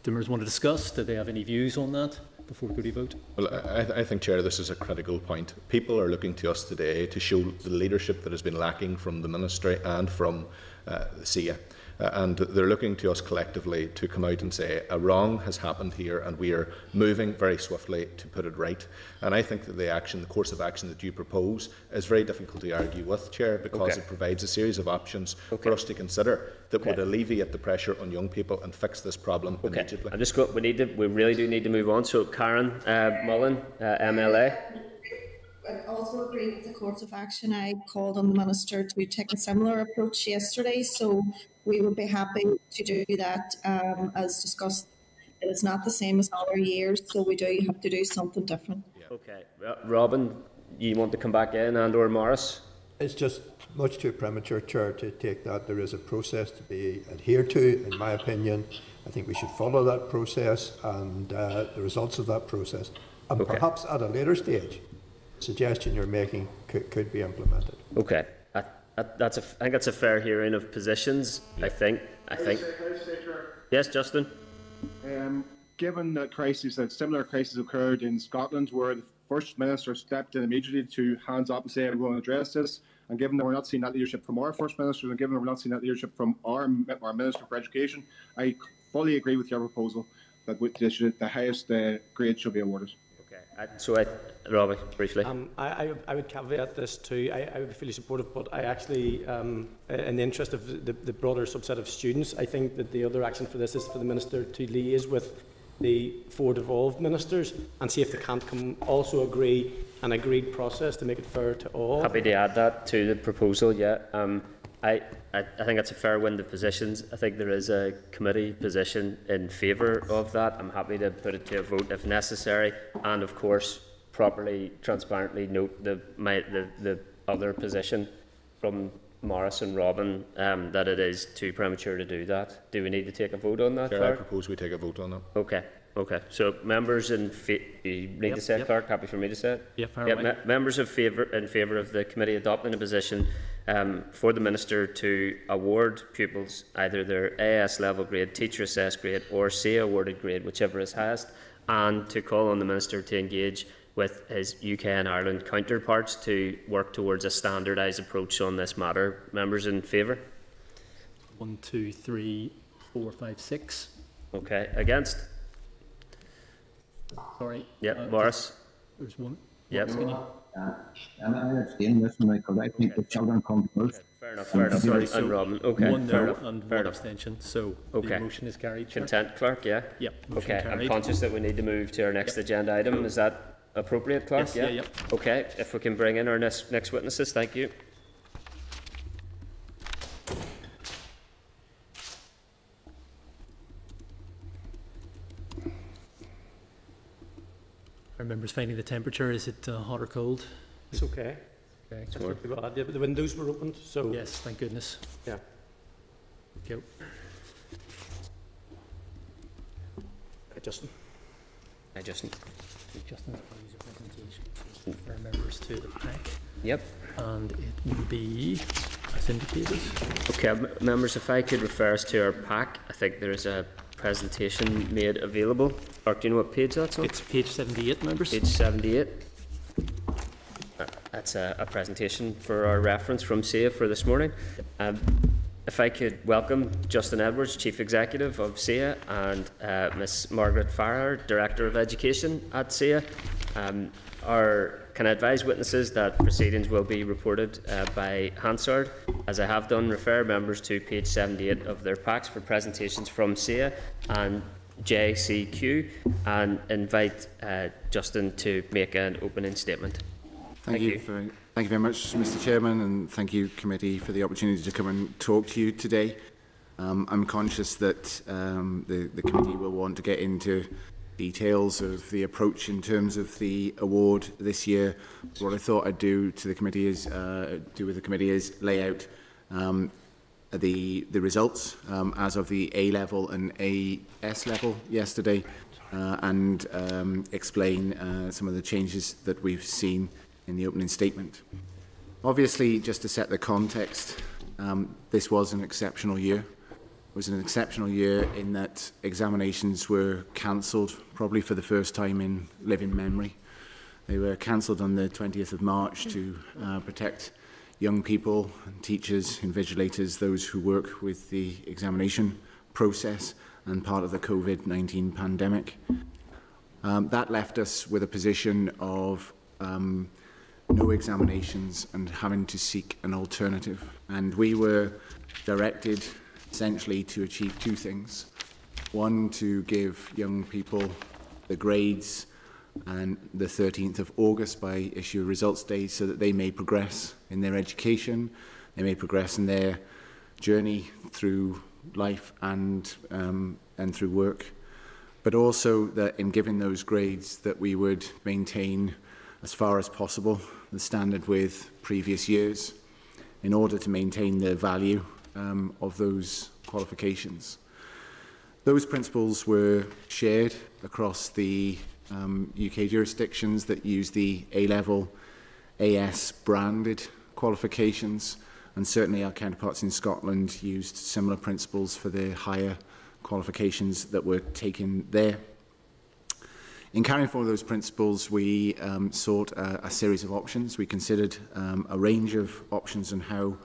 do members want to discuss? Do they have any views on that before we go to vote? Well, I, I think, Chair, this is a critical point. People are looking to us today to show the leadership that has been lacking from the Ministry and from uh, C I A. Uh, and they're looking to us collectively to come out and say a wrong has happened here, and we are moving very swiftly to put it right. And I think that the action, the course of action that you propose, is very difficult to argue with, Chair, because okay. it provides a series of options okay. for us to consider that okay. would alleviate the pressure on young people and fix this problem okay. immediately. I'm just going, we need to, we really do need to move on. So, Karen uh, Mullen, uh, M L A. I also agree with the course of action. I called on the Minister to take a similar approach yesterday, so we would be happy to do that. Um, as discussed, it is not the same as other years, so we do have to do something different. Yeah. Okay. Robin, you want to come back in, and or Morris? It's just much too premature, Chair, to take that. There is a process to be adhered to, in my opinion. I think we should follow that process and uh, the results of that process, and okay. perhaps at a later stage. Suggestion you're making could, could be implemented. Okay, I, I, that's a, I think that's a fair hearing of positions. Yeah. I think. I think. Yes, Justin. Um, given that crisis, that similar crisis occurred in Scotland, where the First Minister stepped in immediately to hands up and say we will address this, and given that we're not seeing that leadership from our First Minister, and given that we're not seeing that leadership from our our Minister for Education, I fully agree with your proposal that the highest uh, grade should be awarded. So, I, Robbie, briefly. Um, I, I would caveat this too. I, I would be fully supportive, but I actually, um, in the interest of the, the broader subset of students, I think that the other action for this is for the Minister to liaise with the four devolved ministers and see if they can't come also agree an agreed process to make it fair to all. Happy to add that to the proposal, yeah. Um, I, I, I think that's a fair wind of positions. I think there is a committee position in favour of that. I'm happy to put it to a vote if necessary, and of course properly, transparently note the my, the, the other position from Morris and Robin um, that it is too premature to do that. Do we need to take a vote on that? Chair, I propose we take a vote on that. Okay. Okay. So members in fa you need yep, to say, yep. Clark, happy for me to say it? Yep, yep, me members of favour in favour of the committee adopting a position um, for the Minister to award pupils either their A S level grade, teacher assessed grade, or C A awarded grade, whichever is highest, and to call on the Minister to engage with his U K and Ireland counterparts to work towards a standardised approach on this matter. Members in favour? One, two, three, four, five, six. Okay. Against? Sorry. Yeah, uh, Morris. There's one. Yep. Uh, am I understanding this, Michael? I think okay. the children come first. Okay. Fair enough, fair enough. Sorry, so I'm Robin. Okay, one fair enough. And fair one enough. Abstention, so okay. the motion is carried. Content, Clerk, yeah? Yeah. Okay, carried. I'm conscious that we need to move to our next yep. agenda item. Is that appropriate, Clerk? Yes, yeah, yeah. Yep. Okay, if we can bring in our next, next witnesses, thank you. Members finding the temperature, is it uh, hot or cold? It's okay. Okay. It's not too bad. The windows were opened, so yes, thank goodness. Yeah. Thank you. Hey, Justin. Hi, Justin. Justin, is a presentation for our members to the pack. Yep. And it will be as indicated. Okay, members, if I could refer us to our pack, I think there is a presentation made available. Or do you know what page that's on? It's page seventy-eight, members. Page seventy-eight. That's a, a presentation for our reference from S E A for this morning. Um, if I could welcome Justin Edwards, Chief Executive of S E A, and uh, Miss Margaret Farrar, Director of Education at S E A. Um, our, can I advise witnesses that proceedings will be reported uh, by Hansard, as I have done. Refer members to page seventy-eight of their packs for presentations from S E A and J C Q, and invite uh, Justin to make an opening statement. Thank, thank you. you. Very, thank you very much, Mister Chairman, and thank you, Committee, for the opportunity to come and talk to you today. Um, I'm conscious that um, the, the Committee will want to get into details of the approach in terms of the award this year. What I thought I'd do to the Committee is uh, do with the Committee is lay out um, the the results um, as of the A-level and A S level yesterday, uh, and um, explain uh, some of the changes that we've seen in the opening statement. Obviously, just to set the context, um, this was an exceptional year. It was an exceptional year in that examinations were cancelled, probably for the first time in living memory. They were cancelled on the twentieth of March to uh, protect young people, teachers, invigilators, those who work with the examination process and part of the COVID nineteen pandemic. Um, that left us with a position of um, no examinations and having to seek an alternative. And we were directed essentially to achieve two things. One, to give young people the grades and the thirteenth of August by issue results day, so that they may progress in their education, they may progress in their journey through life and, um, and through work, but also that in giving those grades that we would maintain as far as possible the standard with previous years in order to maintain the value um, of those qualifications. Those principles were shared across the Um, U K jurisdictions that use the A-level, A S branded qualifications, and certainly our counterparts in Scotland used similar principles for the higher qualifications that were taken there. In carrying forward those principles, we um, sought a, a series of options. We considered um, a range of options on how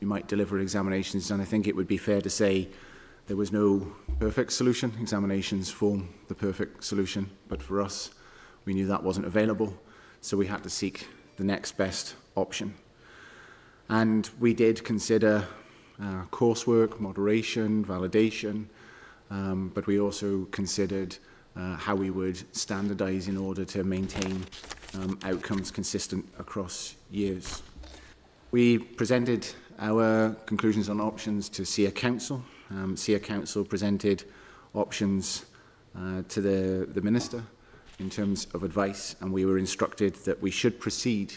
we might deliver examinations, and I think it would be fair to say there was no perfect solution. Examinations form the perfect solution, but for us, we knew that wasn't available, so we had to seek the next best option. And we did consider uh, coursework, moderation, validation, um, but we also considered uh, how we would standardise in order to maintain um, outcomes consistent across years. We presented our conclusions on options to S E A Council. Um, S E A Council presented options uh, to the, the Minister in terms of advice, and we were instructed that we should proceed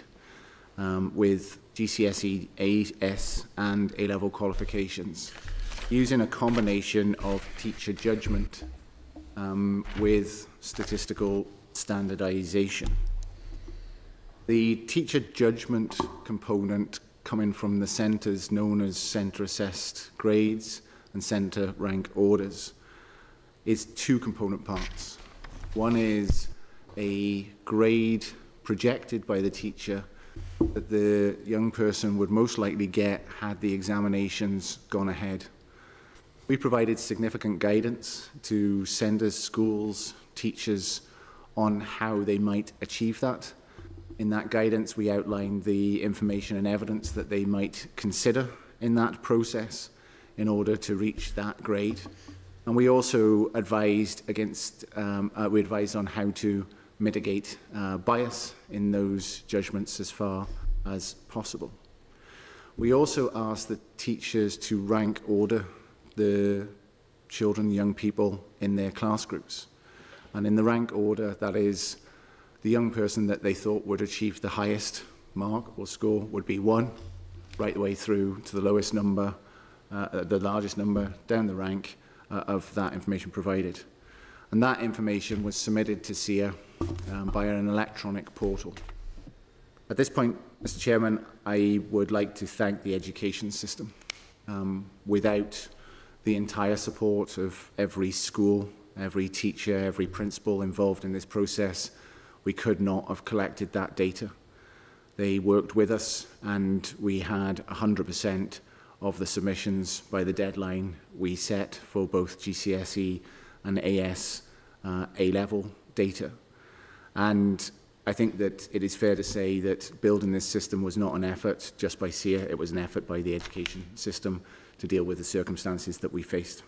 um, with G C S E, A S and A-level qualifications using a combination of teacher judgment um, with statistical standardisation. The teacher judgment component coming from the centres known as centre-assessed grades and centre rank orders is two component parts. One is a grade projected by the teacher that the young person would most likely get had the examinations gone ahead. We provided significant guidance to centres, schools, teachers on how they might achieve that. In that guidance, we outlined the information and evidence that they might consider in that process in order to reach that grade. And we also advised against, um, uh, we advised on how to mitigate uh, bias in those judgments as far as possible. We also asked the teachers to rank order the children, young people in their class groups. And in the rank order, that is, the young person that they thought would achieve the highest mark or score would be one, right the way through to the lowest number, uh, the largest number down the rank uh, of that information provided. And that information was submitted to S I A um, by an electronic portal. At this point, Mister Chairman, I would like to thank the education system. Um, without the entire support of every school, every teacher, every principal involved in this process, we could not have collected that data. They worked with us, and we had one hundred percent of the submissions by the deadline we set for both G C S E and A S uh, A-level data. And I think that it is fair to say that building this system was not an effort just by S I A, it was an effort by the education system to deal with the circumstances that we faced.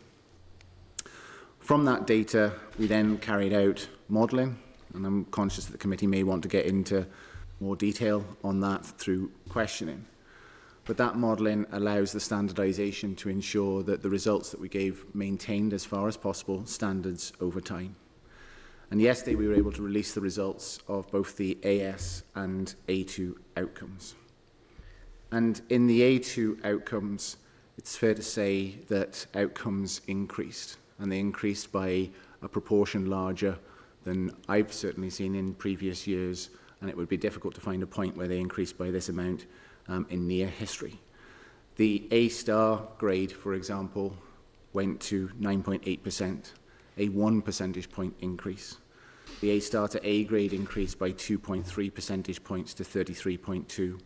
From that data, we then carried out modelling, and I'm conscious that the committee may want to get into more detail on that through questioning. But that modelling allows the standardisation to ensure that the results that we gave maintained, as far as possible, standards over time. And yesterday we were able to release the results of both the A S and A two outcomes. And in the A two outcomes, it's fair to say that outcomes increased, and they increased by a proportion larger than I've certainly seen in previous years, and it would be difficult to find a point where they increased by this amount um, in near history. The A star grade, for example, went to nine point eight percent, a one percentage point increase. The A star to A grade increased by two point three percentage points to thirty-three point two,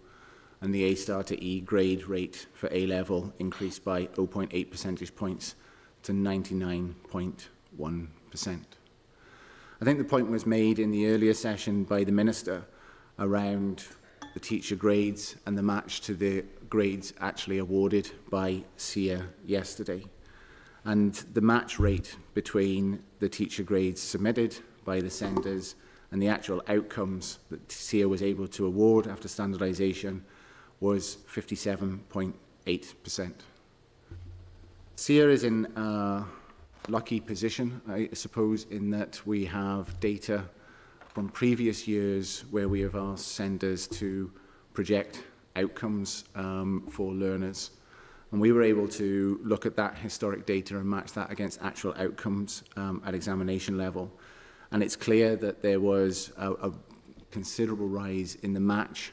and the A star to E grade rate for A level increased by zero point eight percentage points to ninety-nine point one percent. I think the point was made in the earlier session by the Minister around the teacher grades and the match to the grades actually awarded by S I A yesterday. And the match rate between the teacher grades submitted by the senders and the actual outcomes that S I A was able to award after standardisation was fifty-seven point eight percent. S I A is in a lucky position, I suppose, in that we have data from previous years where we have asked senders to project outcomes um, for learners. And we were able to look at that historic data and match that against actual outcomes um, at examination level. And it's clear that there was a, a considerable rise in the match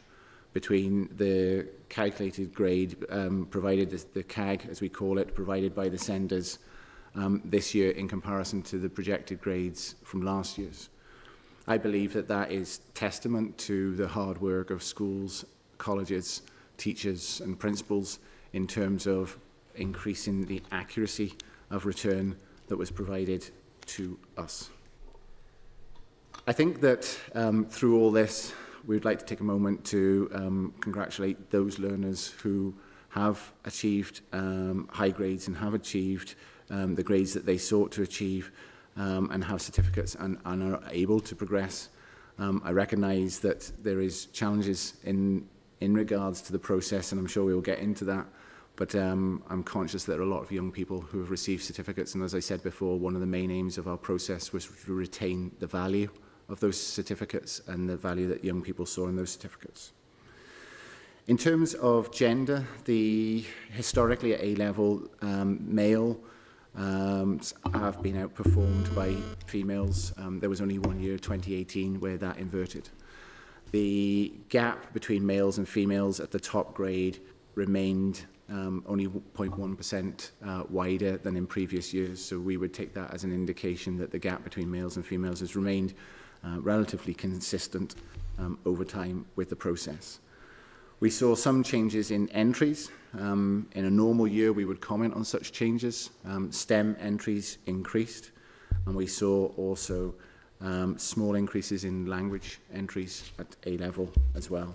between the calculated grade um, provided, the C A G as we call it, provided by the senders Um, this year in comparison to the projected grades from last year's. I believe that that is testament to the hard work of schools, colleges, teachers and principals in terms of increasing the accuracy of return that was provided to us. I think that um, through all this, we would like to take a moment to um, congratulate those learners who have achieved um, high grades and have achieved Um, the grades that they sought to achieve um, and have certificates and, and are able to progress. Um, I recognise that there is challenges in, in regards to the process, and I'm sure we will get into that, but um, I'm conscious that there are a lot of young people who have received certificates, and as I said before, one of the main aims of our process was to retain the value of those certificates and the value that young people saw in those certificates. In terms of gender, the historically at A-level um, male Um, have been outperformed by females. Um, there was only one year, twenty eighteen, where that inverted. The gap between males and females at the top grade remained um, only zero point one percent uh, wider than in previous years, so we would take that as an indication that the gap between males and females has remained uh, relatively consistent um, over time with the process. We saw some changes in entries. Um, in a normal year, we would comment on such changes. Um, STEM entries increased, and we saw also um, small increases in language entries at A level as well.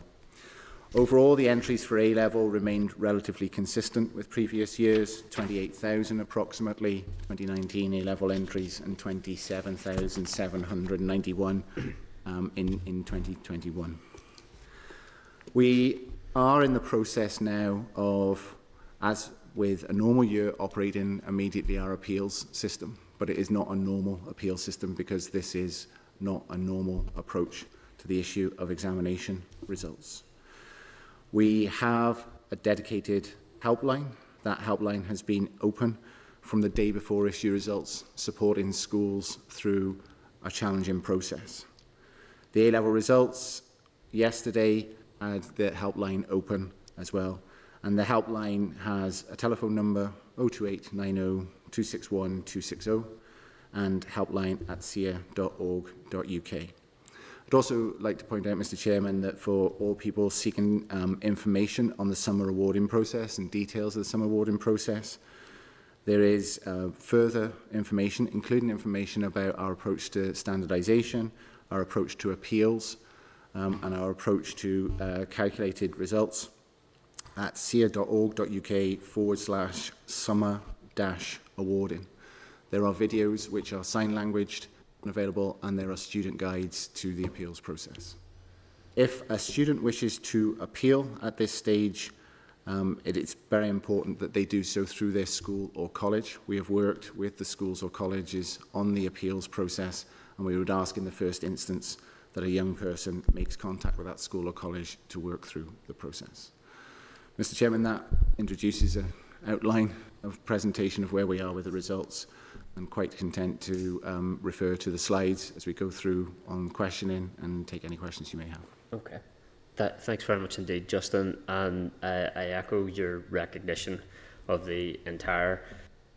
Overall, the entries for A level remained relatively consistent with previous years, twenty-eight thousand approximately, twenty nineteen A level entries, and twenty-seven thousand seven hundred ninety-one um, in, in twenty twenty-one. We are in the process now of, as with a normal year, operating immediately our appeals system, but it is not a normal appeal system because this is not a normal approach to the issue of examination results. We have a dedicated helpline. That helpline has been open from the day before issue results, supporting schools through a challenging process. The A level results yesterday had the helpline open as well, and the helpline has a telephone number oh two eight nine oh two six one two six oh and helpline at C I A dot org dot U K. I'd also like to point out, Mister Chairman, that for all people seeking um, information on the summer awarding process and details of the summer awarding process, there is uh, further information, including information about our approach to standardisation, our approach to appeals, um, and our approach to uh, calculated results at C I A dot org dot U K forward slash summer dash awarding. There are videos which are sign languaged available, and there are student guides to the appeals process. If a student wishes to appeal at this stage, um, it is very important that they do so through their school or college. We have worked with the schools or colleges on the appeals process, and we would ask in the first instance that a young person makes contact with that school or college to work through the process. Mister Chairman, that introduces an outline of presentation of where we are with the results. I'm quite content to um, refer to the slides as we go through on questioning and take any questions you may have. Okay. That, thanks very much indeed, Justin. And uh, I echo your recognition of the entire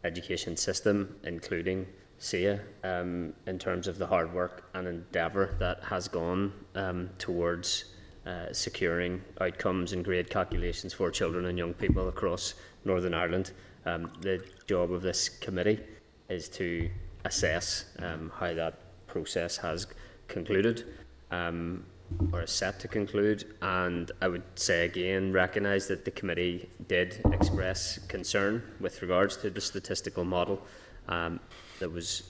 education system, including C I A, um, in terms of the hard work and endeavour that has gone um, towards uh, securing outcomes and grade calculations for children and young people across Northern Ireland. Um, the job of this committee is to assess um, how that process has concluded um, or is set to conclude. And I would say again, recognise that the committee did express concern with regards to the statistical model um, that was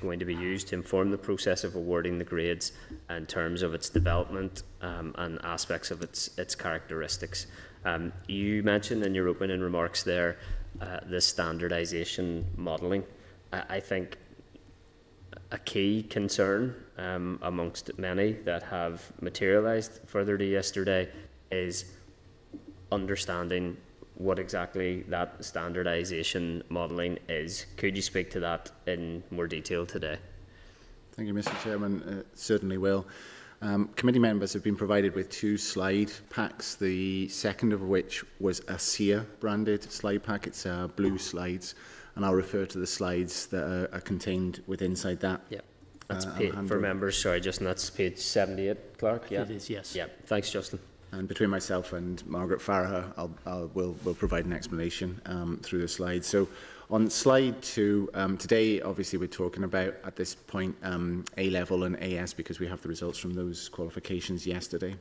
going to be used to inform the process of awarding the grades in terms of its development um, and aspects of its, its characteristics. Um, you mentioned in your opening remarks there uh, the standardisation modelling. I think a key concern um, amongst many that have materialised further to yesterday is understanding what exactly that standardisation modelling is. Could you speak to that in more detail today? Thank you, Mister Chairman. Uh, certainly will. Um, committee members have been provided with two slide packs, the second of which was a C I A branded slide pack. It's uh, blue slides. And I'll refer to the slides that are, are contained within inside that. Yeah, that's uh, page, for members. Sorry, Justin, that's page seventy-eight, Clark. Yeah, it is. Yes. Yeah. Thanks, Justin. And between myself and Margaret Farah, I'll, I'll will will provide an explanation um, through the slides. So, on slide two, um, today, obviously, we're talking about at this point um, A level and A S because we have the results from those qualifications yesterday.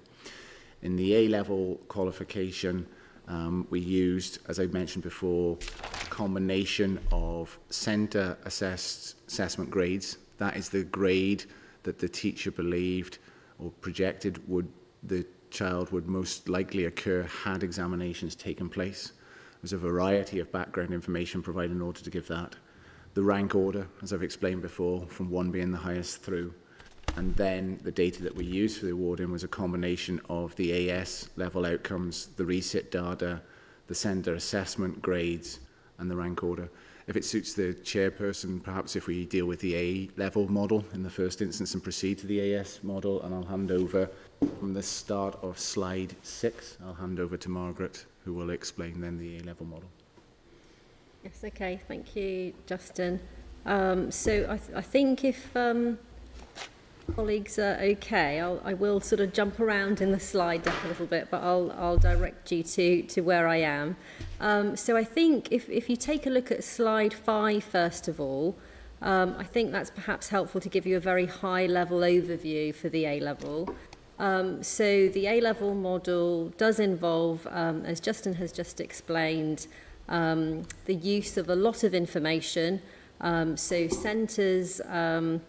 In the A level qualification, Um, we used, as I mentioned before, a combination of centre assessed assessment grades. That is the grade that the teacher believed or projected would the child would most likely occur had examinations taken place. There was a variety of background information provided in order to give that. The rank order, as I've explained before, from one being the highest through. And then the data that we used for the awarding was a combination of the A S level outcomes, the resit data, the sender assessment grades, and the rank order. If it suits the chairperson, perhaps if we deal with the A level model in the first instance and proceed to the A S model, and I'll hand over from the start of slide six, I'll hand over to Margaret, who will explain then the A level model. Yes, okay, thank you, Justin. Um, so I, th I think if... Um colleagues are okay, I'll, I will sort of jump around in the slide deck a little bit, but I'll, I'll direct you to, to where I am. Um, so I think if, if you take a look at slide five first of all, Um, I think that's perhaps helpful to give you a very high-level overview for the A-level. Um, so the A-level model does involve, um, as Justin has just explained, um, the use of a lot of information. Um, so centres' um,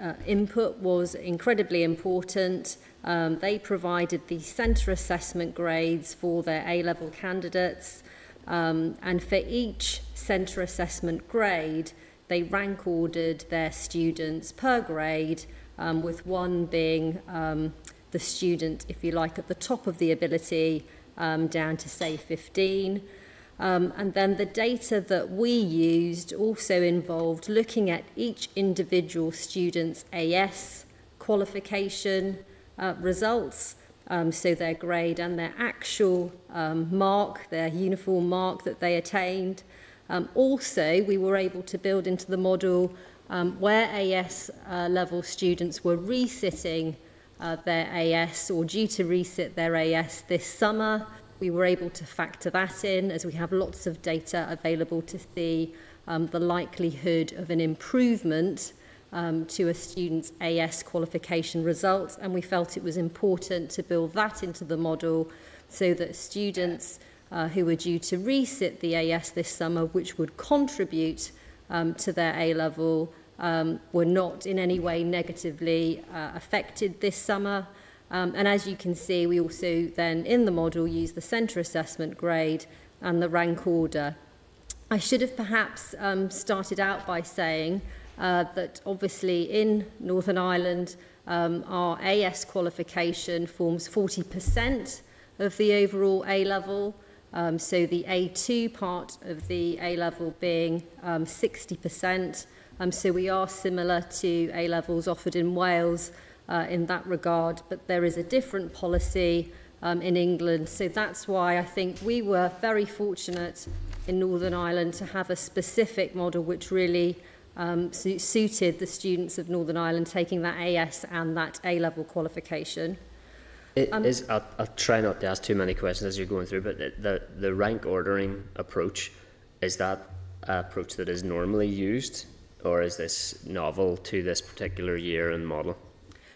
uh, input was incredibly important. Um, they provided the centre assessment grades for their A-level candidates, um, and for each centre assessment grade, they rank ordered their students per grade, um, with one being um, the student, if you like, at the top of the ability, um, down to, say, fifteen. Um, and then the data that we used also involved looking at each individual student's A S qualification uh, results, um, so their grade and their actual um, mark, their uniform mark that they attained. Um, also, we were able to build into the model um, where A S uh, level students were resitting uh, their A S or due to resit their A S this summer. We were able to factor that in, as we have lots of data available to see um, the likelihood of an improvement um, to a student's A S qualification results, and we felt it was important to build that into the model so that students Uh, who were due to resit the A S this summer, which would contribute um, to their A-level, um, were not in any way negatively uh, affected this summer. Um, and as you can see, we also then, in the model, use the centre assessment grade and the rank order. I should have perhaps um, started out by saying uh, that obviously in Northern Ireland, um, our A S qualification forms forty percent of the overall A-level. Um, so the A two part of the A-level being um, sixty percent. Um, so we are similar to A-levels offered in Wales uh, in that regard, but there is a different policy um, in England. So that's why I think we were very fortunate in Northern Ireland to have a specific model which really um, su suited the students of Northern Ireland taking that A S and that A-level qualification. It um, is, I'll, I'll try not to ask too many questions as you're going through, but the, the rank ordering approach, is that an approach that is normally used, or is this novel to this particular year and model?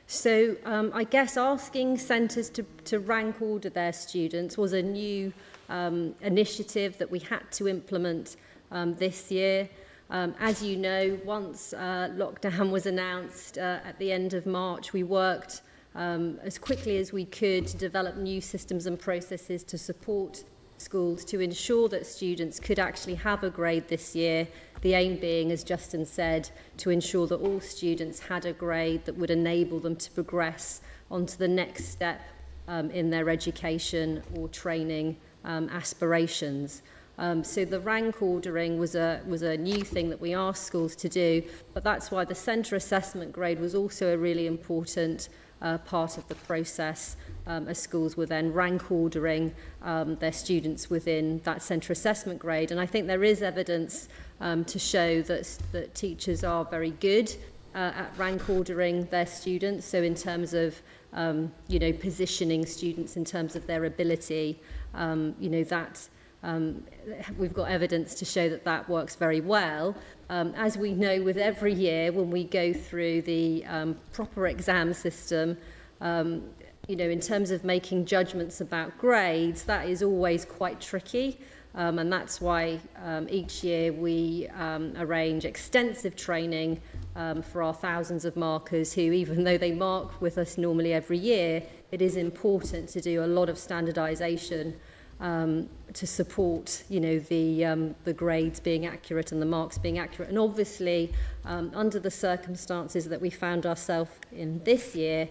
So um, I guess asking centres to, to rank order their students was a new um, initiative that we had to implement um, this year. Um, as you know, once uh, lockdown was announced uh, at the end of March, we worked Um, as quickly as we could to develop new systems and processes to support schools to ensure that students could actually have a grade this year, the aim being, as Justin said, to ensure that all students had a grade that would enable them to progress onto the next step um, in their education or training um, aspirations. Um, so the rank ordering was a, was a new thing that we asked schools to do, but that's why the centre assessment grade was also a really important Uh, part of the process, um, as schools were then rank ordering um, their students within that centre assessment grade. And I think there is evidence um, to show that, that teachers are very good uh, at rank ordering their students, so in terms of um, you know, positioning students in terms of their ability, um, you know, that Um, we've got evidence to show that that works very well. Um, as we know, with every year when we go through the um, proper exam system, um, you know, in terms of making judgments about grades, that is always quite tricky. Um, and that's why um, each year we um, arrange extensive training um, for our thousands of markers who, even though they mark with us normally every year, it is important to do a lot of standardisation Um, to support, you know, the, um, the grades being accurate and the marks being accurate. And obviously, um, under the circumstances that we found ourselves in this year,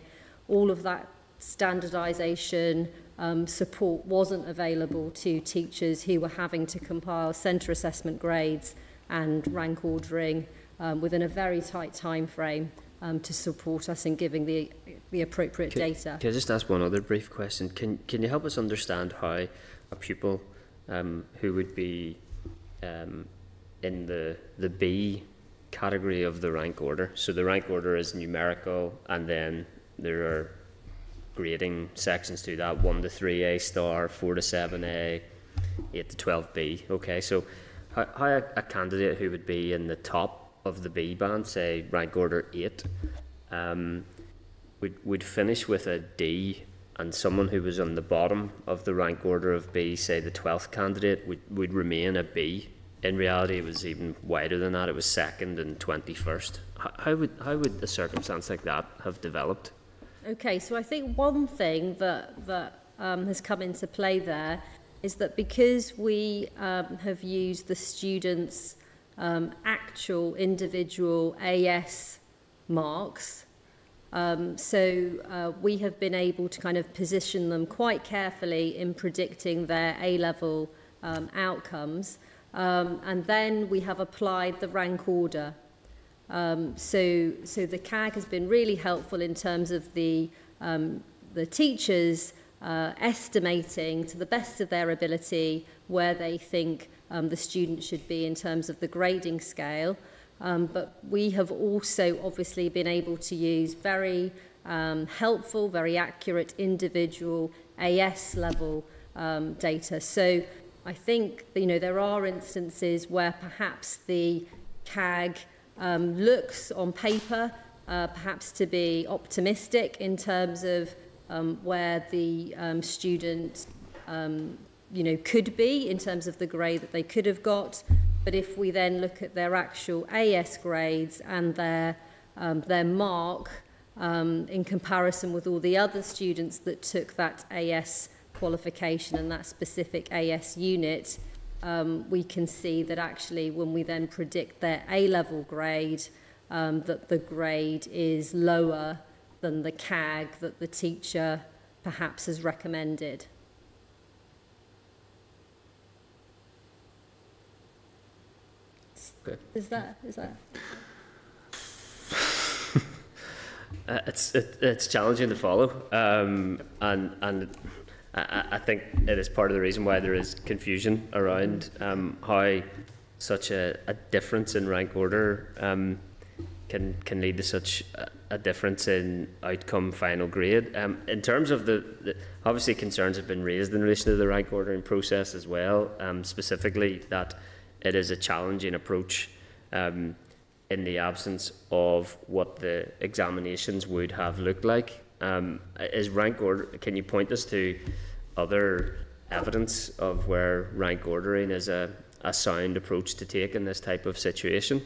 all of that standardisation um, support wasn't available to teachers who were having to compile centre assessment grades and rank ordering um, within a very tight time frame um, to support us in giving the, the appropriate can, data. Can I just ask one other brief question? Can, can you help us understand how a pupil um, who would be um, in the the B category of the rank order. So the rank order is numerical, and then there are grading sections to that: one to three A star, four to seven A, eight to twelve B. Okay, so how, how a candidate who would be in the top of the B band, say rank order eight, um, would would finish with a D, and someone who was on the bottom of the rank order of B, say the twelfth candidate, would, would remain a B. In reality, it was even wider than that. It was second and twenty-first. How would, how would a circumstance like that have developed? Okay, so I think one thing that, that um, has come into play there is that because we um, have used the students' um, actual individual A S marks, um, so uh, we have been able to kind of position them quite carefully in predicting their A-level um, outcomes. Um, and then we have applied the rank order. Um, so, so the C A G has been really helpful in terms of the, um, the teachers uh, estimating to the best of their ability where they think um, the student should be in terms of the grading scale. Um, but we have also obviously been able to use very um, helpful, very accurate individual A S level um, data. So I think, you know, there are instances where perhaps the C A G um, looks on paper uh, perhaps to be optimistic in terms of um, where the um, student, um, you know, could be in terms of the grade that they could have got. But if we then look at their actual A S grades and their, um, their mark um, in comparison with all the other students that took that A S qualification and that specific A S unit, um, we can see that actually when we then predict their A-level grade, um, that the grade is lower than the C A G that the teacher perhaps has recommended. Okay. Is that... Is that... uh, it's, it, it's challenging to follow, um, and... and I think it is part of the reason why there is confusion around um, how such a, a difference in rank order um, can can lead to such a, a difference in outcome final grade. Um, in terms of the, the, obviously concerns have been raised in relation to the rank ordering process as well, um, specifically that it is a challenging approach um, in the absence of what the examinations would have looked like. Um, is rank order, can you point us to other evidence of where rank ordering is a, a sound approach to take in this type of situation?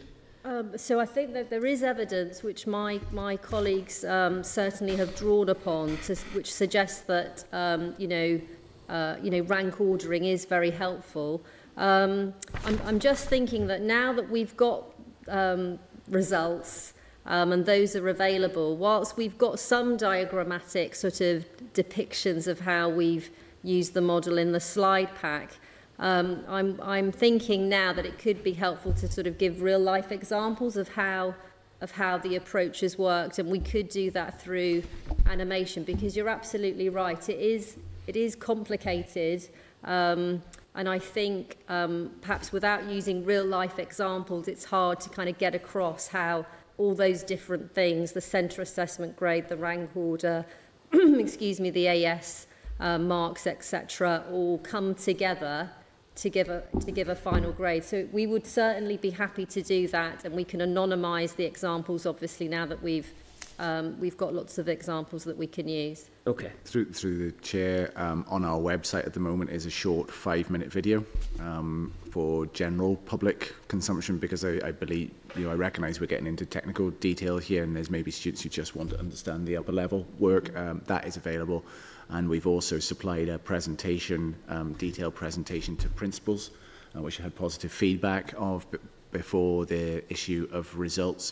Um, so I think that there is evidence which my, my colleagues um, certainly have drawn upon, to, which suggests that um, you know, uh, you know, rank ordering is very helpful. Um, I'm, I'm just thinking that now that we've got um, results, Um, and those are available, whilst we've got some diagrammatic sort of depictions of how we've used the model in the slide pack, um, I'm, I'm thinking now that it could be helpful to sort of give real life examples of how, of how the approach has worked, and we could do that through animation, because you're absolutely right, it is, it is complicated, um, and I think um, perhaps without using real life examples, it's hard to kind of get across how all those different things, the centre assessment grade, the rank order, excuse me, the A S uh, marks, et cetera, all come together to give a to give a final grade. So we would certainly be happy to do that, and we can anonymise the examples. Obviously, now that we've um, we've got lots of examples that we can use. Okay. Through through the chair, um, on our website at the moment is a short five-minute video um, for general public consumption, because I, I believe. You know, I recognise we're getting into technical detail here, and there's maybe students who just want to understand the upper level work. Um, that is available, and we've also supplied a presentation, um, detailed presentation to principals, uh, which had positive feedback of b before the issue of results.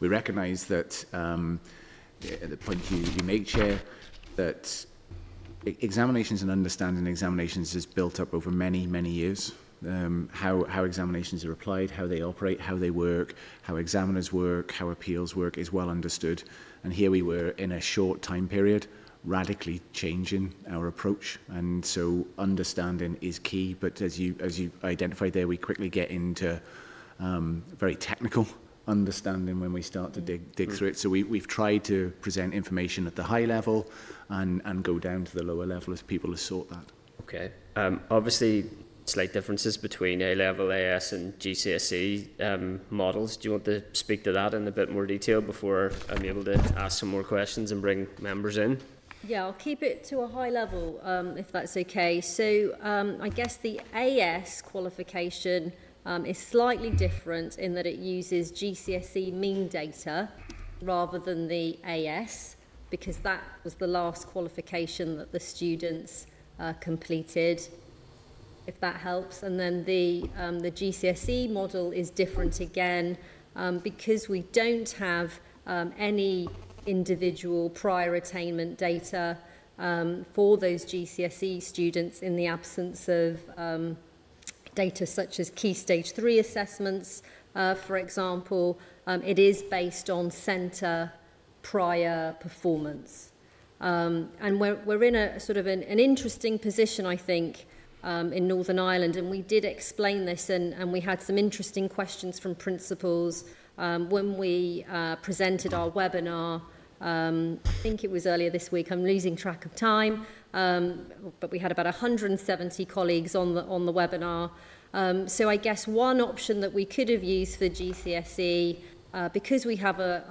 We recognise that um, at the point you, you make, Chair, that examinations and understanding examinations is built up over many, many years. Um, how, how examinations are applied, how they operate, how they work, how examiners work, how appeals work is well understood. And here we were in a short time period radically changing our approach. And so understanding is key. But as you, as you identified there, we quickly get into um, very technical understanding when we start to dig, dig through it. So we, we've tried to present information at the high level and, and go down to the lower level as people have sought that. Okay. Um, obviously, slight differences between A-level, A S and G C S E um, models. Do you want to speak to that in a bit more detail before I'm able to ask some more questions and bring members in? Yeah, I'll keep it to a high level, um, if that's okay. So um, I guess the A S qualification um, is slightly different in that it uses G C S E mean data rather than the A S, because that was the last qualification that the students uh, completed, if that helps. And then the, um, the G C S E model is different again, um, because we don't have um, any individual prior attainment data um, for those G C S E students in the absence of um, data such as Key Stage three assessments, uh, for example. Um, it is based on centre prior performance. Um, and we're, we're in a sort of an, an interesting position, I think, um, in Northern Ireland, and we did explain this, and, and we had some interesting questions from principals um, when we uh, presented our webinar. Um, I think it was earlier this week, I'm losing track of time, um, but we had about one hundred seventy colleagues on the, on the webinar. Um, so I guess one option that we could have used for G C S E, uh, because we have a,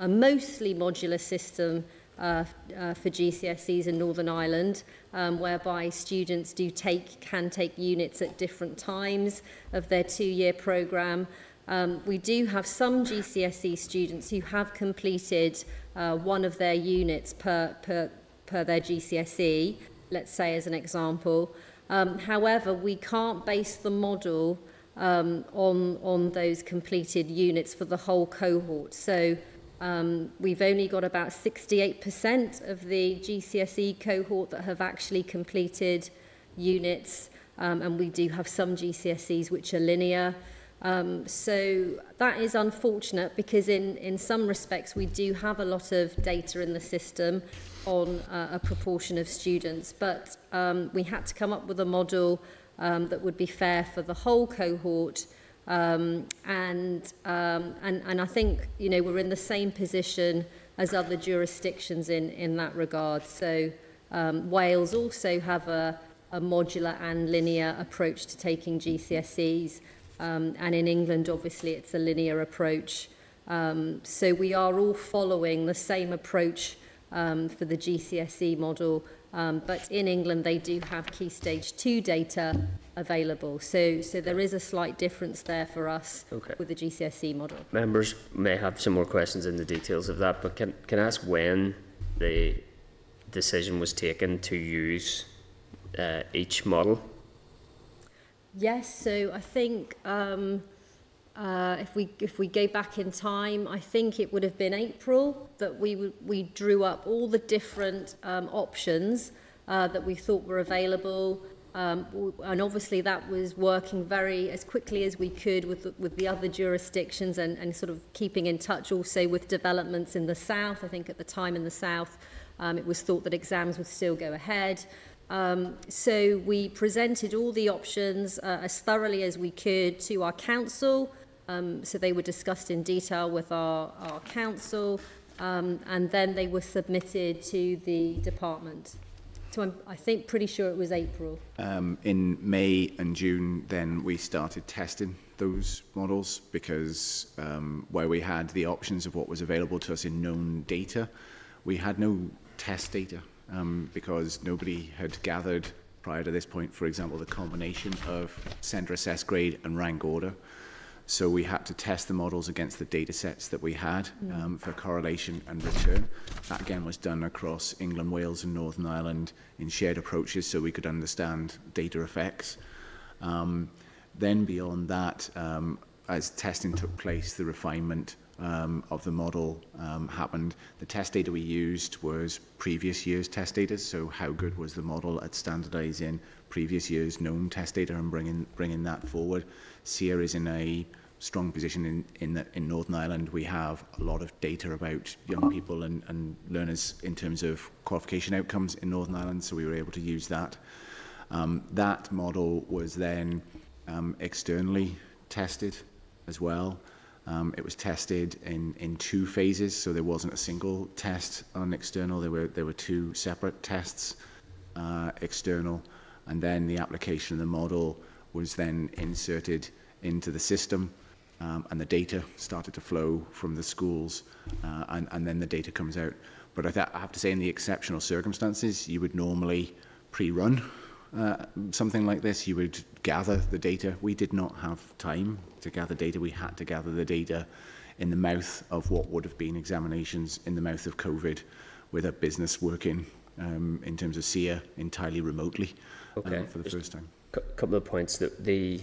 a, a mostly modular system uh, uh, for G C S Es in Northern Ireland, um, whereby students do take, can take units at different times of their two-year programme. Um, we do have some G C S E students who have completed uh, one of their units per, per, per their G C S E, let's say as an example. Um, however, we can't base the model um, on, on those completed units for the whole cohort. So um, we've only got about sixty-eight percent of the G C S E cohort that have actually completed units, um, and we do have some G C S Es which are linear. Um, so that is unfortunate, because in, in some respects we do have a lot of data in the system on uh, a proportion of students, but um, we had to come up with a model um, that would be fair for the whole cohort, um, and, um, and, and I think, you know, we're in the same position as other jurisdictions in, in that regard. So um, Wales also have a, a modular and linear approach to taking G C S Es. Um, and in England, obviously, it's a linear approach. Um, so we are all following the same approach um, for the G C S E model, um, but in England they do have Key Stage two data available. So, so there is a slight difference there for us okay. with the G C S E model. Members may have some more questions in the details of that, but can, can I ask when the decision was taken to use uh, each model? Yes, so I think um, uh, if we if we go back in time, I think it would have been April that we we drew up all the different um, options uh, that we thought were available, um, and obviously that was working very as quickly as we could with the, with the other jurisdictions, and, and sort of keeping in touch also with developments in the south. I think at the time in the south, um, it was thought that exams would still go ahead. Um, so we presented all the options uh, as thoroughly as we could to our council. Um, so they were discussed in detail with our, our council, um, and then they were submitted to the department. So I'm, I think pretty sure it was April. Um, in May and June, then we started testing those models, because um, where we had the options of what was available to us in known data, we had no test data. Um, because nobody had gathered prior to this point, for example, the combination of centre assessed grade and rank order. So we had to test the models against the data sets that we had um, for correlation and return. That again was done across England, Wales and Northern Ireland in shared approaches, so we could understand data effects. Um, then beyond that, um, as testing took place, the refinement Um, of the model um, happened. The test data we used was previous year's test data, so how good was the model at standardising previous year's known test data and bringing, bringing that forward. S E A is in a strong position in, in, the, in Northern Ireland. We have a lot of data about young people and, and learners in terms of qualification outcomes in Northern Ireland, so we were able to use that. Um, that model was then um, externally tested as well. Um, it was tested in, in two phases, so there wasn't a single test on external. There were, there were two separate tests, uh, external, and then the application of the model was then inserted into the system, um, and the data started to flow from the schools, uh, and, and then the data comes out. But I, th I have to say, in the exceptional circumstances, you would normally pre-run uh, something like this. You would gather the data. We did not have time to gather data. We had to gather the data in the mouth of what would have been examinations, in the mouth of COVID, with a business working um, in terms of S E A entirely remotely okay. um, for the There's first time. A couple of points that the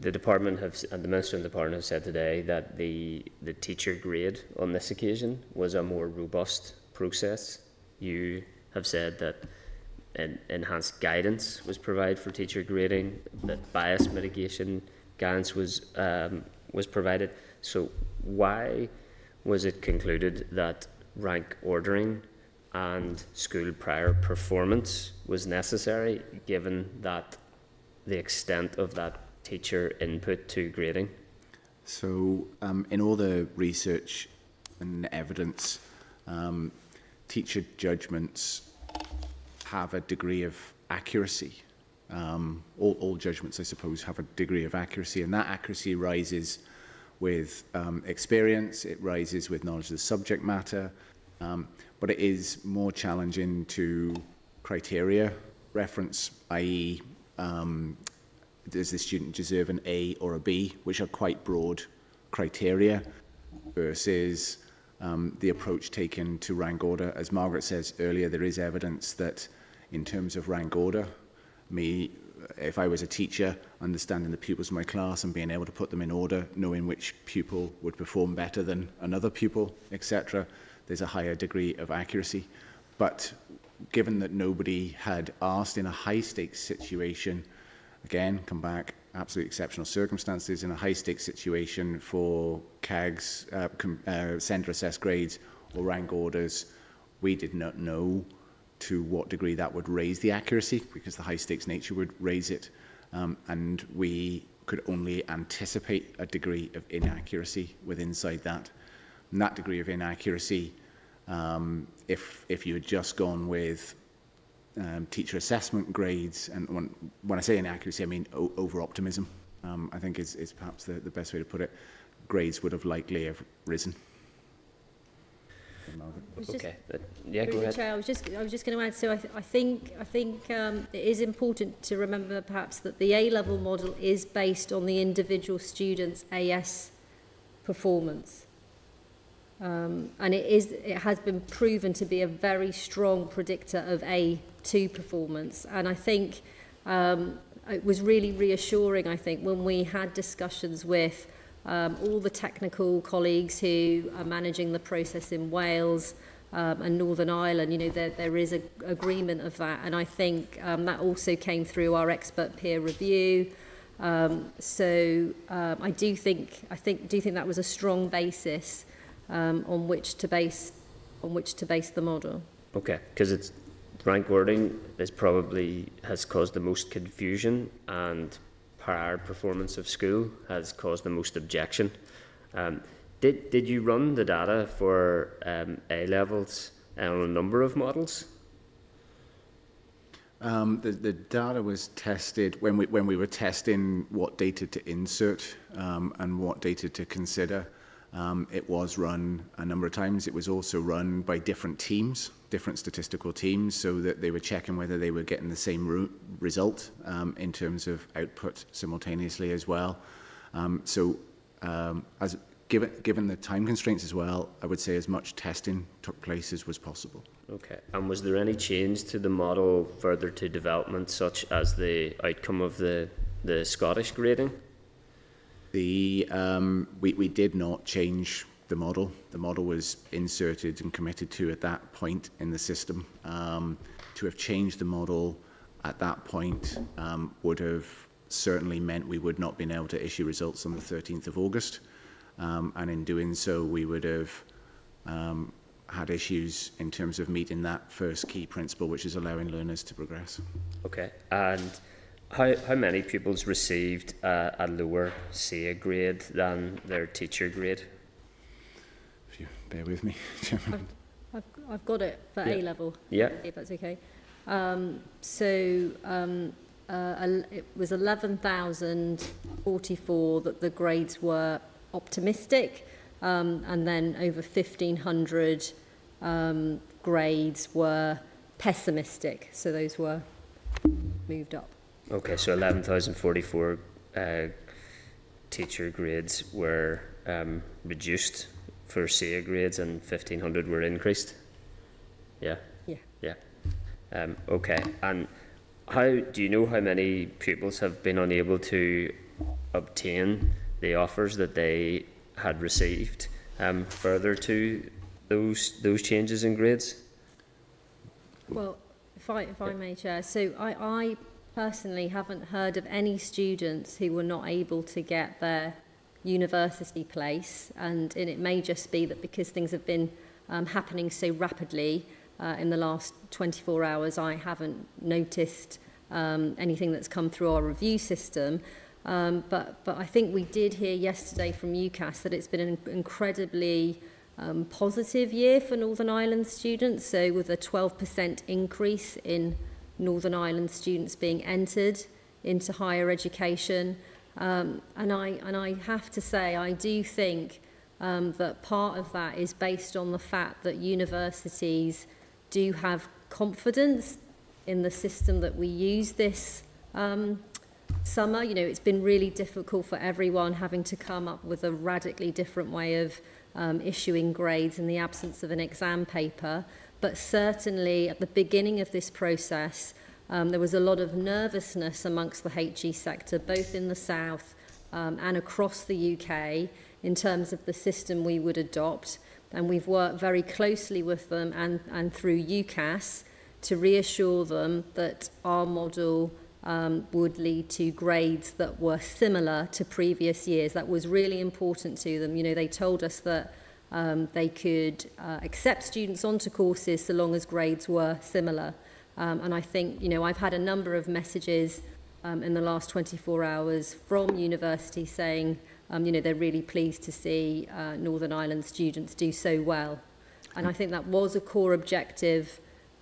the department have, and the minister and the department have said today that the the teacher grade on this occasion was a more robust process. You have said that en enhanced guidance was provided for teacher grading, that bias mitigation guidance was um, was provided. So why was it concluded that rank ordering and school prior performance was necessary, given that the extent of that teacher input to grading? So um, in all the research and evidence, um, teacher judgments have a degree of accuracy. Um, all, all judgments, I suppose, have a degree of accuracy, and that accuracy rises with um, experience, it rises with knowledge of the subject matter, um, but it is more challenging to criteria reference, that is um, does the student deserve an A or a B, which are quite broad criteria, versus um, the approach taken to rank order. As Margaret says earlier, there is evidence that in terms of rank order, me, if I was a teacher, understanding the pupils in my class and being able to put them in order, knowing which pupil would perform better than another pupil, et cetera, there's a higher degree of accuracy. But given that nobody had asked in a high-stakes situation, again, come back, absolutely exceptional circumstances, in a high-stakes situation for C A Gs, uh, uh, centre-assessed grades or rank orders, we did not know to what degree that would raise the accuracy, because the high-stakes nature would raise it, um, and we could only anticipate a degree of inaccuracy with inside that. And that degree of inaccuracy, um, if, if you had just gone with um, teacher assessment grades, and when, when I say inaccuracy, I mean over-optimism, um, I think is, is perhaps the, the best way to put it, grades would have likely have risen. Just, okay. Yeah, go ahead. I was just, I was just going to add. So I, th I think, I think um, it is important to remember, perhaps, that the A-level model is based on the individual student's A S performance, um, and it is, it has been proven to be a very strong predictor of A two performance. And I think um, it was really reassuring, I think, when we had discussions with Um, all the technical colleagues who are managing the process in Wales um, and Northern Ireland. You know, there, there is a agreement of that, and I think um, that also came through our expert peer review. Um, so um, I do think I think do think that was a strong basis um, on which to base on which to base the model. Okay, because it's rank ordering is probably has caused the most confusion, and prior performance of school has caused the most objection. Um, did did you run the data for um, A levels on a number of models? Um, the the data was tested when we when we were testing what data to insert um, and what data to consider. Um, it was run a number of times. It was also run by different teams, different statistical teams, so that they were checking whether they were getting the same result um, in terms of output simultaneously as well. Um, so um, as, given, given the time constraints as well, I would say as much testing took place as was possible. Okay. And was there any change to the model further to development, such as the outcome of the, the Scottish grading? The, um, we, we did not change the model. The model was inserted and committed to at that point in the system. Um, to have changed the model at that point um, would have certainly meant we would not have been able to issue results on the thirteenth of August. Um, and in doing so, we would have um, had issues in terms of meeting that first key principle, which is allowing learners to progress. Okay. And How, how many pupils received uh, a lower C A grade than their teacher grade? If you bear with me. I've, I've got it for yeah. A level. Yeah. If that's okay. Um, so um, uh, it was eleven thousand forty-four that the grades were optimistic, um, and then over fifteen hundred um, grades were pessimistic. So those were moved up. Okay, so eleven thousand forty-four uh, teacher grades were um, reduced for C A grades, and fifteen hundred were increased. Yeah. Yeah. Yeah. Um, okay. And how do you know how many pupils have been unable to obtain the offers that they had received um, further to those those changes in grades? Well, if I if I may, Chair. So I I personally haven't heard of any students who were not able to get their university place, and, and it may just be that because things have been um, happening so rapidly uh, in the last twenty-four hours, I haven't noticed um, anything that's come through our review system. Um, but, but I think we did hear yesterday from UCAS that it's been an incredibly um, positive year for Northern Ireland students, so with a twelve percent increase in Northern Ireland students being entered into higher education. Um, and, I, and I have to say, I do think um, that part of that is based on the fact that universities do have confidence in the system that we use this um, summer. You know, it's been really difficult for everyone, having to come up with a radically different way of um, issuing grades in the absence of an exam paper. But certainly at the beginning of this process, Um, there was a lot of nervousness amongst the H E sector, both in the south um, and across the U K, in terms of the system we would adopt. And we've worked very closely with them and, and through UCAS to reassure them that our model um, would lead to grades that were similar to previous years. That was really important to them. You know, they told us that um, they could uh, accept students onto courses so long as grades were similar. Um, and I think, you know, I've had a number of messages um, in the last twenty-four hours from university saying, um, you know, they're really pleased to see uh, Northern Ireland students do so well. And I think that was a core objective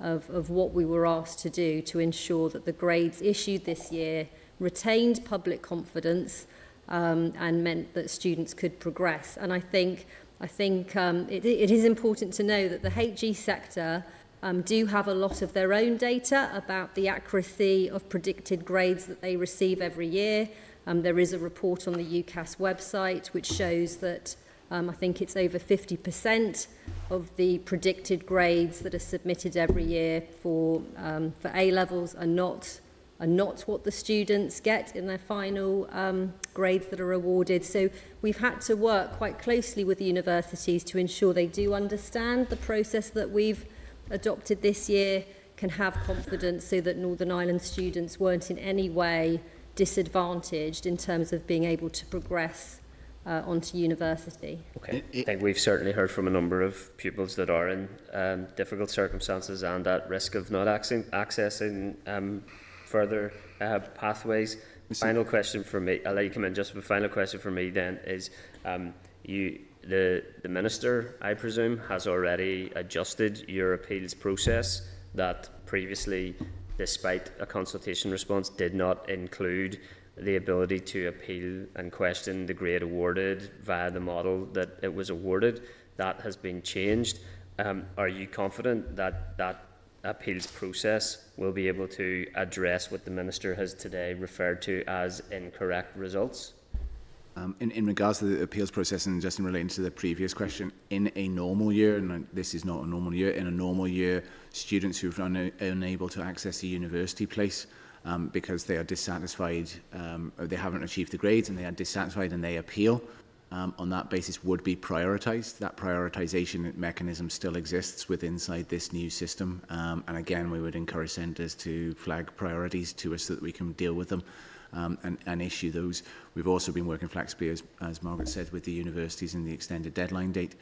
of, of what we were asked to do, to ensure that the grades issued this year retained public confidence um, and meant that students could progress. And I think, I think um, it, it is important to know that the H E sector Um, do have a lot of their own data about the accuracy of predicted grades that they receive every year. Um, there is a report on the UCAS website which shows that um, I think it's over fifty percent of the predicted grades that are submitted every year for, um, for A-levels are not, are not what the students get in their final um, grades that are awarded. So we've had to work quite closely with the universities to ensure they do understand the process that we've adopted this year, can have confidence so that Northern Ireland students weren't in any way disadvantaged in terms of being able to progress uh, onto university. Okay, I think we've certainly heard from a number of pupils that are in um, difficult circumstances and at risk of not accessing um, further uh, pathways. Final question for me, I'll let you come in just, but final question for me then is, um, you The, the Minister, I presume, has already adjusted your appeals process that previously, despite a consultation response, did not include the ability to appeal and question the grade awarded via the model that it was awarded. That has been changed. Um, are you confident that that appeals process will be able to address what the Minister has today referred to as incorrect results? Um, in, in regards to the appeals process, and just in relation to the previous question, in a normal year, and this is not a normal year, in a normal year, students who are un unable to access a university place um, because they are dissatisfied, um, or they haven't achieved the grades and they are dissatisfied and they appeal, um, on that basis would be prioritised. That prioritisation mechanism still exists within inside this new system. Um, and again, we would encourage centres to flag priorities to us so that we can deal with them. Um, and, and issue those. We've also been working flexibly, as, as Margaret said, with the universities in the extended deadline date.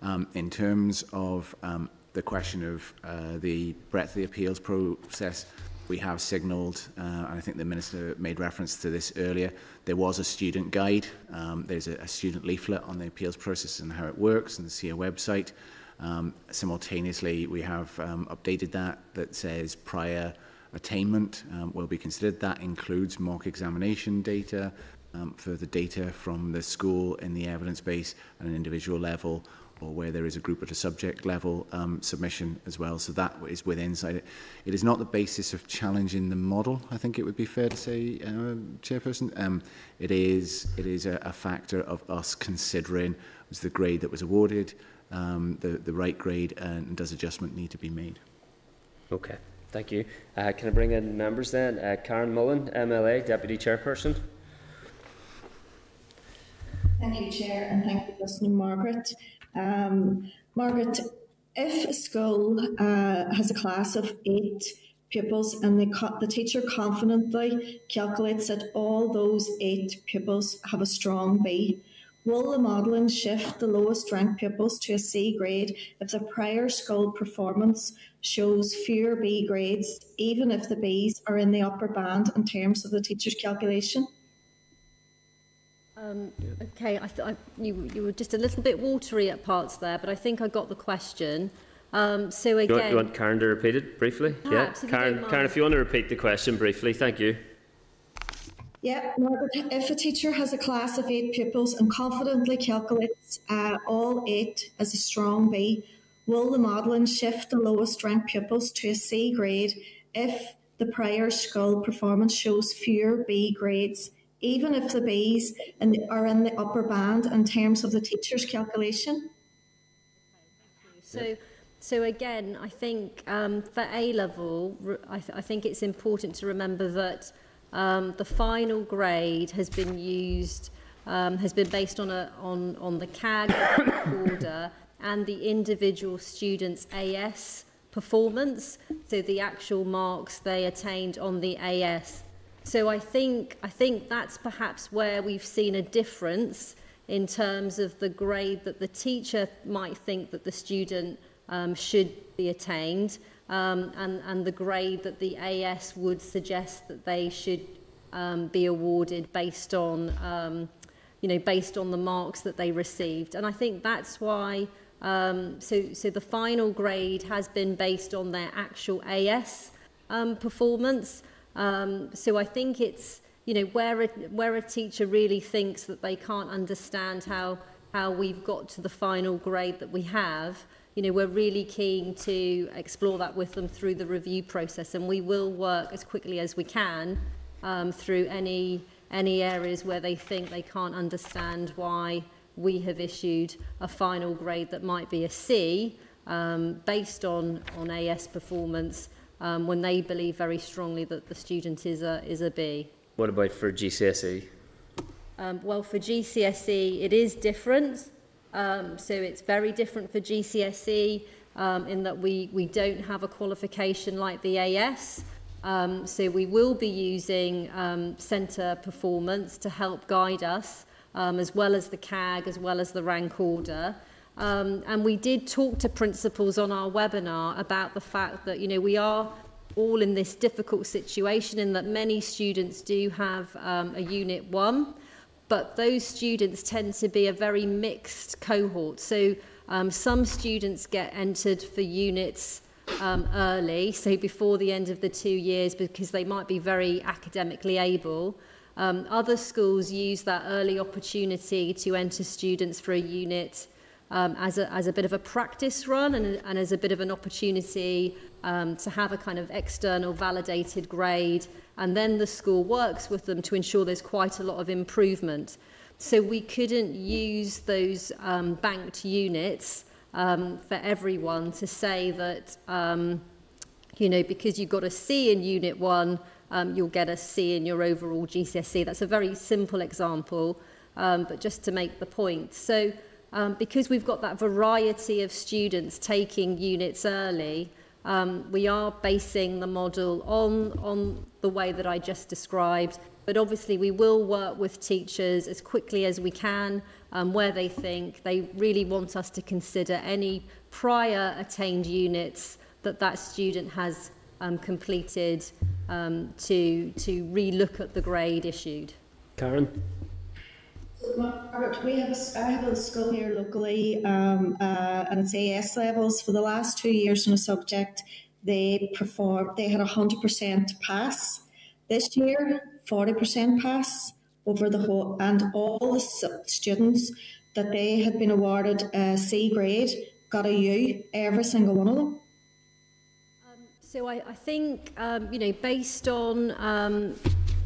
Um, in terms of um, the question of uh, the breadth of the appeals process, we have signalled, uh, and I think the Minister made reference to this earlier, there was a student guide. Um, there's a, a student leaflet on the appeals process and how it works, and the C A website. Um, simultaneously, we have um, updated that, that says prior attainment um, will be considered. That includes mock examination data, um, further data from the school in the evidence base at an individual level, or where there is a group at a subject level um, submission as well. So that is within it. It is not the basis of challenging the model, I think it would be fair to say, uh, Chairperson. Um, it is, it is a, a factor of us considering was the grade that was awarded, um, the, the right grade, and does adjustment need to be made. Okay, thank you. Uh, can I bring in members then? Uh, Karen Mullen, M L A, Deputy Chairperson. Thank you, Chair, and thank you for listening, Margaret. Um, Margaret, if a school uh, has a class of eight pupils and they the teacher confidently calculates that all those eight pupils have a strong B, will the modelling shift the lowest ranked pupils to a C grade if the prior school performance shows fewer B grades, even if the Bs are in the upper band in terms of the teacher's calculation? Um, okay, I th I, you, you were just a little bit watery at parts there, but I think I got the question. Um, so again, you want, you want Karen to repeat it briefly? Yeah, Karen, Karen, if you want to repeat the question briefly, thank you. Yeah, Margaret, if a teacher has a class of eight pupils and confidently calculates uh, all eight as a strong B, will the modelling shift the lowest ranked pupils to a C grade if the prior school performance shows fewer B grades, even if the Bs in the, are in the upper band in terms of the teacher's calculation? So, so again, I think um, for A-level, I, th I think it's important to remember that um, the final grade has been used, um, has been based on, a, on, on the C A G order and the individual student's A S performance, so the actual marks they attained on the A S. So I think, I think that's perhaps where we've seen a difference in terms of the grade that the teacher might think that the student um, should be attained um, and, and the grade that the A S would suggest that they should um, be awarded based on, um, you know, based on the marks that they received. And I think that's why, um, so, so the final grade has been based on their actual A S um, performance. Um, so I think it's, you know, where a, where a teacher really thinks that they can't understand how, how we've got to the final grade that we have, you know, we're really keen to explore that with them through the review process, and we will work as quickly as we can um, through any, any areas where they think they can't understand why we have issued a final grade that might be a C um, based on, on A S performance, Um, when they believe very strongly that the student is a, is a B. What about for G C S E? Um, well, for G C S E, it is different. Um, so it's very different for G C S E um, in that we, we don't have a qualification like the A S. Um, so we will be using um, centre performance to help guide us, um, as well as the C A G, as well as the rank order. Um, and we did talk to principals on our webinar about the fact that, you know, we are all in this difficult situation in that many students do have um, a Unit one, but those students tend to be a very mixed cohort. So um, some students get entered for units um, early, so before the end of the two years, because they might be very academically able. Um, other schools use that early opportunity to enter students for a unit Um, as, a, as a bit of a practice run and, and as a bit of an opportunity um, to have a kind of external validated grade, and then the school works with them to ensure there's quite a lot of improvement. So we couldn't use those um, banked units um, for everyone to say that, um, you know, because you've got a C in Unit one, um, you'll get a C in your overall G C S E. That's a very simple example, um, but just to make the point. So Um, because we've got that variety of students taking units early, um, we are basing the model on, on the way that I just described. But obviously we will work with teachers as quickly as we can um, where they think they really want us to consider any prior attained units that that student has um, completed um, to, to re-look at the grade issued. Karen? Margaret, we have a, I have a school here locally, um, uh, and it's A S levels. For the last two years on a subject, they performed, they had one hundred percent pass. This year, forty percent pass over the whole, and all the students that they had been awarded a C grade got a U, every single one of them. Um, so I, I think, um, you know, based on um,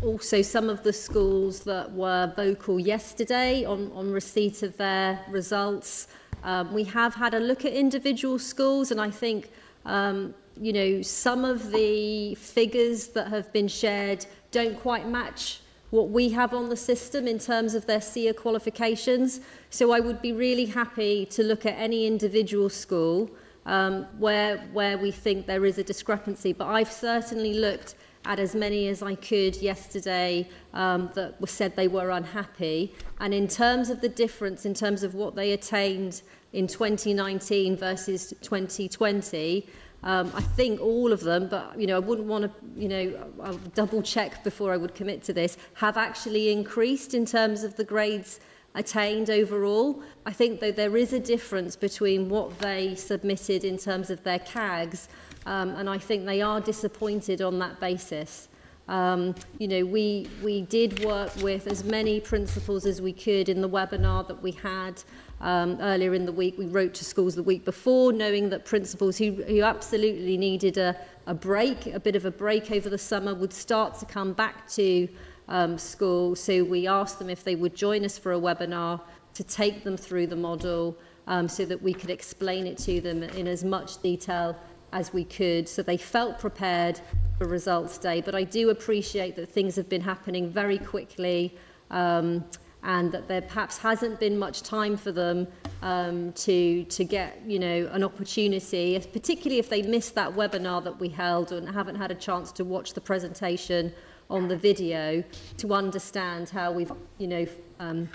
also some of the schools that were vocal yesterday on, on receipt of their results, um, we have had a look at individual schools, and I think, um, you know, some of the figures that have been shared don't quite match what we have on the system in terms of their S E A qualifications. So I would be really happy to look at any individual school um, where, where we think there is a discrepancy. But I've certainly looked at as many as I could yesterday um, that were said they were unhappy. And in terms of the difference, in terms of what they attained in twenty nineteen versus twenty twenty, Um, I think all of them, but you know, I wouldn't want to, you know, I'll double check before I would commit to this, have actually increased in terms of the grades attained overall. I think though there is a difference between what they submitted in terms of their C A Gs, um, and I think they are disappointed on that basis. Um, you know, we, we did work with as many principals as we could in the webinar that we had. Um, earlier in the week, we wrote to schools the week before, knowing that principals who, who absolutely needed a, a break, a bit of a break over the summer, would start to come back to um, school. So we asked them if they would join us for a webinar to take them through the model um, so that we could explain it to them in as much detail as we could. So they felt prepared for results day. But I do appreciate that things have been happening very quickly, um, and that there perhaps hasn't been much time for them um, to, to get, you know, an opportunity, particularly if they missed that webinar that we held and haven't had a chance to watch the presentation on the video to understand how we've, you know, um,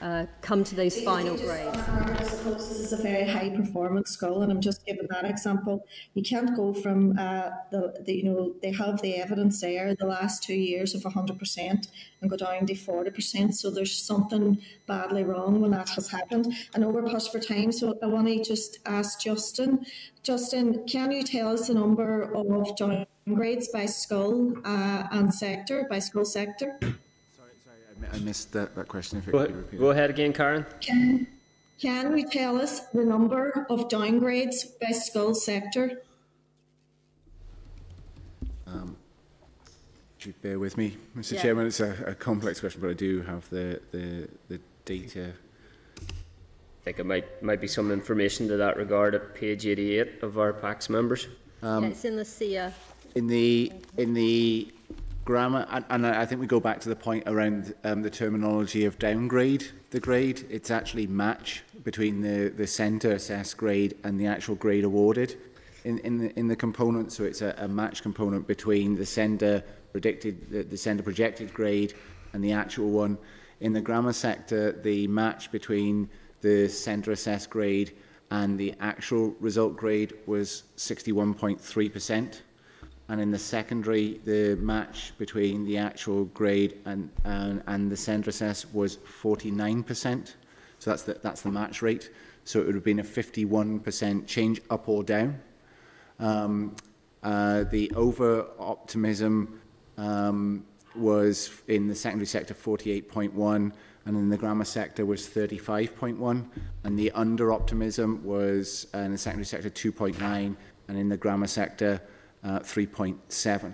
uh, come to those final grades. I suppose this is a very high performance school, and I'm just giving that example. You can't go from, uh, the, the, you know, they have the evidence there the last two years of one hundred percent and go down to forty percent, so there's something badly wrong when that has happened. I know we're pushed for time, so I want to just ask Justin. Justin, can you tell us the number of downgrades by school uh, and sector, by school sector? I missed that, that question. If it could be repeated. Go ahead again, Karen. Can, can we tell us the number of downgrades by school sector? Um, bear with me, Mister Yeah. Chairman. It's a, a complex question, but I do have the, the, the data. I think it might, might be some information to that regard at page eighty-eight of our PACS members. Um, yeah, it's in the C I A. In the, in the grammar, and, and I think we go back to the point around um, the terminology of downgrade the grade. It's actually match between the, the centre assessed grade and the actual grade awarded in, in, the, in the component. So it's a, a match component between the centre predicted, the, the centre projected grade and the actual one. In the grammar sector, the match between the centre assessed grade and the actual result grade was sixty-one point three percent. And in the secondary, the match between the actual grade and and, and the centre assess was forty-nine percent. So that's the, that's the match rate. So it would have been a fifty-one percent change up or down. Um, uh, the over-optimism um, was in the secondary sector forty-eight point one, and in the grammar sector was thirty-five point one, and the under-optimism was uh, in the secondary sector two point nine, and in the grammar sector Uh, three point seven.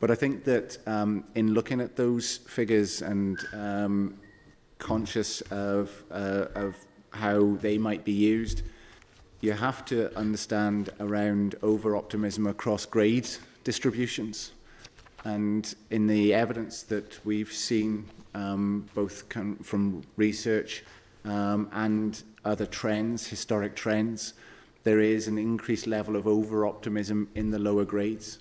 But I think that um, in looking at those figures and um, conscious of, uh, of how they might be used, you have to understand around over-optimism across grade distributions. And in the evidence that we've seen, um, both from research um, and other trends, historic trends, there is an increased level of over-optimism in the lower grades.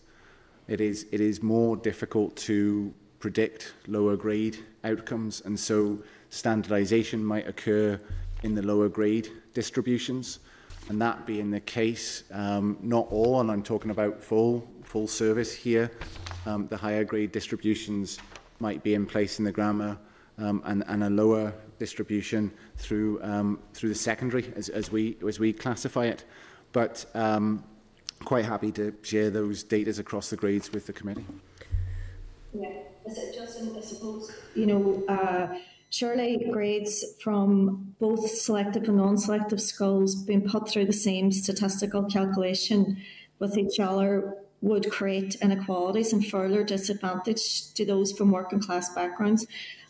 It is, it is more difficult to predict lower grade outcomes, and so standardization might occur in the lower grade distributions. And that being the case, um, not all, and I'm talking about full, full service here, um, the higher grade distributions might be in place in the grammar um, and, and a lower distribution through um, through the secondary, as, as we as we classify it. But um, quite happy to share those data across the grades with the committee. Yeah, Justin, I suppose, you know, uh, surely grades from both selective and non-selective schools being put through the same statistical calculation with each other would create inequalities and further disadvantage to those from working class backgrounds.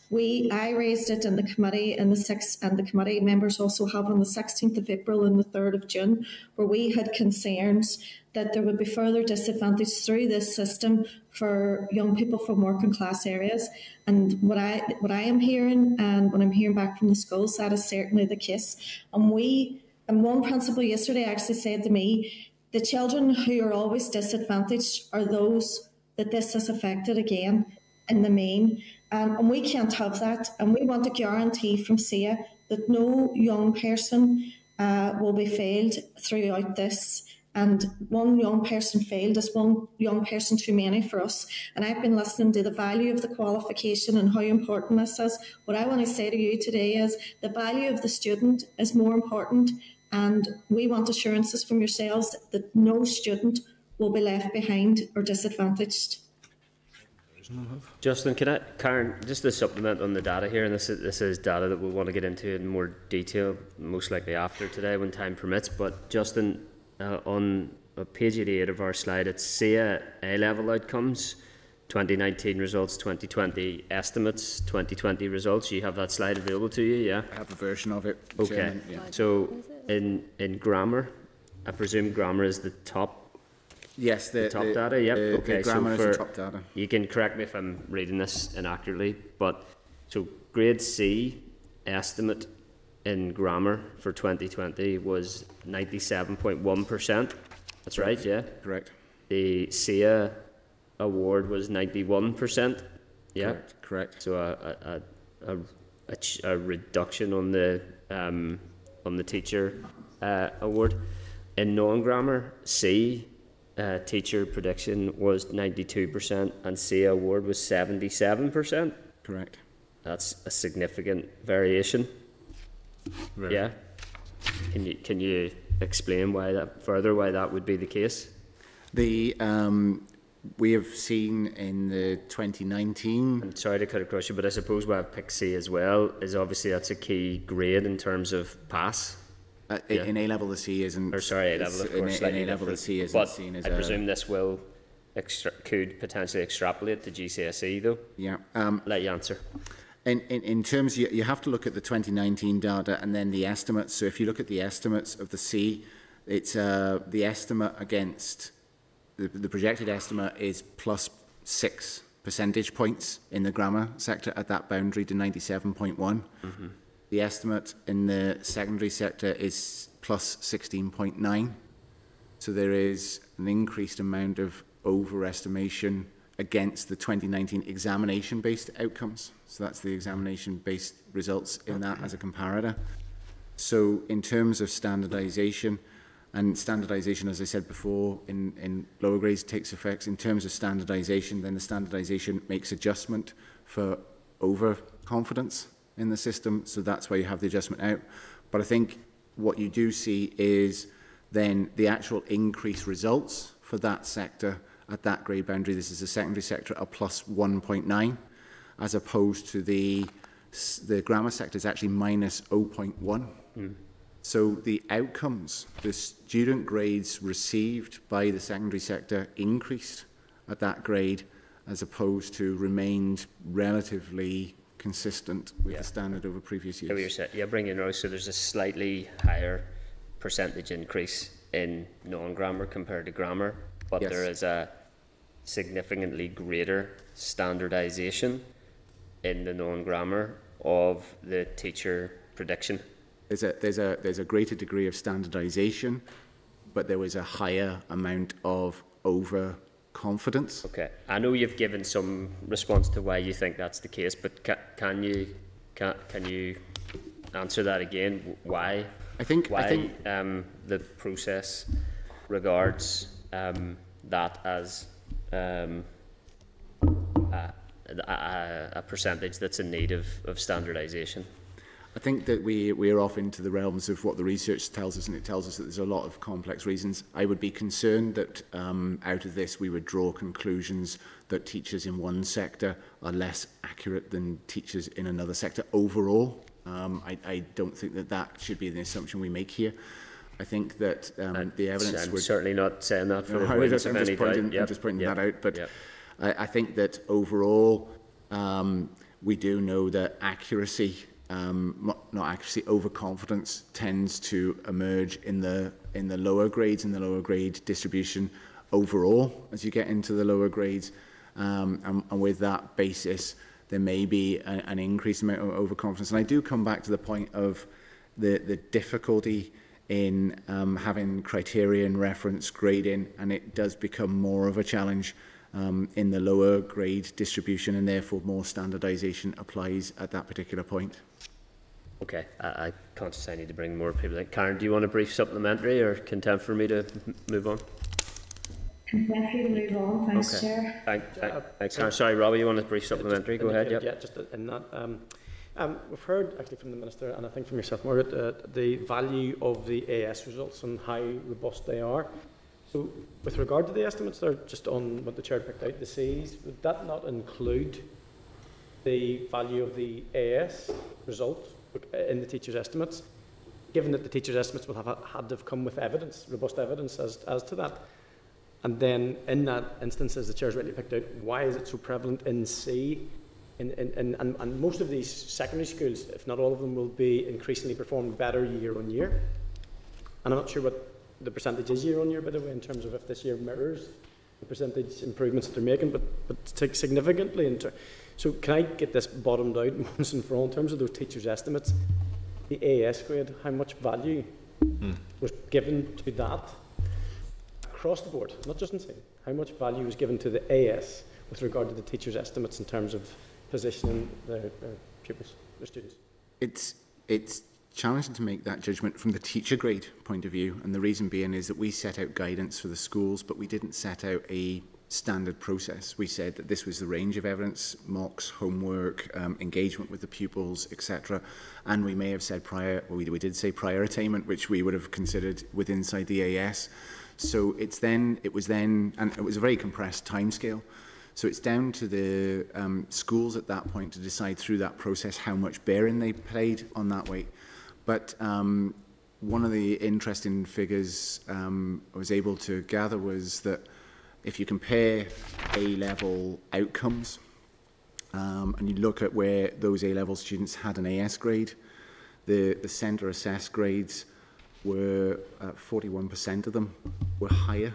We, I raised it in the committee, in the sixth, and the committee members also have on the sixteenth of April and the third of June, where we had concerns that there would be further disadvantage through this system for young people from working class areas. And what I what I am hearing and what I'm hearing back from the schools, that is certainly the case. And we, and one principal yesterday actually said to me, the children who are always disadvantaged are those that this has affected again in the main. Um, and we can't have that, and we want a guarantee from C C E A that no young person uh, will be failed throughout this, and one young person failed is one young person too many for us. And I've been listening to the value of the qualification and how important this is. What I want to say to you today is the value of the student is more important, and we want assurances from yourselves that no student will be left behind or disadvantaged. Justin, can I, Karen, just to supplement on the data here, and this is, this is data that we'll want to get into in more detail, most likely after today when time permits, but Justin, uh, on uh, page eighty-eight of our slide, it's C C E A A-level outcomes, twenty nineteen results, twenty twenty estimates, twenty twenty results. You have that slide available to you, yeah? I have a version of it. Okay. Chairman, yeah. So in, in grammar, I presume grammar is the top. Yes, the, the top the, data. Yep. The, okay. The grammar so for, is the top data. You can correct me if I'm reading this inaccurately, but so grade C estimate in grammar for twenty twenty was ninety-seven point one percent. That's right. Yeah. Correct. The C C E A award was ninety-one percent. Yeah. Correct. Correct. So a a, a, a, a reduction on the um, on the teacher uh, award. In non-grammar, C. Uh, teacher prediction was ninety-two percent and C award was seventy-seven percent. Correct. That's a significant variation. Really? Yeah. Can you can you explain why that further why that would be the case? The um, we have seen in the twenty nineteen. I'm sorry to cut across you, but I suppose why I picked C as well is obviously that's a key grade in terms of pass. Uh, yeah. In A-level, the C isn't... Or sorry, A-level, of course, in A-level, the C isn't seen as I a... presume this will extra could potentially extrapolate to G C S E, though. Yeah. Um, Let you answer. In, in, in terms, you, you have to look at the twenty nineteen data and then the estimates. So if you look at the estimates of the C, it's uh, the estimate against... The, the projected estimate is plus six percentage points in the grammar sector at that boundary to ninety-seven point one. Mm-hmm. The estimate in the secondary sector is plus sixteen point nine. So there is an increased amount of overestimation against the twenty nineteen examination-based outcomes. So that's the examination-based results in that as a comparator. So in terms of standardisation, and standardisation, as I said before, in, in lower grades takes effects. In terms of standardisation, then the standardisation makes adjustment for overconfidence in the system, so that's why you have the adjustment out. But I think what you do see is then the actual increased results for that sector at that grade boundary, this is the secondary sector, are plus one point nine, as opposed to the the grammar sector is actually minus zero point one. Mm. So the outcomes, the student grades received by the secondary sector increased at that grade, as opposed to remained relatively consistent with yeah. the standard over previous years. So you're set. Yeah, bring in rows. So there's a slightly higher percentage increase in non-grammar compared to grammar, but yes. there is a significantly greater standardisation in the non-grammar of the teacher prediction. There's a there's a there's a greater degree of standardisation, but there was a higher amount of over. Confidence. Okay. I know you've given some response to why you think that's the case, but ca can you can, can you answer that again? Why? I think why I think, um, the process regards um, that as um, uh, a, a percentage that's in need of, of standardisation? I think that we, we are off into the realms of what the research tells us, and it tells us that there's a lot of complex reasons. I would be concerned that um, out of this we would draw conclusions that teachers in one sector are less accurate than teachers in another sector overall. Um, I, I don't think that that should be the assumption we make here. I think that um, the evidence... I'm would, certainly not saying that for no, the I'm just, I'm just pointing, yep. I'm just pointing yep. that out, but yep. I, I think that overall um, we do know that accuracy... Um, not accuracy, overconfidence tends to emerge in the in the lower grades, in the lower grade distribution overall as you get into the lower grades, um, and, and with that basis there may be a, an increased amount of overconfidence. And I do come back to the point of the, the difficulty in um, having criterion reference grading, and it does become more of a challenge Um, in the lower grade distribution, and therefore more standardisation applies at that particular point. Okay, I, I'm conscious I need to bring more people in. Karen, do you want a brief supplementary or content for me to move on? Contemporary to move on, thanks, okay. Chair. I, I, uh, thanks, Karen. Sorry, Robbie, you want a brief supplementary? Just, Go ahead. Yep. Yeah, just in that, um, um, we've heard actually from the Minister, and I think from yourself, Margaret, uh, the value of the A S results and how robust they are. So with regard to the estimates there, just on what the Chair picked out, the C's, would that not include the value of the A S result in the teacher's estimates, given that the teacher's estimates will have had to have come with evidence, robust evidence as, as to that? And then in that instance, as the Chair's rightly picked out, why is it so prevalent in C? In, in, in, and, and most of these secondary schools, if not all of them, will be increasingly performed better year on year. And I'm not sure what the percentage is year on year, by the way, in terms of if this year mirrors the percentage improvements that they're making, but, but significantly. In so can I get this bottomed out once and for all in terms of those teachers' estimates? The A S grade, how much value mm. was given to that across the board, not just in saying, how much value was given to the A S with regard to the teachers' estimates in terms of positioning their, their pupils, their students? It's, it's challenging to make that judgment from the teacher grade point of view, and the reason being is that we set out guidance for the schools, but we didn't set out a standard process. We said that this was the range of evidence, mocks, homework, um, engagement with the pupils, et cetera. And we may have said prior, well, we, we did say prior attainment, which we would have considered with inside the A S. So it's then, it was then, and it was a very compressed timescale. So it's down to the um, schools at that point to decide through that process how much bearing they played on that weight. But um, one of the interesting figures um, I was able to gather was that if you compare A-level outcomes um, and you look at where those A-level students had an A S grade, the, the centre assessed grades were uh, forty-one percent of them were higher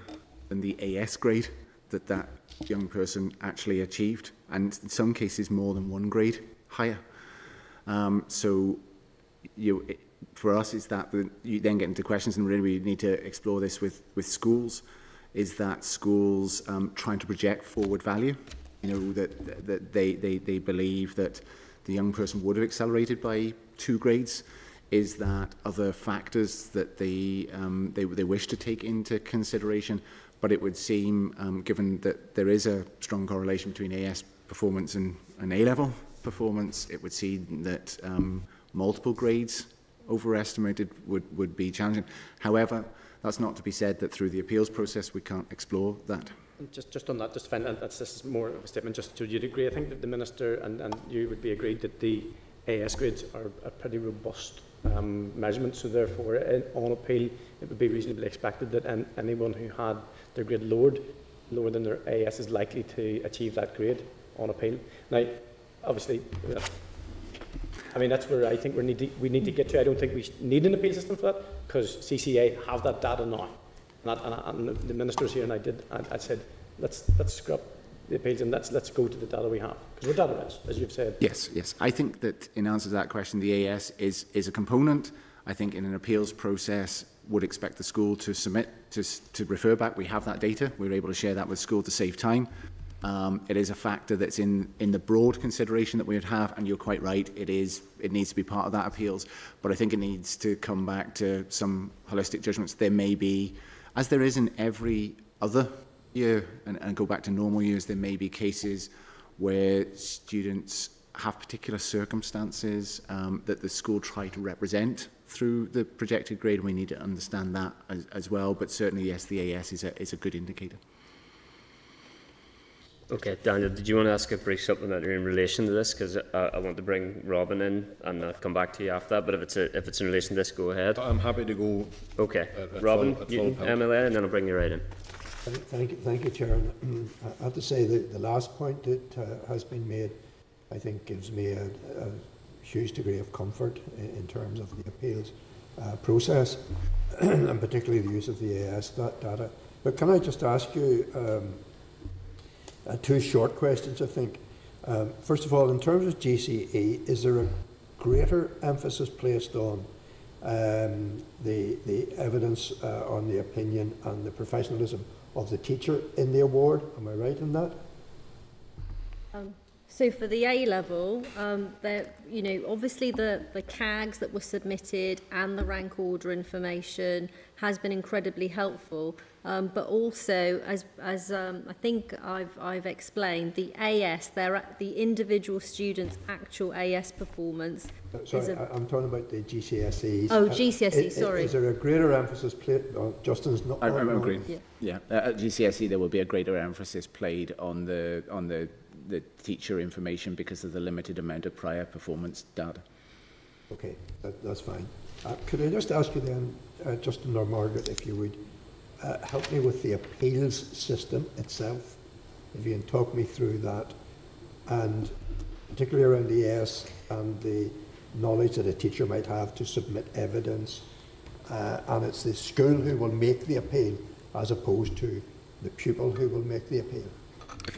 than the A S grade that that young person actually achieved, and in some cases more than one grade higher. Um, so. You, it, for us, it's that you then get into questions, and really we need to explore this with, with schools, is that schools um, trying to project forward value, you know, that, that they, they, they believe that the young person would have accelerated by two grades. Is that other factors that they, um, they, they wish to take into consideration? But it would seem, um, given that there is a strong correlation between A S performance and, and A-level performance, it would seem that... Um, multiple grades overestimated would, would be challenging. However, that's not to be said that through the appeals process we can't explore that. Just, just on that, just find that that's, this is more of a statement just to your degree. I think that the Minister and, and you would be agreed that the A S grades are a pretty robust um, measurement, so therefore in, on appeal it would be reasonably expected that an, anyone who had their grade lowered, lower than their A S is likely to achieve that grade on appeal. Now, obviously, uh, I mean, that's where I think we need to, we need to get to. I don't think we need an appeal system for that, because C C A have that data now. And, that, and, and the ministers here and I did. I, I said, let's let's scrap the appeals and let's let's go to the data we have, because we're data rich, as you've said. Yes, yes. I think that in answer to that question, the A S is is a component. I think in an appeals process, would expect the school to submit to to refer back. We have that data. We were able to share that with school to save time. Um, it is a factor that's in, in the broad consideration that we would have, and you're quite right, it is, it needs to be part of that appeals, but I think it needs to come back to some holistic judgments. There may be, as there is in every other year, and, and go back to normal years, there may be cases where students have particular circumstances um, that the school try to represent through the projected grade. We need to understand that as, as well, but certainly, yes, the A S is a, is a good indicator. Okay, Daniel, did you want to ask a brief supplementary in relation to this? Because I, I want to bring Robin in and I'll come back to you after that, but if it's, a, if it's in relation to this, go ahead. I'm happy to go. Okay, at, at Robin, full, you, M L A, and then I'll bring you right in. Thank you, thank you, Chair. I have to say that the last point that uh, has been made, I think, gives me a, a huge degree of comfort in, in terms of the appeals uh, process and particularly the use of the A S data. But can I just ask you um, uh, two short questions, I think. Um, first of all, in terms of G C E, is there a greater emphasis placed on um, the, the evidence uh, on the opinion and the professionalism of the teacher in the award? Am I right in that? Um. So for the A-level, um, you know, obviously the, the C A Gs that were submitted and the rank order information has been incredibly helpful. Um, but also, as, as um, I think I've, I've explained, the A S, their, the individual student's actual A S performance. Uh, sorry, a, I'm talking about the G C S Es. Oh, G C S E, uh, sorry. Is, is there a greater emphasis played on, Justin's not... I, I'm agreeing. Yeah. Yeah. Uh, at G C S E, there will be a greater emphasis played on the on the... the teacher information because of the limited amount of prior performance data. Okay, that, that's fine. Uh, could I just ask you then, uh, Justin or Margaret, if you would uh, help me with the appeals system itself, if you can talk me through that, and particularly around the A S and the knowledge that a teacher might have to submit evidence, uh, and it's the school who will make the appeal as opposed to the pupil who will make the appeal.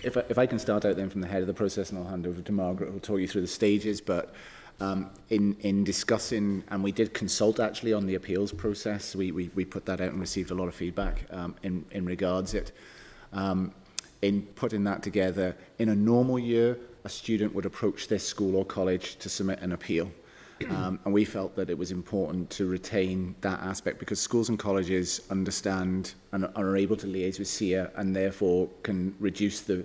If I, if I can start out then from the head of the process, and I'll hand over to Margaret, who'll talk you through the stages. But um, in, in discussing, and we did consult actually on the appeals process, we, we, we put that out and received a lot of feedback um, in, in regards it. Um, in putting that together, in a normal year, a student would approach their school or college to submit an appeal. Um, and we felt that it was important to retain that aspect because schools and colleges understand and are able to liaise with S I A and therefore can reduce the,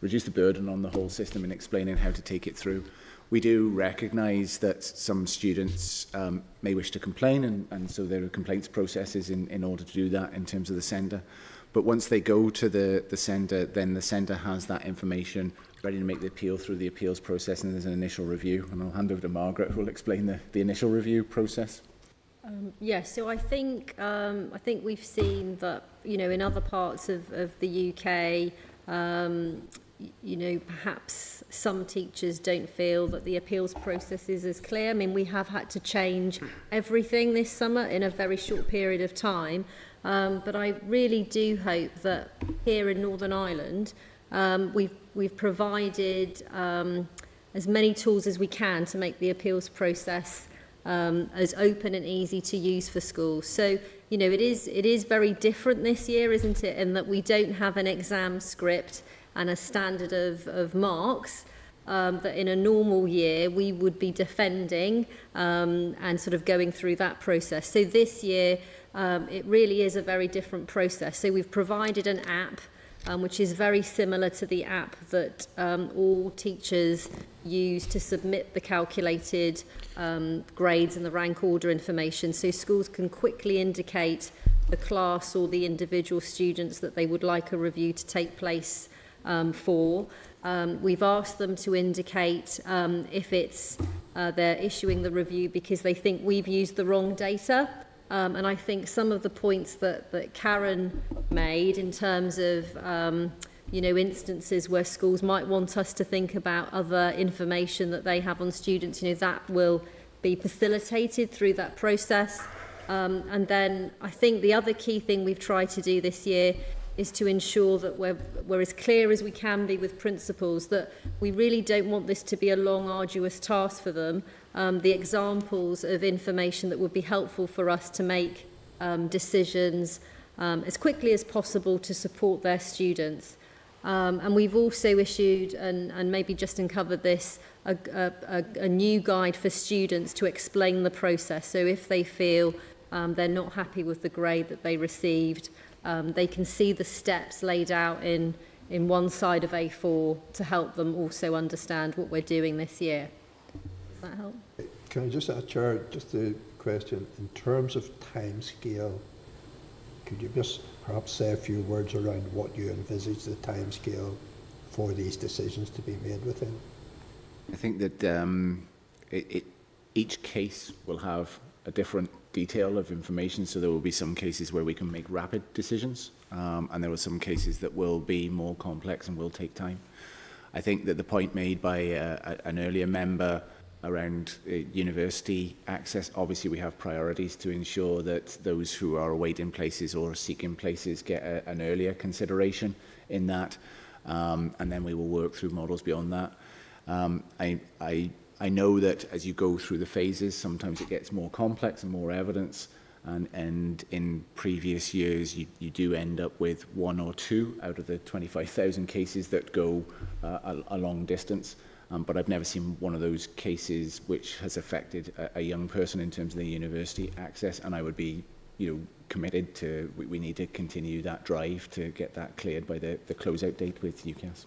reduce the burden on the whole system in explaining how to take it through. We do recognise that some students um, may wish to complain, and, and so there are complaints processes in, in order to do that in terms of the sender. But once they go to the, the sender, then the sender has that information ready to make the appeal through the appeals process, and there's an initial review. And I'll hand over to Margaret, who will explain the, the initial review process. Um, yes, yeah, so I think um, I think we've seen that, you know, in other parts of, of the U K, um, you know, perhaps some teachers don't feel that the appeals process is as clear. I mean, we have had to change everything this summer in a very short period of time, um, but I really do hope that here in Northern Ireland, Um, we've, we've provided um, as many tools as we can to make the appeals process um, as open and easy to use for schools. So, you know, it is, it is very different this year, isn't it, in that we don't have an exam script and a standard of, of marks um, that in a normal year we would be defending um, and sort of going through that process. So this year um, it really is a very different process. So we've provided an app Um, which is very similar to the app that um, all teachers use to submit the calculated um, grades and the rank order information, so schools can quickly indicate the class or the individual students that they would like a review to take place um, for. Um, we've asked them to indicate um, if it's uh, they're issuing the review because they think we've used the wrong data. Um, and I think some of the points that, that Karen made in terms of, um, you know, instances where schools might want us to think about other information that they have on students, you know, that will be facilitated through that process. Um, and then I think the other key thing we've tried to do this year is to ensure that we're, we're as clear as we can be with principals, that we really don't want this to be a long, arduous task for them. Um, the examples of information that would be helpful for us to make um, decisions um, as quickly as possible to support their students. Um, and we've also issued, and, and maybe Justin covered this, a, a, a new guide for students to explain the process. So if they feel um, they're not happy with the grade that they received, um, they can see the steps laid out in, in one side of A four to help them also understand what we're doing this year. Does that help? Can I just add, Chair, just a question. In terms of timescale, could you just perhaps say a few words around what you envisage the timescale for these decisions to be made within? I think that um, it, it, each case will have a different detail of information, so there will be some cases where we can make rapid decisions, um, and there are some cases that will be more complex and will take time. I think that the point made by uh, an earlier member around uh, university access, obviously we have priorities to ensure that those who are awaiting places or seeking places get a, an earlier consideration in that, um, and then we will work through models beyond that. Um, I, I, I know that as you go through the phases, sometimes it gets more complex and more evidence, and, and in previous years you, you do end up with one or two out of the twenty-five thousand cases that go uh, a, a long distance. Um, but I've never seen one of those cases which has affected a, a young person in terms of their university access, and I would be, you know, committed to, we, we need to continue that drive to get that cleared by the, the closeout date with U C A S.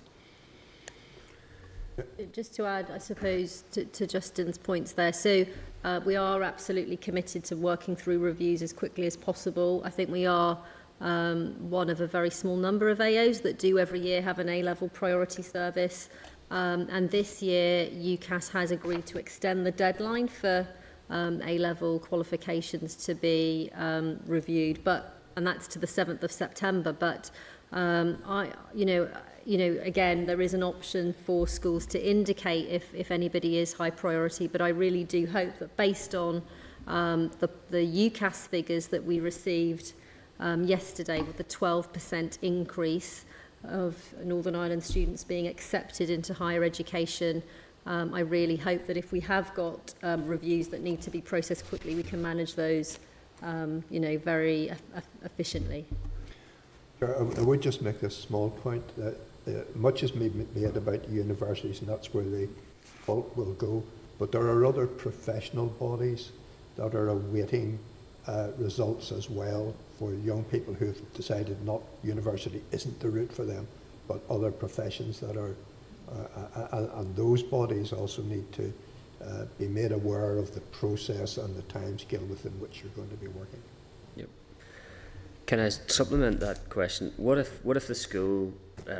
Just to add, I suppose, to, to Justin's points there, so uh, we are absolutely committed to working through reviews as quickly as possible. I think we are um, one of a very small number of A Os that do every year have an A level priority service, um, and this year U C A S has agreed to extend the deadline for um, A level qualifications to be um, reviewed, but and that's to the seventh of September, but um, I, you know, You know, again, there is an option for schools to indicate if, if anybody is high priority, but I really do hope that based on um, the, the U C A S figures that we received um, yesterday with the twelve percent increase of Northern Ireland students being accepted into higher education, um, I really hope that if we have got um, reviews that need to be processed quickly, we can manage those, um, you know, very efficiently. Sure, I would just make this small point. That Uh, much is made about universities, and that's where the fault will go. But there are other professional bodies that are awaiting uh, results as well for young people who have decided not university isn't the route for them, but other professions that are, uh, uh, and those bodies also need to uh, be made aware of the process and the timescale within which you're going to be working. Yep. Can I supplement that question? What if what if the school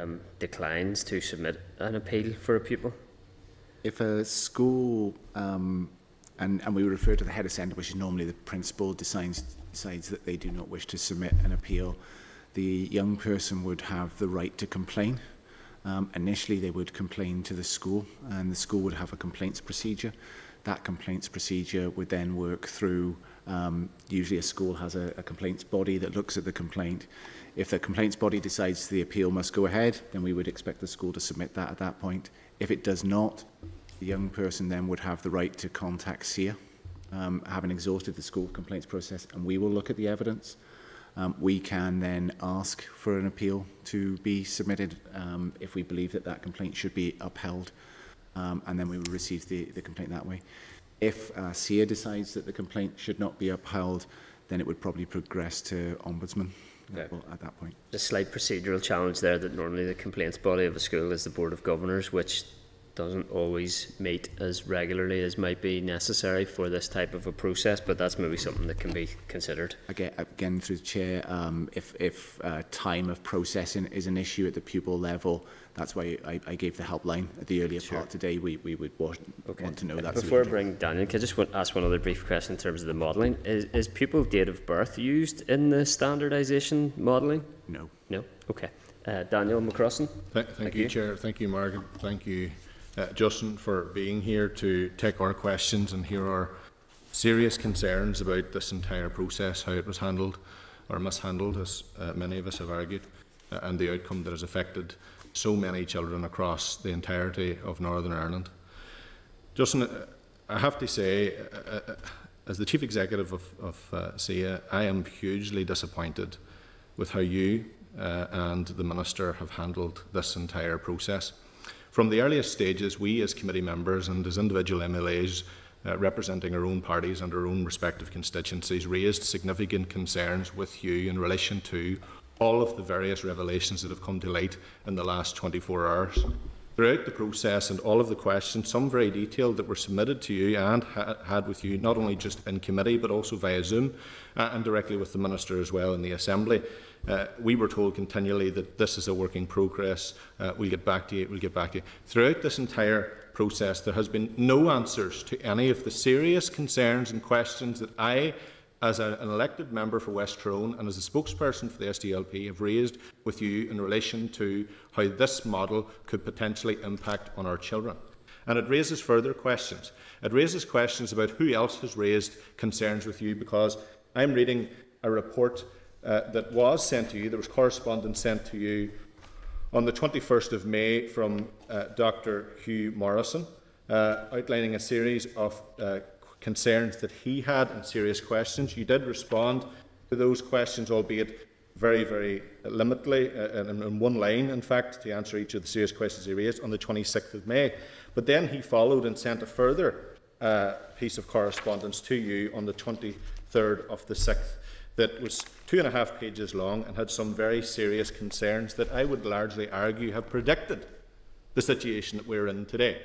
Um, declines to submit an appeal for a pupil? If a school, um, and, and we refer to the head of centre, which is normally the principal, decides, decides that they do not wish to submit an appeal, the young person would have the right to complain. Um, initially they would complain to the school, and the school would have a complaints procedure. That complaints procedure would then work through, um, usually a school has a, a complaints body that looks at the complaint. If the complaints body decides the appeal must go ahead, then we would expect the school to submit that at that point. If it does not, the young person then would have the right to contact S C E A, um, having exhausted the school complaints process, and we will look at the evidence. Um, we can then ask for an appeal to be submitted um, if we believe that that complaint should be upheld, um, and then we will receive the, the complaint that way. If uh, S C E A decides that the complaint should not be upheld, then it would probably progress to Ombudsman. Yeah. Well, at that point, the slight procedural challenge there that normally the complaints body of a school is the Board of Governors, which doesn't always meet as regularly as might be necessary for this type of a process, but that's maybe something that can be considered. Again, again through the Chair, um, if, if uh, time of processing is an issue at the pupil level, that's why I, I gave the helpline at the earlier sure. part today. We, we would want, okay. want to know that. Before so I bring Daniel, can I just want ask one other brief question in terms of the modelling? Is, is pupil date of birth used in the standardisation modelling? No. No? Okay. Uh, Daniel McCrossan. Th thank you, you, Chair. Thank you, Margaret. Thank you, Uh, Justin, for being here to take our questions and hear our serious concerns about this entire process, how it was handled or mishandled, as uh, many of us have argued, uh, and the outcome that has affected so many children across the entirety of Northern Ireland. Justin, uh, I have to say, uh, uh, as the Chief Executive of, of uh, S C E A, I am hugely disappointed with how you uh, and the Minister have handled this entire process. From the earliest stages, we as committee members and as individual M L As uh, representing our own parties and our own respective constituencies raised significant concerns with you in relation to all of the various revelations that have come to light in the last twenty-four hours. Throughout the process and all of the questions, some very detailed, that were submitted to you and ha had with you, not only just in committee but also via Zoom uh, and directly with the Minister as well in the Assembly. Uh, we were told continually that this is a work in progress, uh, we'll get back to you, we'll get back to you. Throughout this entire process, there has been no answers to any of the serious concerns and questions that I, as a, an elected member for West Tyrone and as a spokesperson for the S D L P, have raised with you in relation to how this model could potentially impact on our children. And it raises further questions. It raises questions about who else has raised concerns with you, because I'm reading a report uh, that was sent to you, there was correspondence sent to you on the twenty-first of May from uh, Doctor Hugh Morrison, uh, outlining a series of uh, concerns that he had and serious questions. You did respond to those questions, albeit very, very limitedly, uh, in, in one line, in fact, to answer each of the serious questions he raised on the twenty-sixth of May. But then he followed and sent a further uh, piece of correspondence to you on the twenty-third of the sixth that was two and a half pages long and had some very serious concerns that I would largely argue have predicted the situation that we're in today.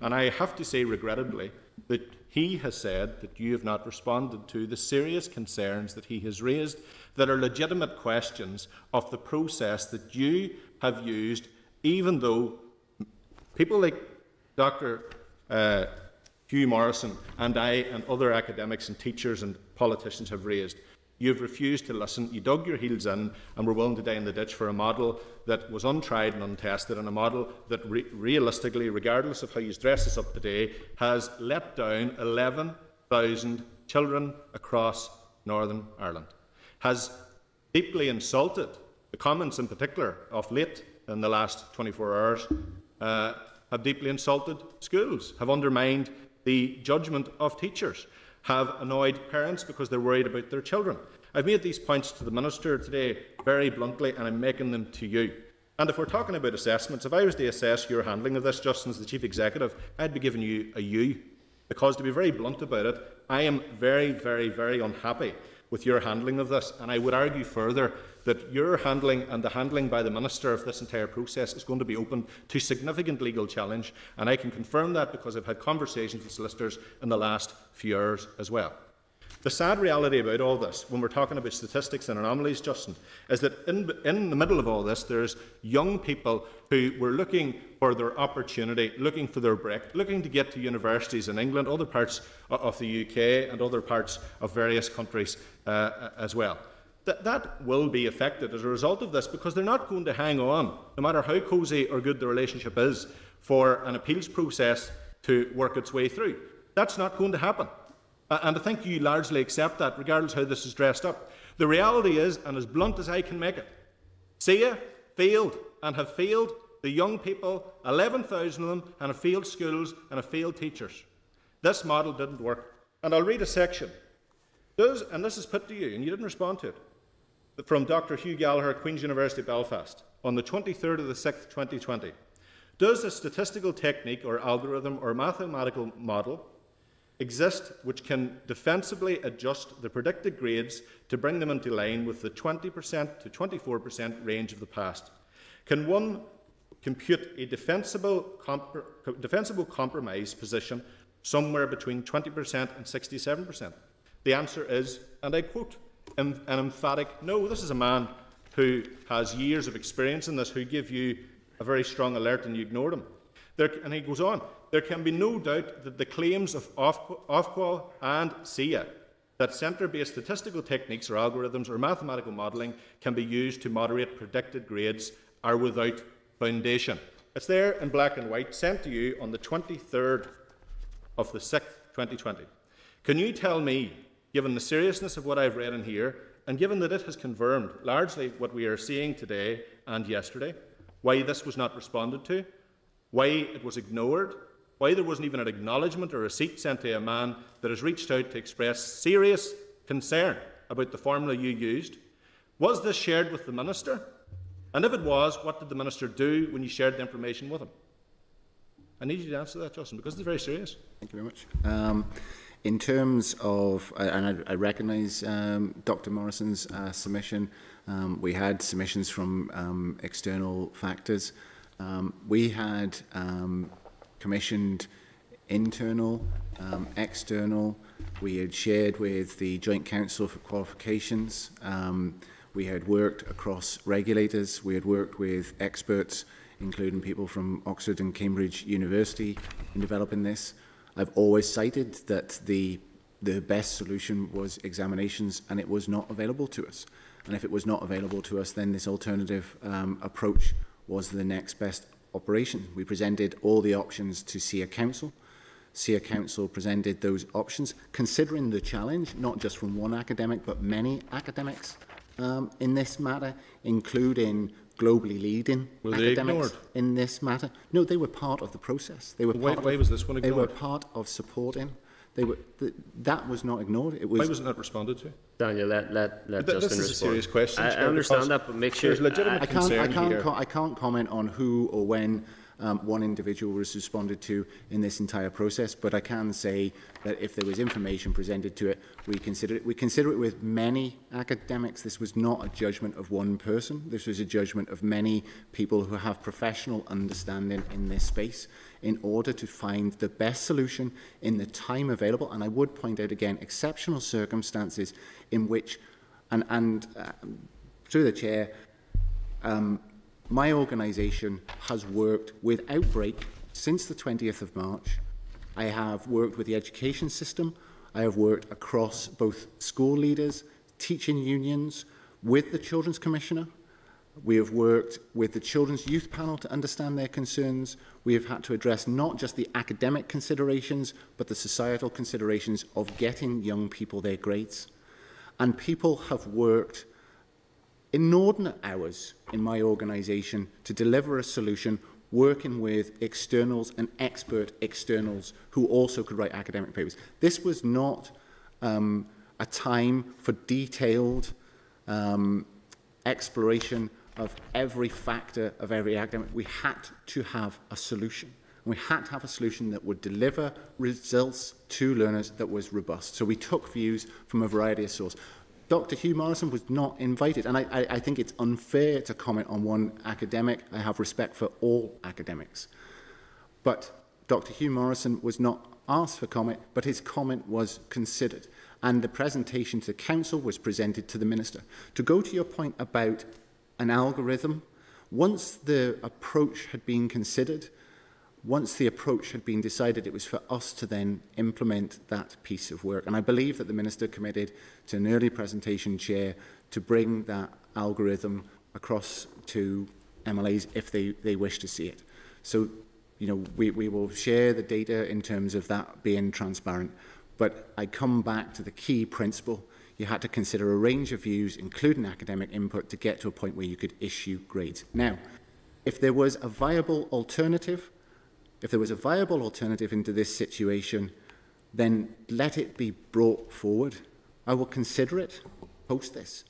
And I have to say, regrettably, that he has said that you have not responded to the serious concerns that he has raised that are legitimate questions of the process that you have used, even though people like Doctor Uh, Hugh Morrison and I and other academics and teachers and politicians have raised. You've refused to listen, you dug your heels in and were willing to die in the ditch for a model that was untried and untested, and a model that re realistically, regardless of how you dress us up today, has let down eleven thousand children across Northern Ireland, has deeply insulted the Commons in particular of late in the last twenty-four hours, uh, have deeply insulted schools, have undermined the judgment of teachers, have annoyed parents because they're worried about their children. I've made these points to the Minister today very bluntly, and I'm making them to you. And if we're talking about assessments, if I was to assess your handling of this, Justin, as the Chief Executive, I'd be giving you a U. Because, to be very blunt about it, I am very, very, very unhappy with your handling of this. And I would argue further that your handling and the handling by the Minister of this entire process is going to be open to significant legal challenge, and I can confirm that because I've had conversations with solicitors in the last few hours as well. The sad reality about all this, when we're talking about statistics and anomalies, Justin, is that in, in the middle of all this, there's young people who were looking for their opportunity, looking for their break, looking to get to universities in England, other parts of the U K and other parts of various countries uh, as well. That, that will be affected as a result of this, because they're not going to hang on, no matter how cosy or good the relationship is, for an appeals process to work its way through. That's not going to happen. Uh, and I think you largely accept that, regardless how this is dressed up. The reality is, and as blunt as I can make it, C C E A failed and have failed the young people, eleven thousand of them, and have failed schools and have failed teachers. This model didn't work. And I'll read a section. Does, and this is put to you, and you didn't respond to it, from Doctor Hugh Gallagher, Queen's University, Belfast, on the twenty-third of the sixth, twenty twenty. Does a statistical technique or algorithm or mathematical model exist which can defensively adjust the predicted grades to bring them into line with the twenty percent to twenty-four percent range of the past? Can one compute a defensible, comp defensible compromise position somewhere between twenty percent and sixty-seven percent? The answer is, and I quote, an emphatic no. This is a man who has years of experience in this, who gave you a very strong alert and you ignored him. There, and he goes on, there can be no doubt that the claims of Ofqual and C I A that centre-based statistical techniques or algorithms or mathematical modelling can be used to moderate predicted grades are without foundation. It's there in black and white, sent to you on the twenty-third of the sixth, twenty twenty. Can you tell me, given the seriousness of what I've read in here, and given that it has confirmed largely what we are seeing today and yesterday, why this was not responded to, why it was ignored, why there wasn't even an acknowledgement or receipt sent to a man that has reached out to express serious concern about the formula you used? Was this shared with the Minister? And if it was, what did the Minister do when you shared the information with him? I need you to answer that, Justin, because it's very serious. Thank you very much. Um, In terms of, and I, I recognise um, Doctor Morrison's uh, submission, um, we had submissions from um, external factors. Um, we had um, commissioned internal, um, external. We had shared with the Joint Council for Qualifications. Um, we had worked across regulators. We had worked with experts, including people from Oxford and Cambridge University, in developing this. I've always cited that the, the best solution was examinations, and it was not available to us. And if it was not available to us, then this alternative um, approach was the next best operation. We presented all the options to C C E A Council. C C E A Council presented those options, considering the challenge, not just from one academic, but many academics um, in this matter, including globally leading were academics in this matter. No, they were part of the process. They were. Why, part why of, was this one ignored? They were part of supporting. They were. Th that was not ignored. It was. Why wasn't that responded to? Daniel, let let let Justin respond. This is a serious question. I, I understand that, but make sure there's legitimate I, concern I can't. I can't. I can't comment on who or when um, one individual was responded to in this entire process. But I can say that if there was information presented to it, we consider it. We consider it with many academics. This was not a judgment of one person. This was a judgment of many people who have professional understanding in this space in order to find the best solution in the time available. And I would point out again, exceptional circumstances in which, and, and uh, through the chair, um, my organisation has worked without break since the twentieth of March. I have worked with the education system. I have worked across both school leaders, teaching unions, with the Children's Commissioner. We have worked with the Children's Youth Panel to understand their concerns. We have had to address not just the academic considerations, but the societal considerations of getting young people their grades. And people have worked inordinate hours in my organisation to deliver a solution, working with externals and expert externals who also could write academic papers. This was not um, a time for detailed um, exploration of every factor of every academic. We had to have a solution. We had to have a solution that would deliver results to learners that was robust. So we took views from a variety of sources. Doctor Hugh Morrison was not invited, and I, I, I think it's unfair to comment on one academic. I have respect for all academics. But Doctor Hugh Morrison was not asked for comment, but his comment was considered. And the presentation to Council was presented to the Minister. To go to your point about an algorithm, once the approach had been considered, once the approach had been decided, it was for us to then implement that piece of work. And I believe that the Minister committed to an early presentation, Chair, to bring that algorithm across to M L As if they, they wish to see it. So, you know, we, we will share the data in terms of that being transparent. But I come back to the key principle. You had to consider a range of views, including academic input, to get to a point where you could issue grades. Now, if there was a viable alternative, If there was a viable alternative into this situation, then let it be brought forward. I will consider it post this.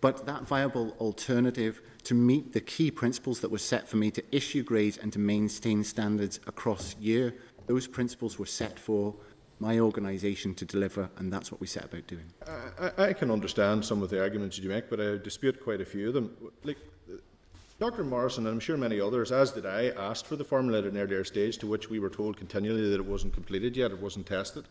But that viable alternative to meet the key principles that were set for me to issue grades and to maintain standards across year, those principles were set for my organisation to deliver, and that's what we set about doing. I, I can understand some of the arguments you make, but I dispute quite a few of them. Like, Doctor Morrison, and I'm sure many others, as did I, asked for the formula at an earlier stage, to which we were told continually that it wasn't completed yet, it wasn't tested.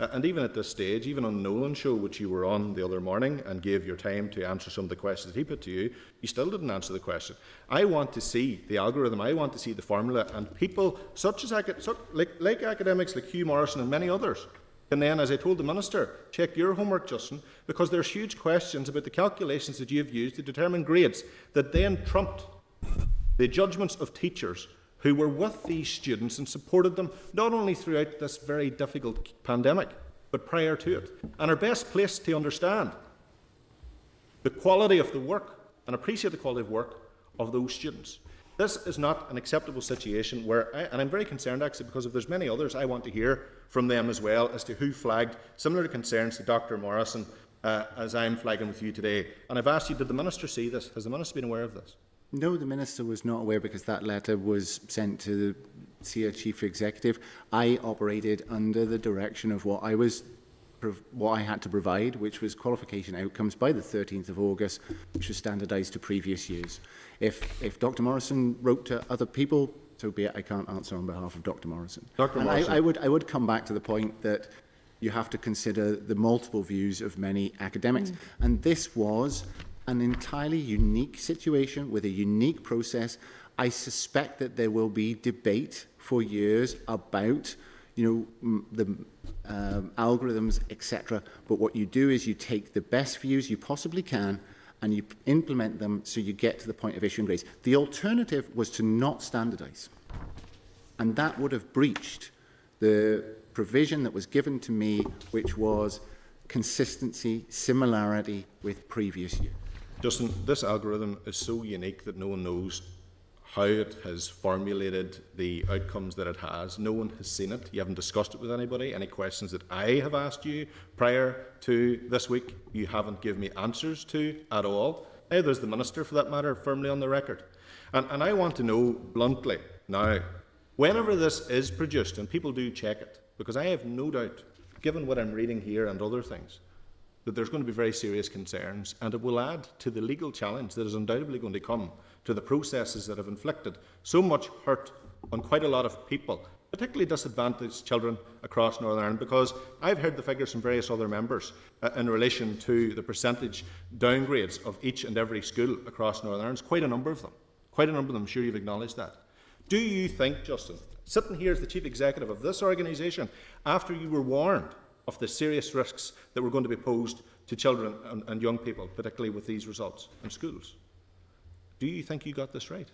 Uh, and even at this stage, even on the Nolan show, which you were on the other morning and gave your time to answer some of the questions that he put to you, you still didn't answer the question. I want to see the algorithm, I want to see the formula, and people such as such, like, like academics like Hugh Morrison and many others. And then, as I told the Minister, check your homework, Justin, because there's huge questions about the calculations that you've used to determine grades that then trumped the judgments of teachers who were with these students and supported them, not only throughout this very difficult pandemic, but prior to it, and are best placed to understand the quality of the work and appreciate the quality of work of those students. This is not an acceptable situation where, I, and I'm very concerned actually, because if there's many others, I want to hear from them as well as to who flagged similar concerns to Doctor Morrison uh, as I'm flagging with you today. And I've asked you, did the Minister see this? Has the Minister been aware of this? No, the Minister was not aware, because that letter was sent to C C E A Chief Executive, I operated under the direction of what I was what I had to provide, which was qualification outcomes by the thirteenth of August, which was standardised to previous years. If, if Doctor Morrison wrote to other people, so be it, I can't answer on behalf of Doctor Morrison. Doctor And Morrison. I, I, would, I would come back to the point that you have to consider the multiple views of many academics. Mm. And this was an entirely unique situation with a unique process. I suspect that there will be debate for years about you know, the um, algorithms, et cetera. But what you do is you take the best views you possibly can and you implement them so you get to the point of issuing grades. The alternative was to not standardise. And that would have breached the provision that was given to me, which was consistency, similarity with previous years. Justin, this algorithm is so unique that no one knows how it has formulated the outcomes that it has. No one has seen it. You haven't discussed it with anybody. Any questions that I have asked you prior to this week, you haven't given me answers to at all. Neither is the Minister, for that matter, firmly on the record. And, and I want to know bluntly now, whenever this is produced, and people do check it, because I have no doubt, given what I'm reading here and other things, that there's going to be very serious concerns, and it will add to the legal challenge that is undoubtedly going to come to the processes that have inflicted so much hurt on quite a lot of people, particularly disadvantaged children across Northern Ireland, because I've heard the figures from various other members uh, in relation to the percentage downgrades of each and every school across Northern Ireland. Quite a number of them. Quite a number of them. I'm sure you've acknowledged that. Do you think, Justin, sitting here as the Chief Executive of this organisation, after you were warned of the serious risks that were going to be posed to children and, and young people, particularly with these results in schools, do you think you got this right?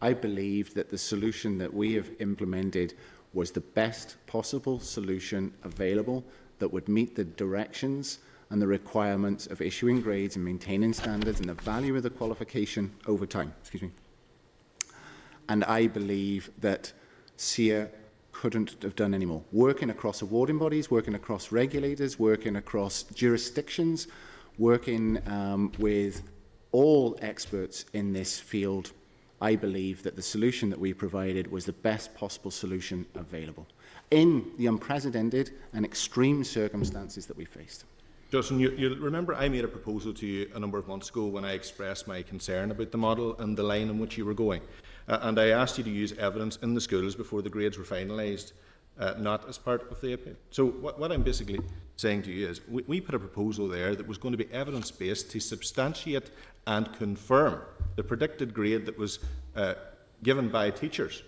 I believe that the solution that we have implemented was the best possible solution available that would meet the directions and the requirements of issuing grades and maintaining standards and the value of the qualification over time. Excuse me. And I believe that S E A couldn't have done any more. Working across awarding bodies, working across regulators, working across jurisdictions, working um, with all experts in this field, I believe that the solution that we provided was the best possible solution available in the unprecedented and extreme circumstances that we faced. Justin, you, you remember I made a proposal to you a number of months ago when I expressed my concern about the model and the line in which you were going. Uh, and I asked you to use evidence in the schools before the grades were finalised, uh, not as part of the appeal. So what, what I'm basically saying to you is we, we put a proposal there that was going to be evidence-based to substantiate and confirm the predicted grade that was uh, given by teachers.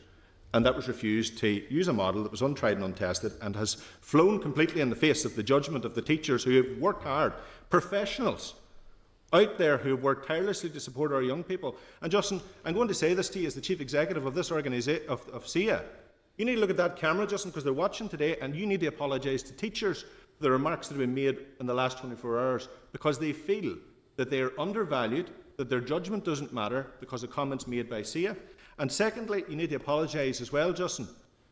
And that was refused to use a model that was untried and untested and has flown completely in the face of the judgment of the teachers who have worked hard, professionals out there who have worked tirelessly to support our young people. And Justin, I'm going to say this to you as the Chief Executive of this organisation, of, of S E A. You need to look at that camera, Justin, because they're watching today, and you need to apologise to teachers for the remarks that have been made in the last twenty-four hours, because they feel that they are undervalued, that their judgment doesn't matter because of comments made by S E A. And secondly, you need to apologise as well, Justin,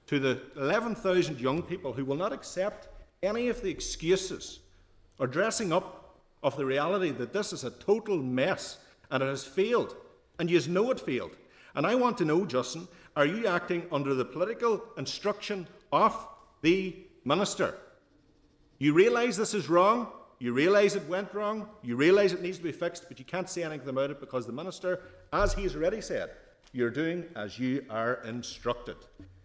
to the eleven thousand young people who will not accept any of the excuses or dressing up of the reality that this is a total mess and it has failed, and you know it failed. And I want to know, Justin, are you acting under the political instruction of the Minister? You realise this is wrong, you realise it went wrong, you realise it needs to be fixed, but you can't say anything about it because the Minister, as he has already said, you're doing as you are instructed.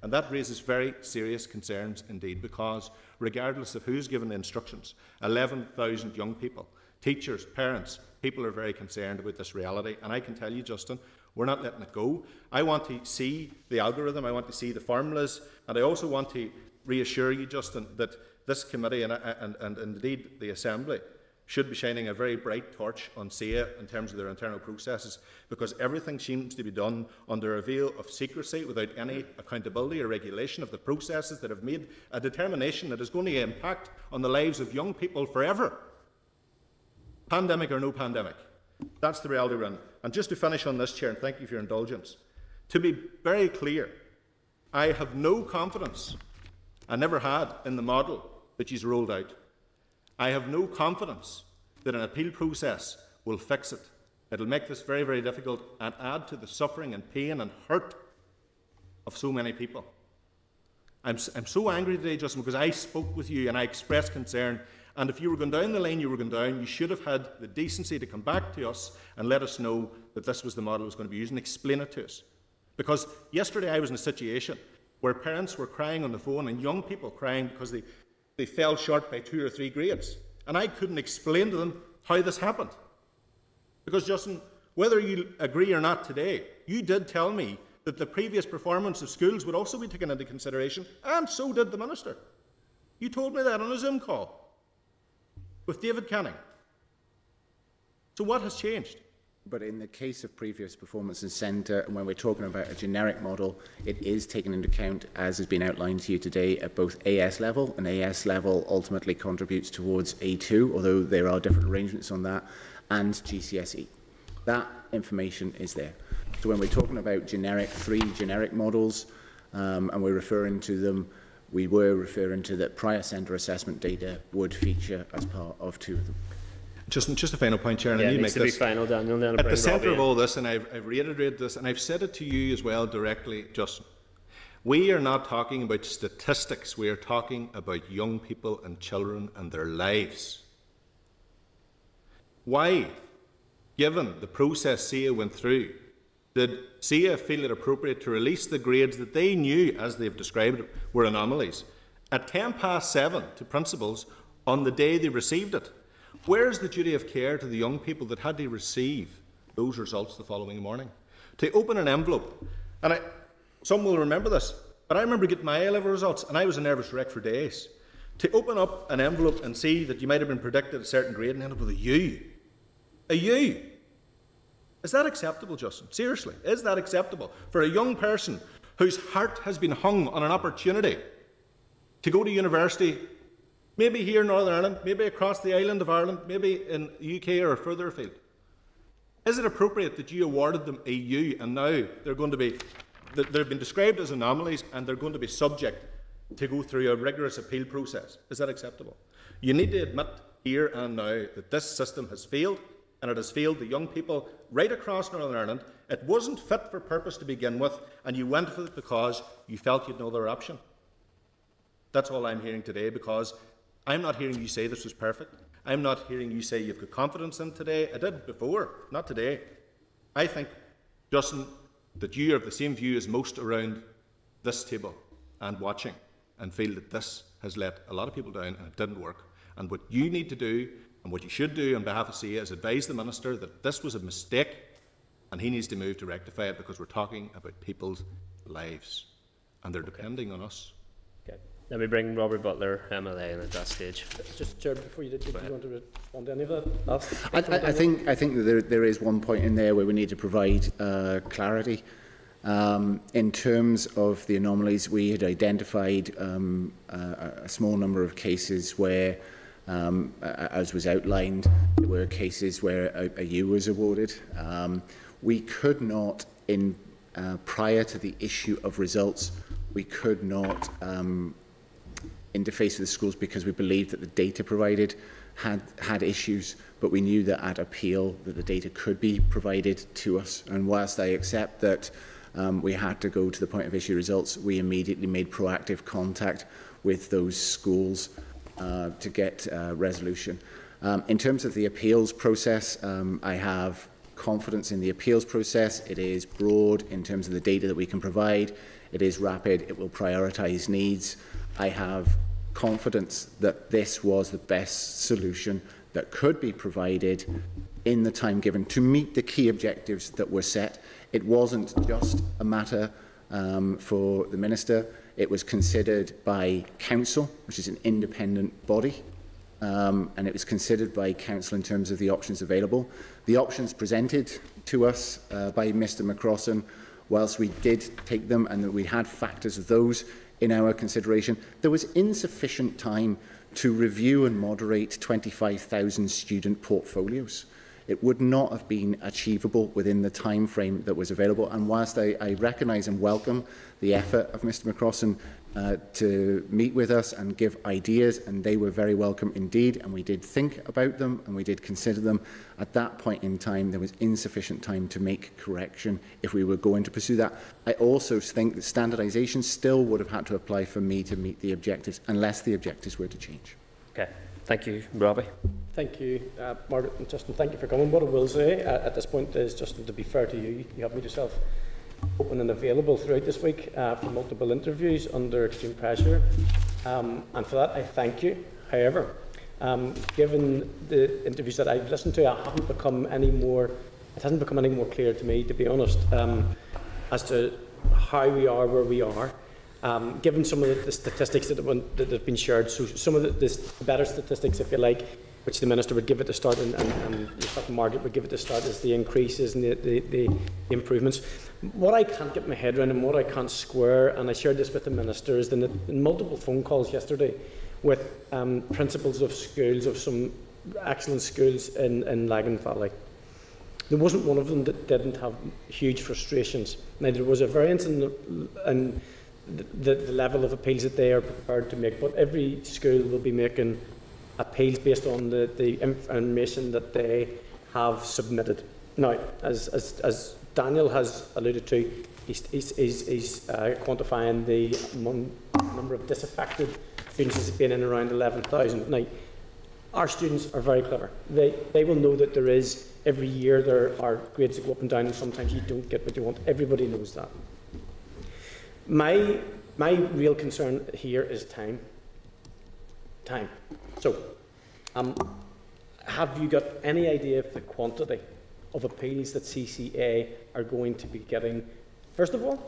And that raises very serious concerns indeed, because regardless of who's given the instructions, eleven thousand young people, teachers, parents, people are very concerned about this reality. And I can tell you, Justin, we're not letting it go. I want to see the algorithm, I want to see the formulas, and I also want to reassure you, Justin, that this committee and, and, and indeed the Assembly should be shining a very bright torch on S E A in terms of their internal processes, because everything seems to be done under a veil of secrecy without any accountability or regulation of the processes that have made a determination that is going to impact on the lives of young people forever. Pandemic or no pandemic. That's the reality we're in. And just to finish on this, Chair, and thank you for your indulgence, to be very clear, I have no confidence, I never had, in the model that you've rolled out. I have no confidence that an appeal process will fix it. It will make this very, very difficult and add to the suffering and pain and hurt of so many people. I'm, I'm so angry today, Justin, because I spoke with you and I expressed concern, and if you were going down the line you were going down, you should have had the decency to come back to us and let us know that this was the model I was going to be using, explain it to us. Because yesterday I was in a situation where parents were crying on the phone and young people crying because they, they fell short by two or three grades. And I couldn't explain to them how this happened. Because, Justin, whether you agree or not today, you did tell me that the previous performance of schools would also be taken into consideration, and so did the Minister. You told me that on a Zoom call with David Canning. So what has changed? But in the case of previous performance and centre, and when we're talking about a generic model, it is taken into account, as has been outlined to you today, at both A S level, and A S level ultimately contributes towards A two, although there are different arrangements on that, and G C S E. That information is there. So when we're talking about generic, three generic models, um, and we're referring to them, we were referring to that prior centre assessment data would feature as part of two of them. Just, just a final point, Chair, and yeah, I need to make to this. Final, Daniel, Daniel At the centre of all this, and I've, I've reiterated this, and I've said it to you as well directly, Justin, we are not talking about statistics, we are talking about young people and children and their lives. Why, given the process C A went through, did C A feel it appropriate to release the grades that they knew, as they've described, were anomalies, at ten past seven to principals on the day they received it? Where is the duty of care to the young people that had to receive those results the following morning? To open an envelope, and I, some will remember this, but I remember getting my A level results and I was a nervous wreck for days. To open up an envelope and see that you might have been predicted a certain grade and end up with a U. A U. Is that acceptable, Justin? Seriously, is that acceptable for a young person whose heart has been hung on an opportunity to go to university? Maybe here in Northern Ireland, maybe across the island of Ireland, maybe in the U K or further afield. Is it appropriate that you awarded them a U and now they're going to be, they've been described as anomalies and they're going to be subject to go through a rigorous appeal process? Is that acceptable? You need to admit here and now that this system has failed, and it has failed the young people right across Northern Ireland. It wasn't fit for purpose to begin with, and you went for it because you felt you had no other option. That's all I'm hearing today, because I'm not hearing you say this was perfect. I'm not hearing you say you've got confidence in today. I did before, not today. I think, Justin, that you are of the same view as most around this table and watching, and feel that this has let a lot of people down and it didn't work. And what you need to do, and what you should do on behalf of C A, is advise the Minister that this was a mistake and he needs to move to rectify it, because we're talking about people's lives and they're depending on us. Okay. Let me bring Robert Butler, M L A, in at that stage. Just, Chair, before you did, did you want to respond to any of that? I, I, I think I think that there, there is one point in there where we need to provide uh, clarity. Um, in terms of the anomalies, we had identified um, a, a small number of cases where, um, as was outlined, there were cases where a, a U was awarded. Um, we could not, in uh, prior to the issue of results, we could not. Um, interface with the schools, because we believed that the data provided had had issues, but we knew that at appeal that the data could be provided to us. And whilst I accept that um, we had to go to the point of issue results, we immediately made proactive contact with those schools uh, to get uh, resolution. Um, in terms of the appeals process, um, I have confidence in the appeals process. It is broad in terms of the data that we can provide. It is rapid. It will prioritise needs. I have confidence that this was the best solution that could be provided in the time given to meet the key objectives that were set. It wasn't just a matter um, for the Minister. It was considered by Council, which is an independent body, um, and it was considered by Council in terms of the options available. The options presented to us uh, by Mr McCrossan, whilst we did take them and that we had factors of those in our consideration, there was insufficient time to review and moderate twenty-five thousand student portfolios. It would not have been achievable within the time frame that was available. And whilst I, I recognise and welcome the effort of Mr McCrossan uh, to meet with us and give ideas, and they were very welcome indeed, and we did think about them and we did consider them. At that point in time, there was insufficient time to make correction if we were going to pursue that. I also think that standardisation still would have had to apply for me to meet the objectives, unless the objectives were to change. Okay. Thank you, Robbie. Thank you, uh, Margaret and Justin. Thank you for coming. What I will say uh, at this point is, Justin, to be fair to you, you have made yourself open and available throughout this week uh, for multiple interviews under extreme pressure, um, and for that I thank you. However, um, given the interviews that I've listened to, I haven't become any more. It hasn't become any more clear to me, to be honest, um, as to how we are where we are. Um, given some of the, the statistics that have been shared, so some of the, the better statistics, if you like, which the Minister would give at the start and, and, and Margaret would give at the start, is the increases and the, the, the improvements. What I can't get my head around and what I can't square, and I shared this with the Minister, is the, in multiple phone calls yesterday with um, principals of schools, of some excellent schools in, in Lagan Valley. There wasn't one of them that didn't have huge frustrations. Now, there was a variance in, the, in The, the level of appeals that they are prepared to make, but every school will be making appeals based on the, the information that they have submitted. Now, as, as, as Daniel has alluded to, he's, he's, he's uh, quantifying the number of disaffected students as being in around eleven thousand. Now, our students are very clever. They, they will know that there is, every year there are grades that go up and down, and sometimes you don't get what you want. Everybody knows that. My, my real concern here is time. Time. So, um, have you got any idea of the quantity of appeals that C C A are going to be getting? First of all,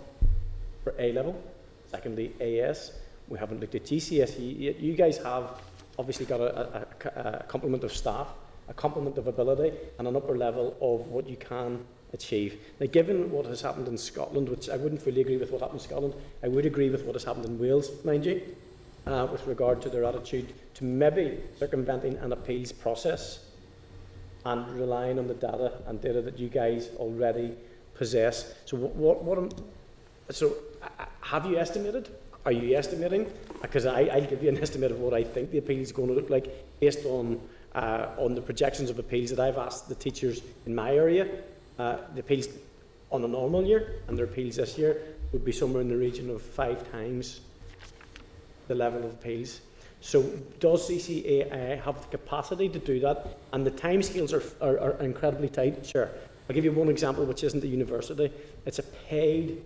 for A level. Secondly, A S. We haven't looked at G C S E yet. You guys have obviously got a, a, a complement of staff, a complement of ability, and an upper level of what you can achieve. Now, given what has happened in Scotland, which I wouldn't fully agree with what happened in Scotland, I would agree with what has happened in Wales, mind you, uh, with regard to their attitude to maybe circumventing an appeals process and relying on the data and data that you guys already possess. So, what, what, what so uh, have you estimated? Are you estimating? Because I, I'll give you an estimate of what I think the appeal is going to look like based on uh, on the projections of appeals that I've asked the teachers in my area. Uh, the appeals on a normal year and their appeals this year would be somewhere in the region of five times the level of appeals. So does C C A A have the capacity to do that? And the timescales are, are, are incredibly tight. Sure. I'll give you one example, which isn't a university. It's a paid,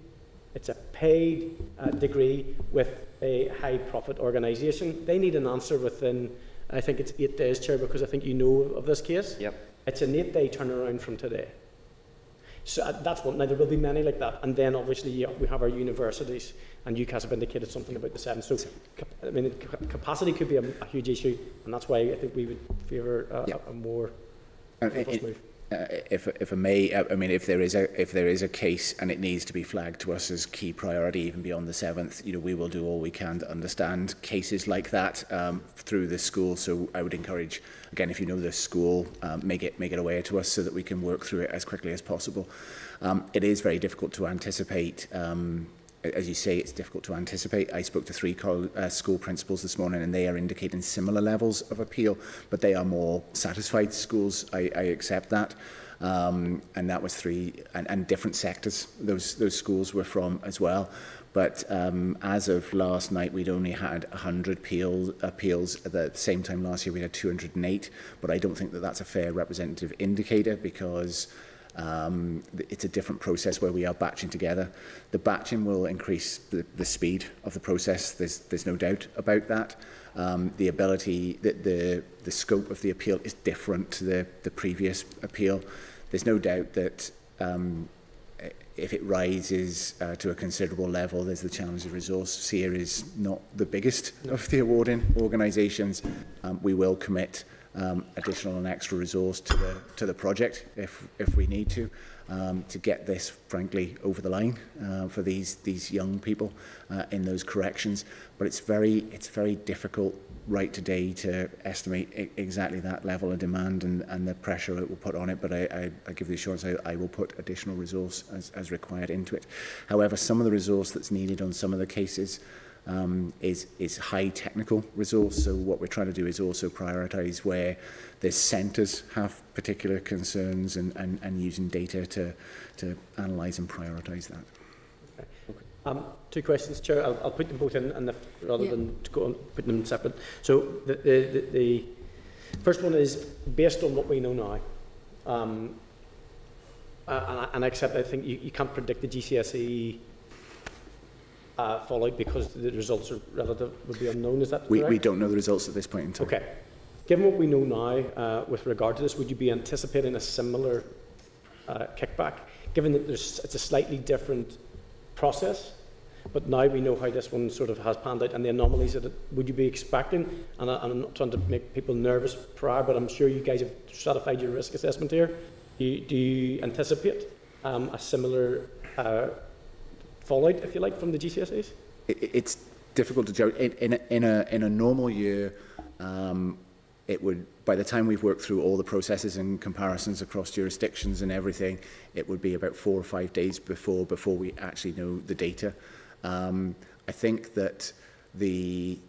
it's a paid uh, degree with a high-profit organisation. They need an answer within, I think it's eight days, Chair, because I think you know of this case. Yep. It's an eight-day turnaround from today. So uh, that's one. Now, there will be many like that, and then obviously yeah, we have our universities, and U C A S have indicated something about the seven. So, cap I mean, ca capacity could be a, a huge issue, and that's why I think we would favour uh, yeah. a, a more. Uh, it, move. Uh, if if I may, uh, I mean, if there is a if there is a case and it needs to be flagged to us as key priority, even beyond the seventh, you know, we will do all we can to understand cases like that um, through the school. So I would encourage. Again, if you know this school, um, make it make it aware to us so that we can work through it as quickly as possible. Um, it is very difficult to anticipate. Um, as you say, it's difficult to anticipate. I spoke to three uh, school principals this morning, and they are indicating similar levels of appeal, but they are more satisfied schools. I, I accept that. Um, and that was three, and, and different sectors those, those schools were from as well. But um, as of last night, we'd only had one hundred appeal, appeals. At the same time last year, we had two hundred and eight. But I don't think that that's a fair representative indicator because um, it's a different process where we are batching together. The batching will increase the, the speed of the process. There's, there's no doubt about that. Um, the ability, the, the, the scope of the appeal is different to the, the previous appeal. There's no doubt that um, if it rises uh, to a considerable level, there's the challenge of resource. C E A is not the biggest of the awarding organisations. Um, we will commit um, additional and extra resource to the to the project if if we need to um, to get this, frankly, over the line uh, for these these young people uh, in those corrections. But it's very it's very difficult right today to estimate exactly that level of demand and, and the pressure it will put on it, but I, I, I give the assurance I, I will put additional resource as, as required into it. However, some of the resource that's needed on some of the cases um, is, is high technical resource. So what we're trying to do is also prioritise where the centres have particular concerns and, and, and using data to, to analyse and prioritise that. Okay. Okay. Um, two questions, Chair. I'll, I'll put them both in, and the, rather yeah. than go on, put them separate. So the, the, the, the first one is based on what we know now. Um, uh, and, and except I think you, you can't predict the G C S E uh, fallout because the results are relatively unknown. Is that we, correct? We don't know the results at this point in time. Okay. Given what we know now uh, with regard to this, would you be anticipating a similar uh, kickback? Given that there's, it's a slightly different process, but now we know how this one sort of has panned out and the anomalies that it, would you be expecting? And I, I'm not trying to make people nervous prior, but I'm sure you guys have stratified your risk assessment here. Do you, do you anticipate um, a similar uh, fallout, if you like, from the G C S Es? It, it's difficult to judge. In, in, in, a, in a normal year, um, it would, by the time we've worked through all the processes and comparisons across jurisdictions and everything, it would be about four or five days before before we actually know the data. Um, I think that the,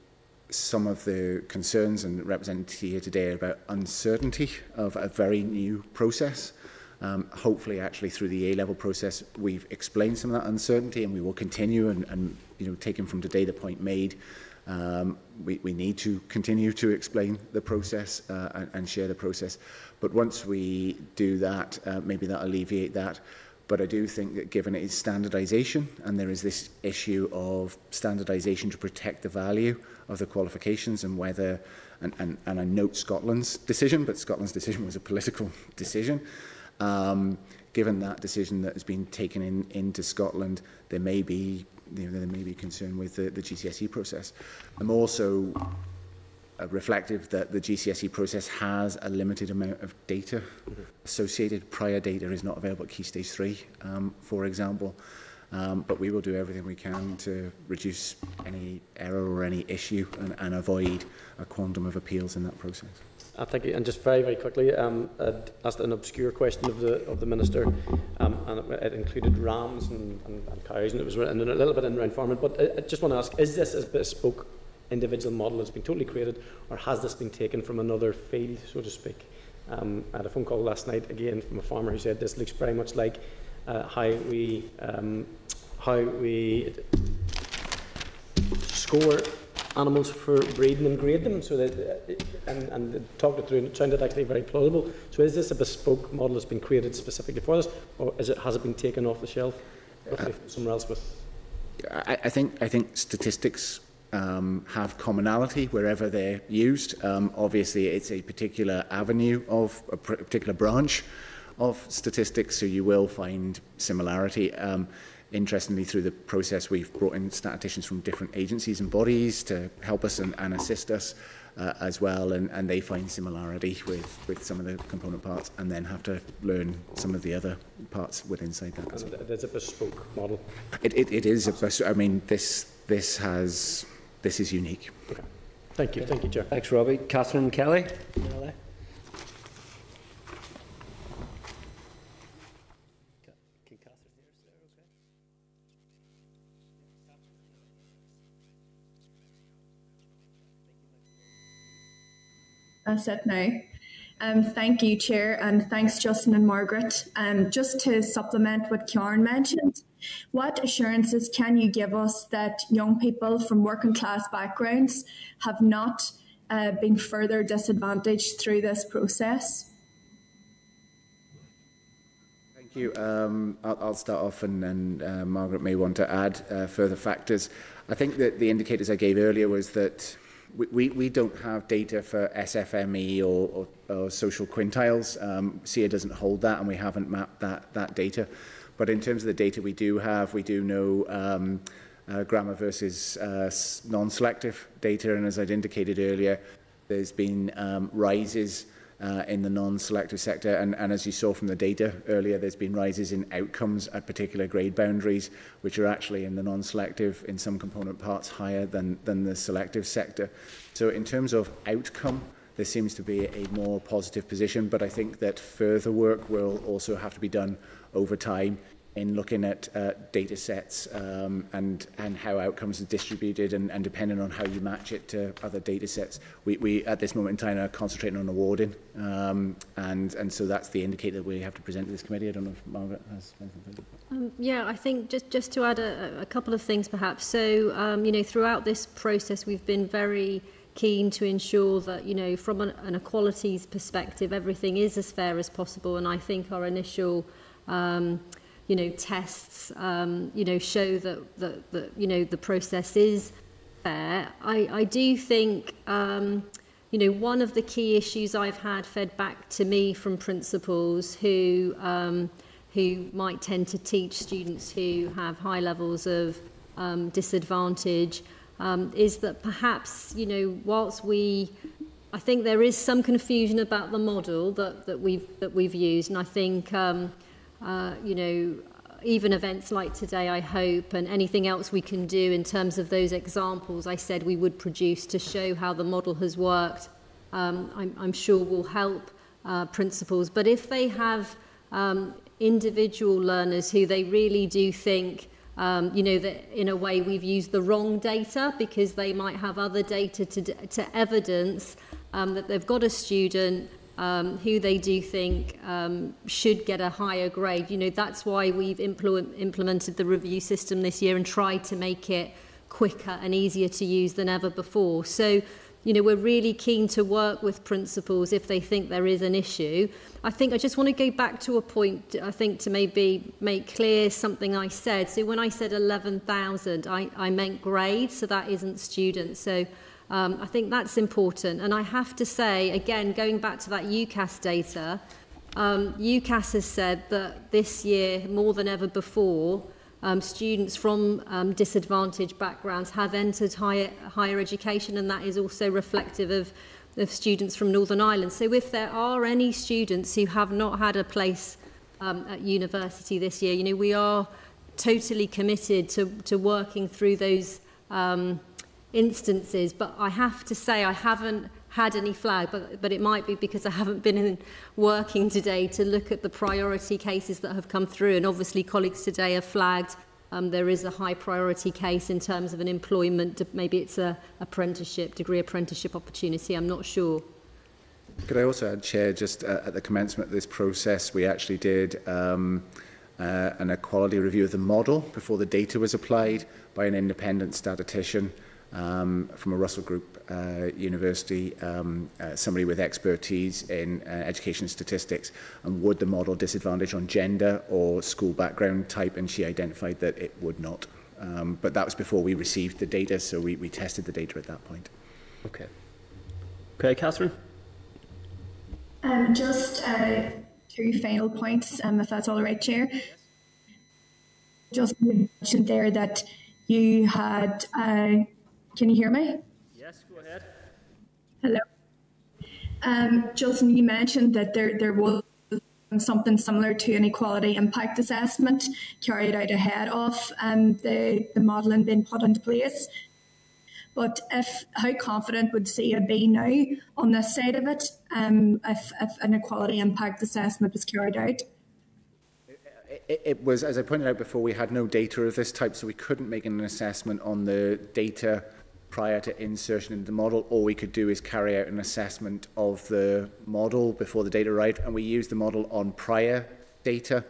some of the concerns and represented here today are about uncertainty of a very new process. Um, hopefully, actually, through the A-level process, we've explained some of that uncertainty, and we will continue. And, and you know, taking from today the point made, um, we, we need to continue to explain the process uh, and, and share the process. But once we do that, uh, maybe that alleviate that. But I do think that given it is standardisation, and there is this issue of standardisation to protect the value of the qualifications and whether, and, and, and I note Scotland's decision, but Scotland's decision was a political decision. Um, given that decision that has been taken in, into Scotland, there may be, you know, there may be concern with the, the G C S E process. I'm also reflective that the G C S E process has a limited amount of data associated. Prior data is not available at Key Stage three, um, for example, um, but we will do everything we can to reduce any error or any issue and, and avoid a quantum of appeals in that process. I think, and just very, very quickly, um, I'd asked an obscure question of the of the minister, um, and it, it included rams and, and, and cows, and it was and a little bit in round farming. But I, I just want to ask: is this a bespoke individual model that's been totally created, or has this been taken from another field, so to speak? Um, I had a phone call last night again from a farmer who said this looks very much like uh, how we um, how we score animals for breeding and grade them, so that and, and talked it through, and it sounded actually very plausible. So is this a bespoke model that's been created specifically for this, or is it has it been taken off the shelf uh, somewhere else? With I, I think I think statistics Um, have commonality wherever they're used. Um, obviously, it's a particular avenue of a particular branch of statistics, so you will find similarity. Um, interestingly, through the process, we've brought in statisticians from different agencies and bodies to help us and, and assist us uh, as well, and, and they find similarity with, with some of the component parts and then have to learn some of the other parts within inside that. As well. There's a bespoke model. It, it, it is a bespoke. I mean, this, this has... This is unique. Okay. Thank you. Thank you, Chair. Thanks, Robbie. Catherine Kelly. That's it now. Um, thank you, Chair, and thanks, Justin and Margaret. Um, just to supplement what Karen mentioned, what assurances can you give us that young people from working class backgrounds have not uh, been further disadvantaged through this process? Thank you. Um, I'll, I'll start off, and, and uh, Margaret may want to add uh, further factors. I think that the indicators I gave earlier was that we, we, we don't have data for S F M E or, or, or social quintiles. Um, C I A doesn't hold that, and we haven't mapped that, that data. But in terms of the data we do have, we do know um, uh, grammar versus uh, non-selective data. And as I'd indicated earlier, there's been um, rises uh, in the non-selective sector. And, and as you saw from the data earlier, there's been rises in outcomes at particular grade boundaries, which are actually in the non-selective, in some component parts, higher than, than the selective sector. So in terms of outcome, there seems to be a more positive position, but I think that further work will also have to be done over time in looking at uh, data sets um, and, and how outcomes are distributed and, and depending on how you match it to other data sets. We, we at this moment in time, are concentrating on awarding, um, and, and so that's the indicator that we have to present to this committee. I don't know if Margaret has anything. Um, yeah, I think just, just to add a, a couple of things perhaps. So, um, you know, throughout this process, we've been very keen to ensure that, you know, from an, an equalities perspective, everything is as fair as possible. And I think our initial... Um, you know, tests, um, you know, show that, that, that, you know, the process is fair. I, I do think, um, you know, one of the key issues I've had fed back to me from principals who, um, who might tend to teach students who have high levels of um, disadvantage um, is that perhaps, you know, whilst we... I think there is some confusion about the model that, that, we've, that we've used, and I think... Um, Uh, you know, even events like today, I hope, and anything else we can do in terms of those examples I said we would produce to show how the model has worked, um, I'm, I'm sure will help uh, principals. But if they have um, individual learners who they really do think, um, you know, that in a way we've used the wrong data because they might have other data to, to evidence um, that they've got a student Um, who they do think um, should get a higher grade. You know, that's why we've impl- implemented the review system this year and tried to make it quicker and easier to use than ever before. So, you know, we're really keen to work with principals if they think there is an issue. I think I just want to go back to a point, I think, to maybe make clear something I said. So when I said eleven thousand, I, I meant grades, so that isn't students. So Um, I think that's important. And I have to say, again, going back to that UCAS data, um, UCAS has said that this year, more than ever before, um, students from um, disadvantaged backgrounds have entered higher, higher education, and that is also reflective of, of students from Northern Ireland. So if there are any students who have not had a place um, at university this year, you know, we are totally committed to, to working through those um, instances, but I have to say I haven't had any flag, but, but it might be because I haven't been in working today to look at the priority cases that have come through, and obviously colleagues today have flagged um, there is a high priority case in terms of an employment, maybe it's a apprenticeship, degree apprenticeship opportunity, I'm not sure. Could I also add, Chair, just uh, at the commencement of this process we actually did um, uh, an equality review of the model before the data was applied by an independent statistician. Um, from a Russell Group uh, university, um, uh, somebody with expertise in uh, education statistics, and would the model disadvantage on gender or school background type, and she identified that it would not. Um, but that was before we received the data, so we, we tested the data at that point. Okay. Okay, Catherine? Um, just uh, two final points, um, if that's all right, Chair. Just mentioned there that you had... Uh, Can you hear me? Yes, go ahead. Hello. Um, Justin, you mentioned that there, there was something similar to an equality impact assessment carried out ahead of um, the, the modelling being put into place. But if, how confident would C A be now on this side of it um, if, if an equality impact assessment was carried out? It was, as I pointed out before, we had no data of this type, so we couldn't make an assessment on the data prior to insertion into the model. All we could do is carry out an assessment of the model before the data arrived, and we used the model on prior data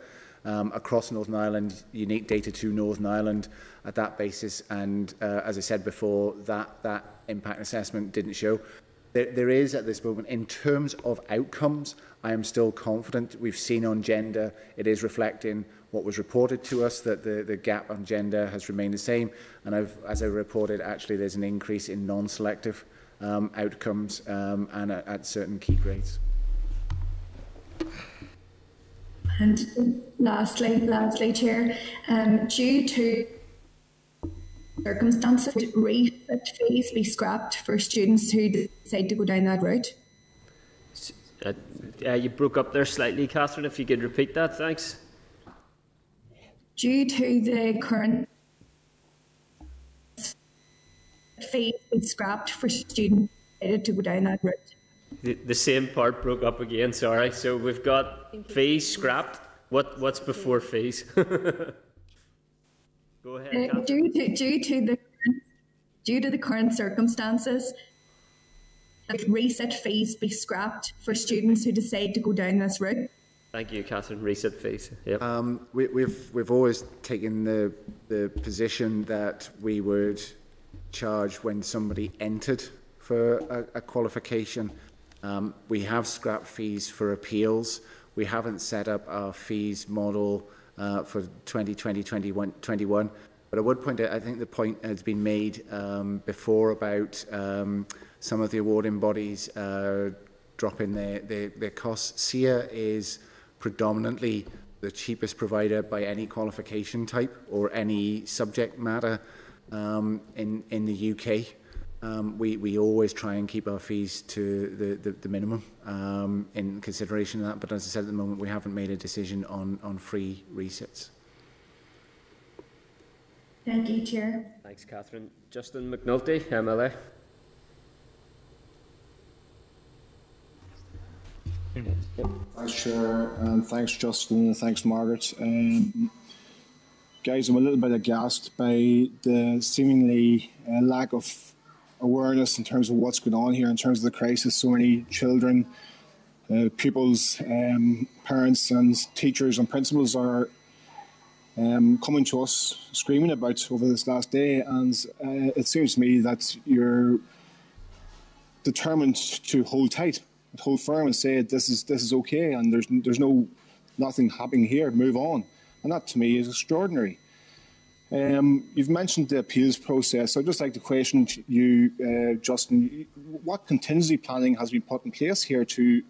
um, across Northern Ireland, unique data to Northern Ireland at that basis. And uh, as I said before, that, that impact assessment didn't show. There, there is, at this moment, in terms of outcomes, I am still confident. We've seen on gender, it is reflecting what was reported to us, that the, the gap on gender has remained the same. And I've, as I reported, actually, there's an increase in non-selective um, outcomes um, and at, at certain key grades. And lastly, lastly, Chair, um, due to circumstances, would refit fees be scrapped for students who decide to go down that route? Uh, uh, you broke up there slightly, Catherine, if you could repeat that, thanks. Due to the current fees being scrapped for students who decided to go down that route. The, the same part broke up again, sorry. So we've got fees scrapped What what's before phase? Go ahead. Uh, due to due to the due to the current circumstances, the reset fees be scrapped for students who decide to go down this route. Thank you, Catherine. Reset fees. Yep. Um, we, we've we've always taken the the position that we would charge when somebody entered for a, a qualification. Um, we have scrapped fees for appeals. We haven't set up our fees model uh, for twenty twenty, twenty-one. But I would point out, I think the point has been made um, before about um, some of the awarding bodies uh, dropping their, their, their costs. C I A is predominantly the cheapest provider by any qualification type or any subject matter um, in, in the U K. Um, we, we always try and keep our fees to the, the, the minimum um, in consideration of that. But as I said, at the moment, we haven't made a decision on, on free resets. Thank you, Chair. Thanks, Catherine. Justin McNulty, M L A. Thanks, Chair. And thanks, Justin. And thanks, Margaret. Um, guys, I'm a little bit aghast by the seemingly uh, lack of awareness in terms of what's going on here, in terms of the crisis. So many children, uh, pupils, um, parents and teachers and principals are um, coming to us screaming about over this last day, and uh, it seems to me that you're determined to hold tight, hold firm and say this is this is okay and there's there's no nothing happening here, move on. And that to me is extraordinary. Um, you've mentioned the appeals process. I'd just like to question you, uh, Justin, what contingency planning has been put in place here to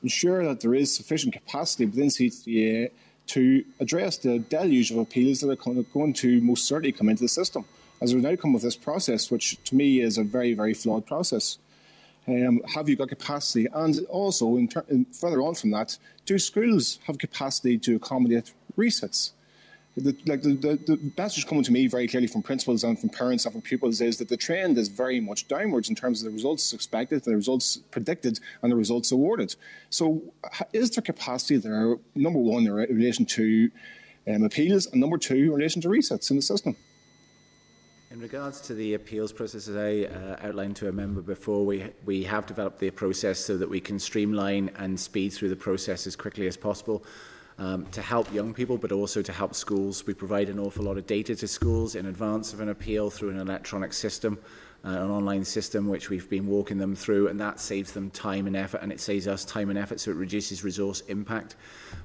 ensure that there is sufficient capacity within C C A to address the deluge of appeals that are going to most certainly come into the system as an outcome of this process, which to me is a very, very flawed process. Um, have you got capacity? And also, in in further on from that, do schools have capacity to accommodate resets? The, like the, the, the message coming to me very clearly from principals and from parents and from pupils is that the trend is very much downwards in terms of the results expected, the results predicted and the results awarded. So is there capacity there, number one, in relation to um, appeals, and number two, in relation to resets in the system? In regards to the appeals process, as I uh, outlined to a member before, we, we have developed the process so that we can streamline and speed through the process as quickly as possible. Um, to help young people, but also to help schools. We provide an awful lot of data to schools in advance of an appeal through an electronic system, uh, an online system, which we've been walking them through, and that saves them time and effort, and it saves us time and effort, so it reduces resource impact.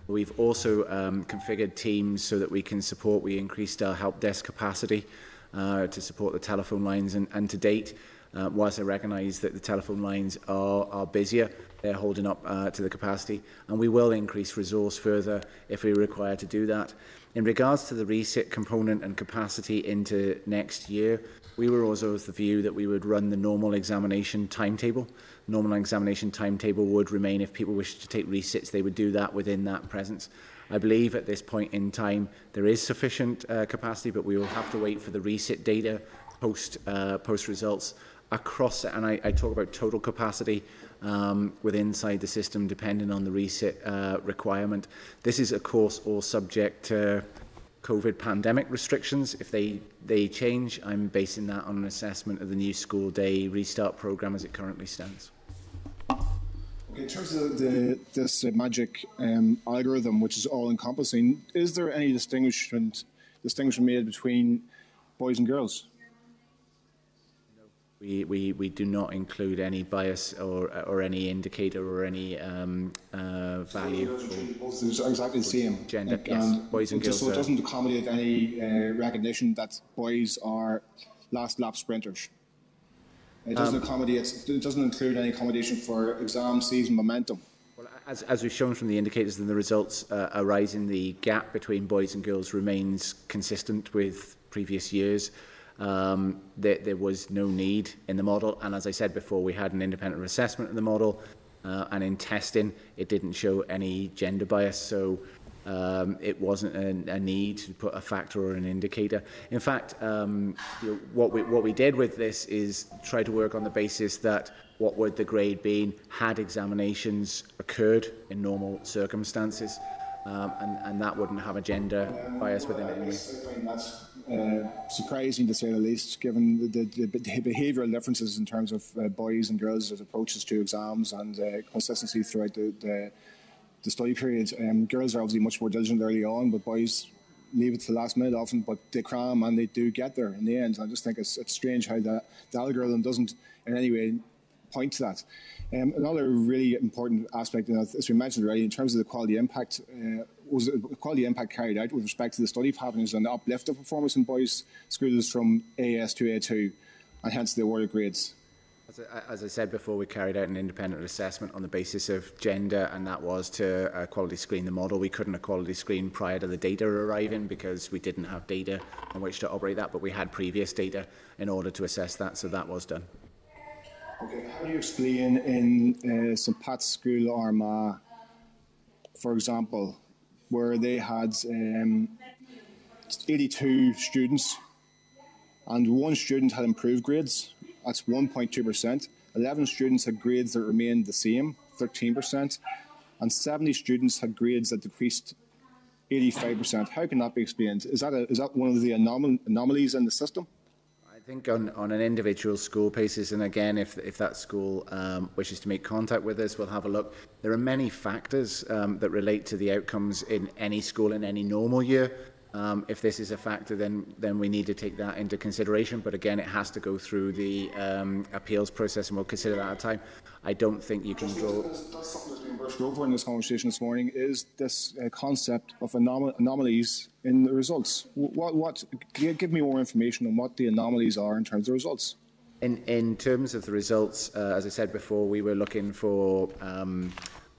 We've also um, configured teams so that we can support. We increased our help desk capacity uh, to support the telephone lines, and, and to date, uh, whilst I recognise that the telephone lines are, are busier, they're holding up uh, to the capacity, and we will increase resource further if we require to do that. In regards to the reset component and capacity into next year, we were also of the view that we would run the normal examination timetable. Normal examination timetable would remain. If people wished to take resets, they would do that within that presence. I believe at this point in time there is sufficient uh, capacity, but we will have to wait for the reset data post uh, post results across, and I, I talk about total capacity um, within inside the system, depending on the reset uh, requirement. This is, of course, all subject to COVID pandemic restrictions. If they, they change, I'm basing that on an assessment of the new school day restart programme as it currently stands. In terms of the, this uh, magic um, algorithm, which is all-encompassing, is there any distinction, distinction made between boys and girls? We, we, we do not include any bias or, or any indicator or any um, uh, value. So it's exactly the same. Gender, and, yes. And boys and girls. So it doesn't accommodate any uh, recognition that boys are last lap sprinters. It doesn't um, accommodate. It doesn't include any accommodation for exam season momentum. Well, as, as we've shown from the indicators and the results uh, arising, the gap between boys and girls remains consistent with previous years. Um, there, there was no need in the model, and as I said before, we had an independent assessment of the model, uh, and in testing it didn't show any gender bias, so um, it wasn't a, a need to put a factor or an indicator. In fact, um, you know, what we what we did with this is try to work on the basis that what would the grade be had examinations occurred in normal circumstances. um, and, and that wouldn't have a gender bias within it anyway. I find that's uh, surprising, to say the least, given the, the, the behavioural differences in terms of uh, boys and girls as approaches to exams and uh, consistency throughout the, the, the study period. Um, girls are obviously much more diligent early on, but boys leave it to the last minute often, but they cram and they do get there in the end. I just think it's, it's strange how that the algorithm doesn't in any way point to that. Um, another really important aspect, you know, as we mentioned already, in terms of the quality impact, uh, was the quality impact carried out with respect to the study patterns and the uplift of performance in boys' schools from A S to A two, and hence the award of grades. As I said before, we carried out an independent assessment on the basis of gender, and that was to uh, quality screen the model. We couldn't quality screen prior to the data arriving because we didn't have data on which to operate that, but we had previous data in order to assess that, so that was done. Okay. How do you explain in uh, Saint Pat's School, Armagh, for example, where they had um, eighty-two students and one student had improved grades? That's one point two percent. eleven students had grades that remained the same, thirteen percent. And seventy students had grades that decreased, eighty-five percent. How can that be explained? Is that, a, is that one of the anomal anomalies in the system? I think on, on an individual school basis, and again, if, if that school um, wishes to make contact with us, we'll have a look. There are many factors um, that relate to the outcomes in any school in any normal year. Um, if this is a factor, then, then we need to take that into consideration. But again, it has to go through the um, appeals process, and we'll consider that at a time. I don't think you can draw... That's, that's something that's been brushed over in this conversation this morning, is this uh, concept of anom anomalies in the results. What, what, give me more information on what the anomalies are in terms of results. In, in terms of the results, uh, as I said before, we were looking for... Um,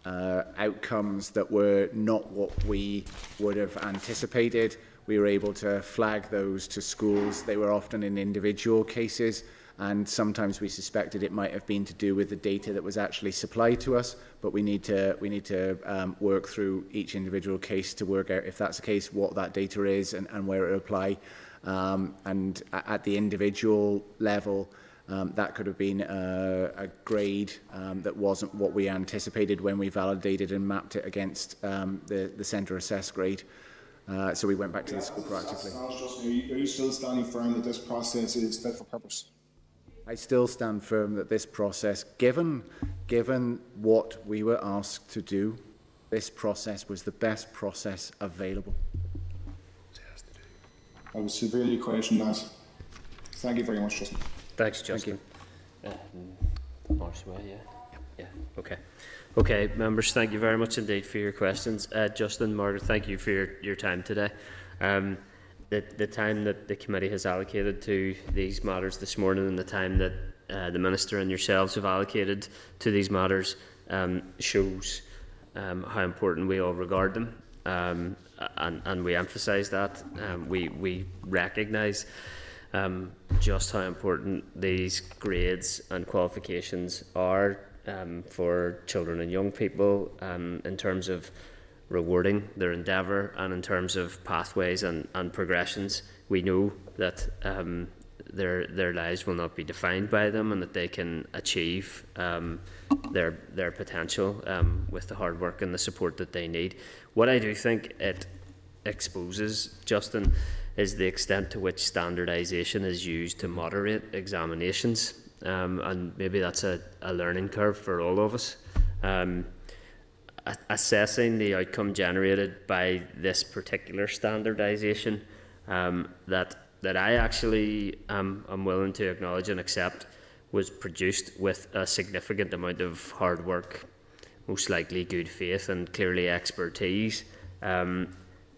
Uh, outcomes that were not what we would have anticipated. We were able to flag those to schools. They were often in individual cases, and sometimes we suspected it might have been to do with the data that was actually supplied to us, but we need to, we need to um, work through each individual case to work out, if that's the case, what that data is and, and where it will apply. Um, and at the individual level, Um, that could have been a, a grade um, that wasn't what we anticipated when we validated and mapped it against um, the, the centre assessed grade. Uh, so we went back to yeah, the school proactively. Are you still standing firm that this process is fit for purpose? I still stand firm that this process, given, given what we were asked to do, this process was the best process available. I would severely question that. Thank you very much, Justin. Thanks, Justin. Thank you. Uh, yeah. Yeah. Okay. Okay, members, thank you very much indeed for your questions. Uh, Justin, Margaret, thank you for your, your time today. Um, the, the time that the committee has allocated to these matters this morning, and the time that uh, the Minister and yourselves have allocated to these matters um, shows um, how important we all regard them. Um, and, and we emphasise that. Um, we we recognise Um, just how important these grades and qualifications are um, for children and young people um, in terms of rewarding their endeavour and in terms of pathways and, and progressions. We know that um, their their lives will not be defined by them, and that they can achieve um, their their potential um, with the hard work and the support that they need. What I do think it exposes, Justin, is the extent to which standardisation is used to moderate examinations, um, and maybe that's a, a learning curve for all of us. Um, assessing the outcome generated by this particular standardisation, um, that that I actually um, am willing to acknowledge and accept was produced with a significant amount of hard work, most likely good faith, and clearly expertise, um,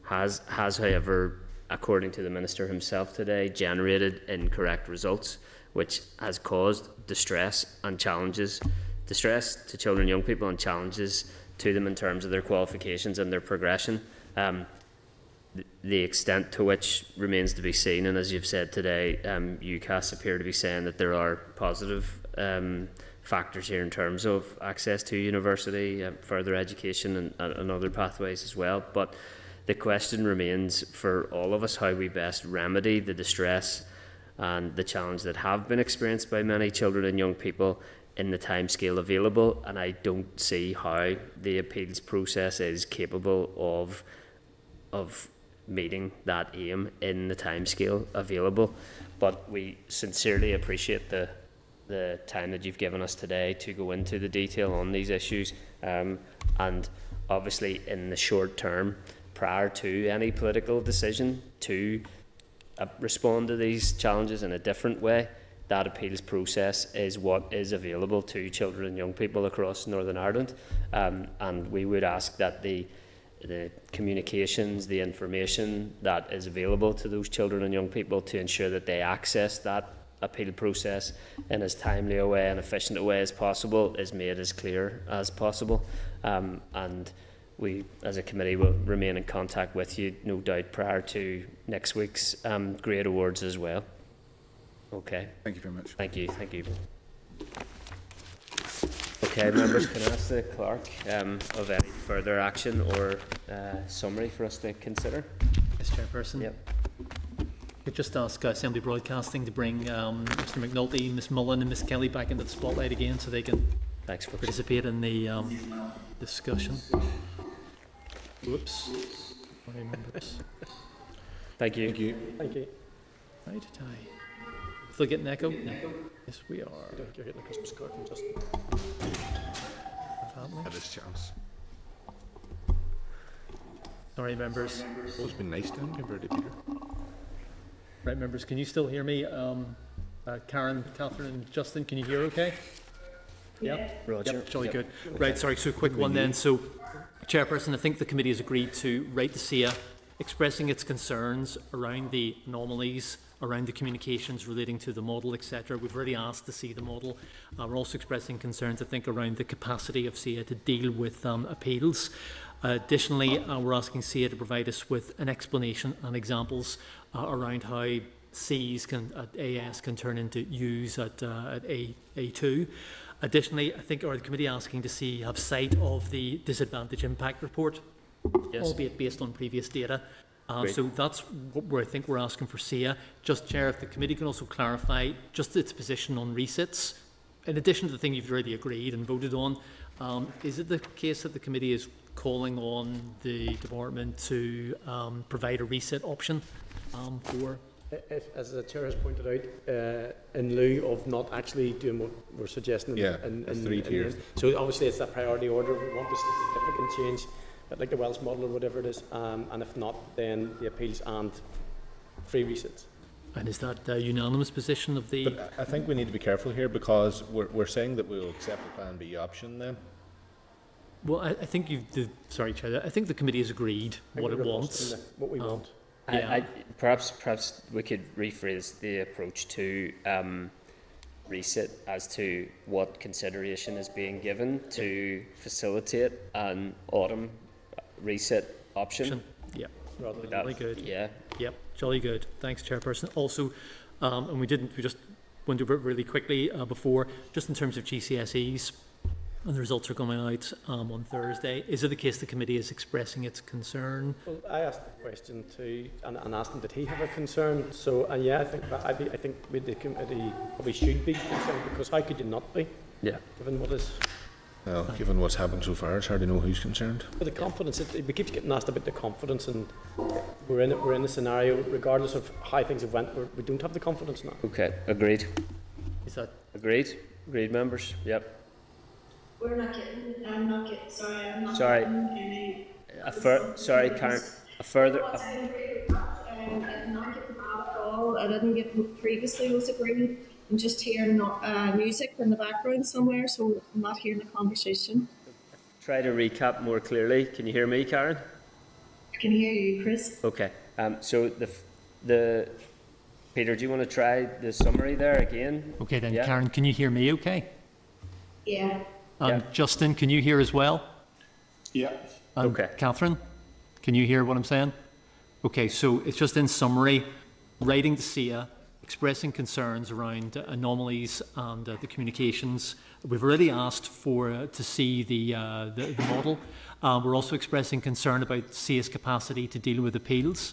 has has, however, according to the Minister himself today, generated incorrect results, which has caused distress and challenges. Distress to children and young people, and challenges to them in terms of their qualifications and their progression. Um, the extent to which remains to be seen, and as you've said today, um, UCAS appear to be saying that there are positive um, factors here in terms of access to university, uh, further education and, and other pathways as well. But the question remains for all of us how we best remedy the distress and the challenge that have been experienced by many children and young people in the timescale available, and I don't see how the appeals process is capable of of meeting that aim in the timescale available. But we sincerely appreciate the the time that you've given us today to go into the detail on these issues, um, and obviously in the short term, prior to any political decision to uh, respond to these challenges in a different way, that appeals process is what is available to children and young people across Northern Ireland, um, and we would ask that the the communications, the information that is available to those children and young people, to ensure that they access that appeal process in as timely a way and efficient a way as possible, is made as clear as possible. Um, and we, as a committee, will remain in contact with you, no doubt, prior to next week's um, grade awards as well. Okay. Thank you very much. Thank you. Thank you. Okay, members, can I ask the clerk um, of any further action or uh, summary for us to consider? Miz Chairperson. Yep. Could just ask uh, Assembly Broadcasting to bring um, Mister McNulty, Miz Mullen, and Miss Kelly back into the spotlight again, so they can Thanks for participate in the um, discussion. Whoops. Thank you. Thank you. Thank you. Right, tie. Still getting echo? Get an echo? Yes, we are. You're getting a Christmas card from Justin. At this chance. Sorry, members. It's oh, been nice down compared to Peter. Right, members, can you still hear me? Um, uh, Karen, Catherine, and Justin, can you hear okay? Yeah. Yep. Roger. Yep, jolly yep. good. Okay. Right, sorry, so quick one then. So, Chairperson, I think the committee has agreed to write to C I A expressing its concerns around the anomalies around the communications relating to the model, et cetera. We've already asked to see the model. Uh, we're also expressing concerns, I think, around the capacity of C I A to deal with um, appeals. Uh, additionally, uh, we're asking C I A to provide us with an explanation and examples uh, around how C's can, at A S can turn into U's at, uh, at A, A2. Additionally, I think, or the committee asking to see have sight of the disadvantage impact report, yes, albeit based on previous data. Uh, so that's what we're, I think we're asking for C I A. Just, Chair, if the committee can also clarify just its position on resits, in addition to the thing you've already agreed and voted on, um, is it the case that the committee is calling on the department to um, provide a reset option um, for? As the Chair has pointed out, uh, in lieu of not actually doing what we're suggesting. Yeah, in, in, three in, tiers. In, so obviously it's that priority order. We want to see significant change, like the Welsh model or whatever it is, um, and if not, then the appeals and free resets. And is that the unanimous position of the... But I think we need to be careful here, because we're, we're saying that we'll accept the plan B option then. Well, I, I think you've... The, sorry, Chair, I think the committee has agreed what it wants. What we um, want. I, yeah. I, perhaps, perhaps we could rephrase the approach to um, reset as to what consideration is being given to facilitate an autumn reset option. Yeah, rather than jolly good. Yeah, yep, jolly good. Thanks, Chairperson. Also, um, and we didn't. We just went over it really quickly uh, before. Just in terms of G C S Es, and the results are coming out um, on Thursday. Is it the case the committee is expressing its concern? Well, I asked the question to, and, and asked him, did he have a concern? So, and yeah, I think I, be, I think we, the committee probably should be concerned, because how could you not be? Yeah, given what is. Well, given what's happened so far, it's hard to know who's concerned. But the confidence, it, we keep getting asked about the confidence, and we're in it, we're in a scenario, regardless of how things have went, we don't have the confidence now. Okay, agreed. Is that agreed? Agreed, members. Yep. We're not getting. I'm not getting. Sorry, I'm not. Sorry. Getting any, a fur, sorry, Karen. A further. A I agree with that. Um, I did not get that at all. I didn't get previously was agreed. I'm just hearing uh, music in the background somewhere, so I'm not hearing the conversation. Try to recap more clearly. Can you hear me, Karen? I can hear you, Chris. Okay. Um, so the the Peter, do you want to try the summary there again? Okay, then, yeah. Karen, can you hear me? Okay. Yeah. Um, yeah. Justin, can you hear as well? Yeah. Um, okay. Catherine, can you hear what I'm saying? Okay. So it's just in summary, writing to C I A, expressing concerns around anomalies and uh, the communications. We've already asked for uh, to see the, uh, the, the model. Uh, we're also expressing concern about C A's capacity to deal with appeals.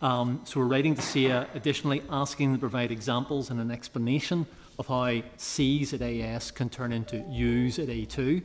Um, so we're writing to C I A additionally asking them to provide examples and an explanation of how C's at A S can turn into U's at A two.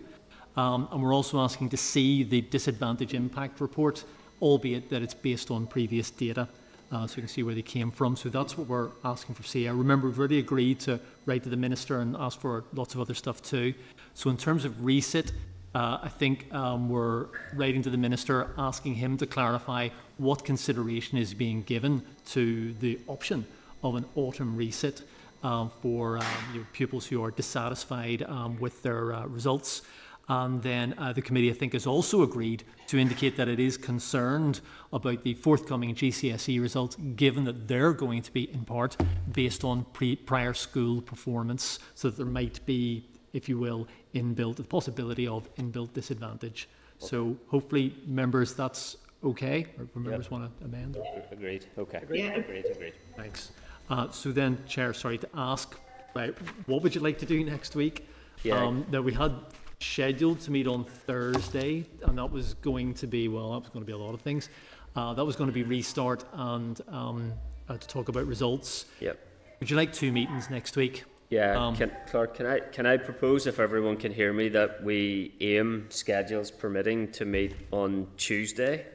Um, and we're also asking to see the disadvantage impact report, albeit that it's based on previous data, uh, so we can see where they came from. So that's what we're asking for C A. Remember, we've already agreed to write to the Minister and ask for lots of other stuff too. So in terms of resit, uh, I think um, we're writing to the Minister, asking him to clarify what consideration is being given to the option of an autumn resit um, for um, your pupils who are dissatisfied um, with their uh, results. And then uh, the committee, I think, has also agreed to indicate that it is concerned about the forthcoming G C S E results, given that they're going to be, in part, based on pre prior school performance, so that there might be, if you will, inbuilt, the possibility of inbuilt disadvantage. Okay. So hopefully, members, that's okay, or members yep. want to amend? Agreed. Okay. Agreed. Yeah. Agreed. Agreed. Thanks. Uh, so then, Chair, sorry, to ask, right, what would you like to do next week? Yeah. Um, now, we had scheduled to meet on Thursday, and that was going to be, well, that was going to be a lot of things. Uh, that was going to be restart and um, uh, to talk about results. Yep. Would you like two meetings next week? Yeah, um, can, Clark, can I, can I propose, if everyone can hear me, that we aim, schedules permitting, to meet on Tuesday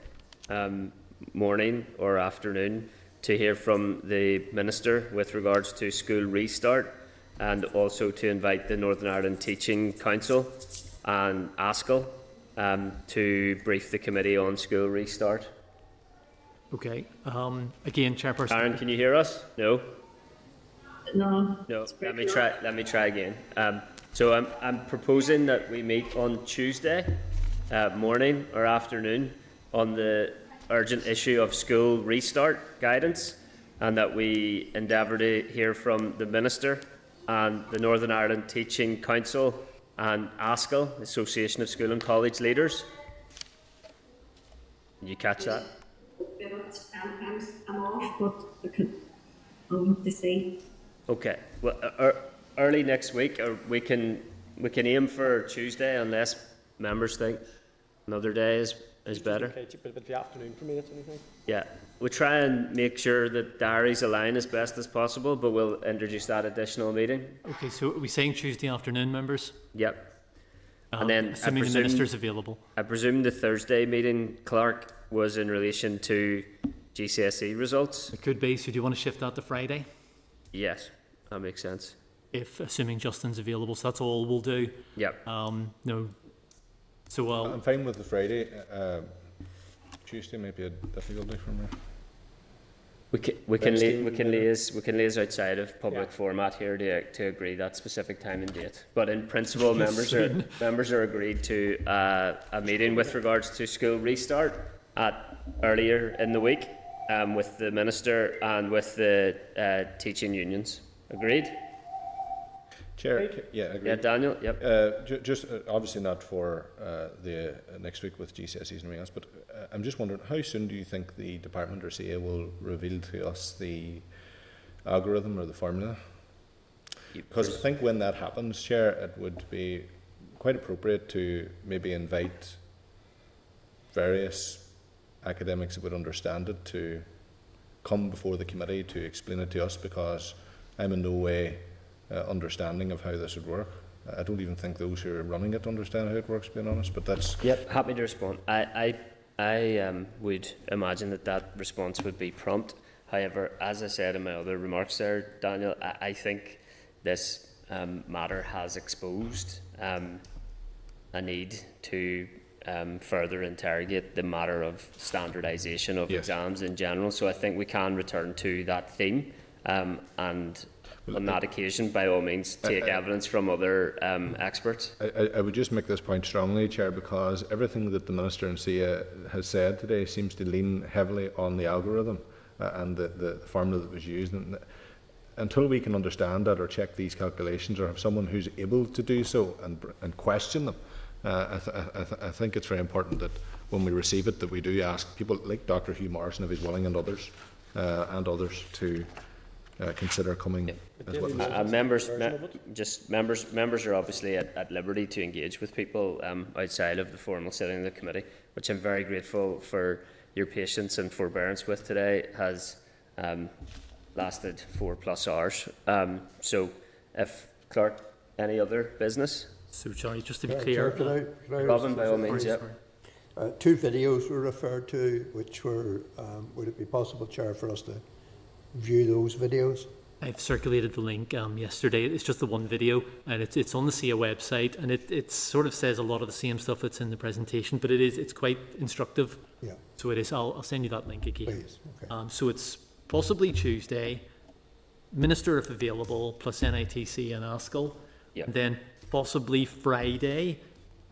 um, morning or afternoon to hear from the Minister with regards to school restart, and also to invite the Northern Ireland Teaching Council and A S C L um, to brief the committee on school restart. Okay. Um, again, Chairperson. Karen, can you hear us? No. No. No. Let me cool. try. Let me try again. Um, so I'm I'm proposing that we meet on Tuesday uh, morning or afternoon on the urgent issue of school restart guidance, and that we endeavour to hear from the Minister and the Northern Ireland Teaching Council and A S C L, Association of School and College Leaders. Can you catch that? I'm off, but I can um, to see. Okay. Well, uh, early next week, or we can we can aim for Tuesday, unless members think another day is is better. Okay, but the afternoon for me, that's anything. Yeah. We'll try and make sure that diaries align as best as possible, but we'll introduce that additional meeting. Okay, so are we saying Tuesday afternoon, members? Yep. Um, and then assuming I presume, the Minister's available. I presume the Thursday meeting, Clark, was in relation to G C S E results? It could be. So do you want to shift that to Friday? Yes, that makes sense. If, assuming Justin's available, so that's all we'll do. Yep. Um, no. So uh, I'm fine with the Friday. Uh, Tuesday may be a difficulty for me. We can we can Wednesday, we can liaise we can liaise outside of public yeah. format here to to agree that specific time and date. But in principle, members are members are agreed to uh, a meeting with regards to school restart at earlier in the week um, with the Minister and with the uh, teaching unions. Agreed. Chair, agreed. Yeah, agreed. Yeah, Daniel. Yep. Uh, ju just uh, obviously not for uh, the uh, next week with G C S Es and everything else, but uh, I'm just wondering, how soon do you think the department or C A will reveal to us the algorithm or the formula? Because I think when that happens, Chair, it would be quite appropriate to maybe invite various academics that would understand it to come before the committee to explain it to us, because I'm in no way Uh, understanding of how this would work. I don't even think those who are running it understand how it works, being honest, but that's... Yep, happy to respond. I, I, I um, would imagine that that response would be prompt. However, as I said in my other remarks there, Daniel, I, I think this um, matter has exposed um, a need to um, further interrogate the matter of standardisation of yes. exams in general, so I think we can return to that theme um, and... On that occasion, by all means, take I, I, evidence from other um, experts. I, I would just make this point strongly, Chair, because everything that the Minister and C A has said today seems to lean heavily on the algorithm uh, and the, the formula that was used. And until we can understand that or check these calculations or have someone who's able to do so and, and question them, uh, I, th I, th I think it's very important that when we receive it that we do ask people like Doctor Hugh Morrison, if he's willing, and others, uh, and others to... Uh, consider coming. As well. uh, members, me just members. Members are obviously at, at liberty to engage with people um, outside of the formal sitting of the committee, which I'm very grateful for your patience and forbearance with today. Has um, lasted four plus hours. Um, so if Clerk, any other business? So, Johnny, just to be yeah, clear, can I, can I Robin, by all means, yeah. Uh, two videos were referred to, which were, um, would it be possible, Chair, for us to view those videos? I've circulated the link um, yesterday. It's just the one video, and it's, it's on the C A website, and it, it sort of says a lot of the same stuff that's in the presentation, but it is, it's quite instructive. Yeah. So it is, I'll, I'll send you that link again. Please. Okay. Um, so it's possibly Tuesday, Minister if available, plus N I T C and A S C L. Yeah. And then possibly Friday.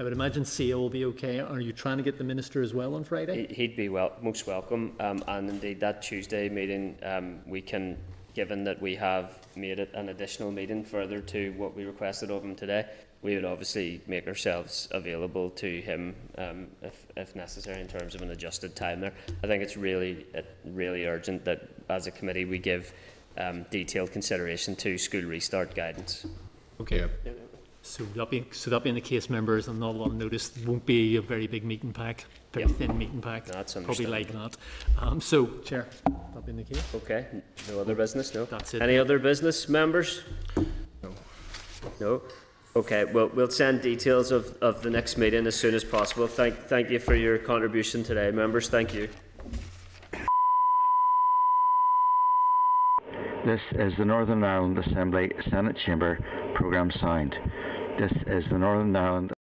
I would imagine C A will be okay. Are you trying to get the Minister as well on Friday? He'd be well, most welcome. Um, and indeed, that Tuesday meeting, um, we can, given that we have made it an additional meeting further to what we requested of him today, we would obviously make ourselves available to him um, if, if necessary in terms of an adjusted time there. I think it's really, really urgent that as a committee we give um, detailed consideration to school restart guidance. Okay. Yeah. So that, being, so that being the case, members, I'm not a lot of notice, it won't be a very big meeting pack, very yep. thin meeting pack, no, probably like that. Um, so, Chair, that being the case. Okay, no other business, no. That's it. Any other business, members? No. No? Okay, well, we'll send details of, of the next meeting as soon as possible. Thank, thank you for your contribution today, members. Thank you. This is the Northern Ireland Assembly Senate Chamber programme sound. This is the Northern Ireland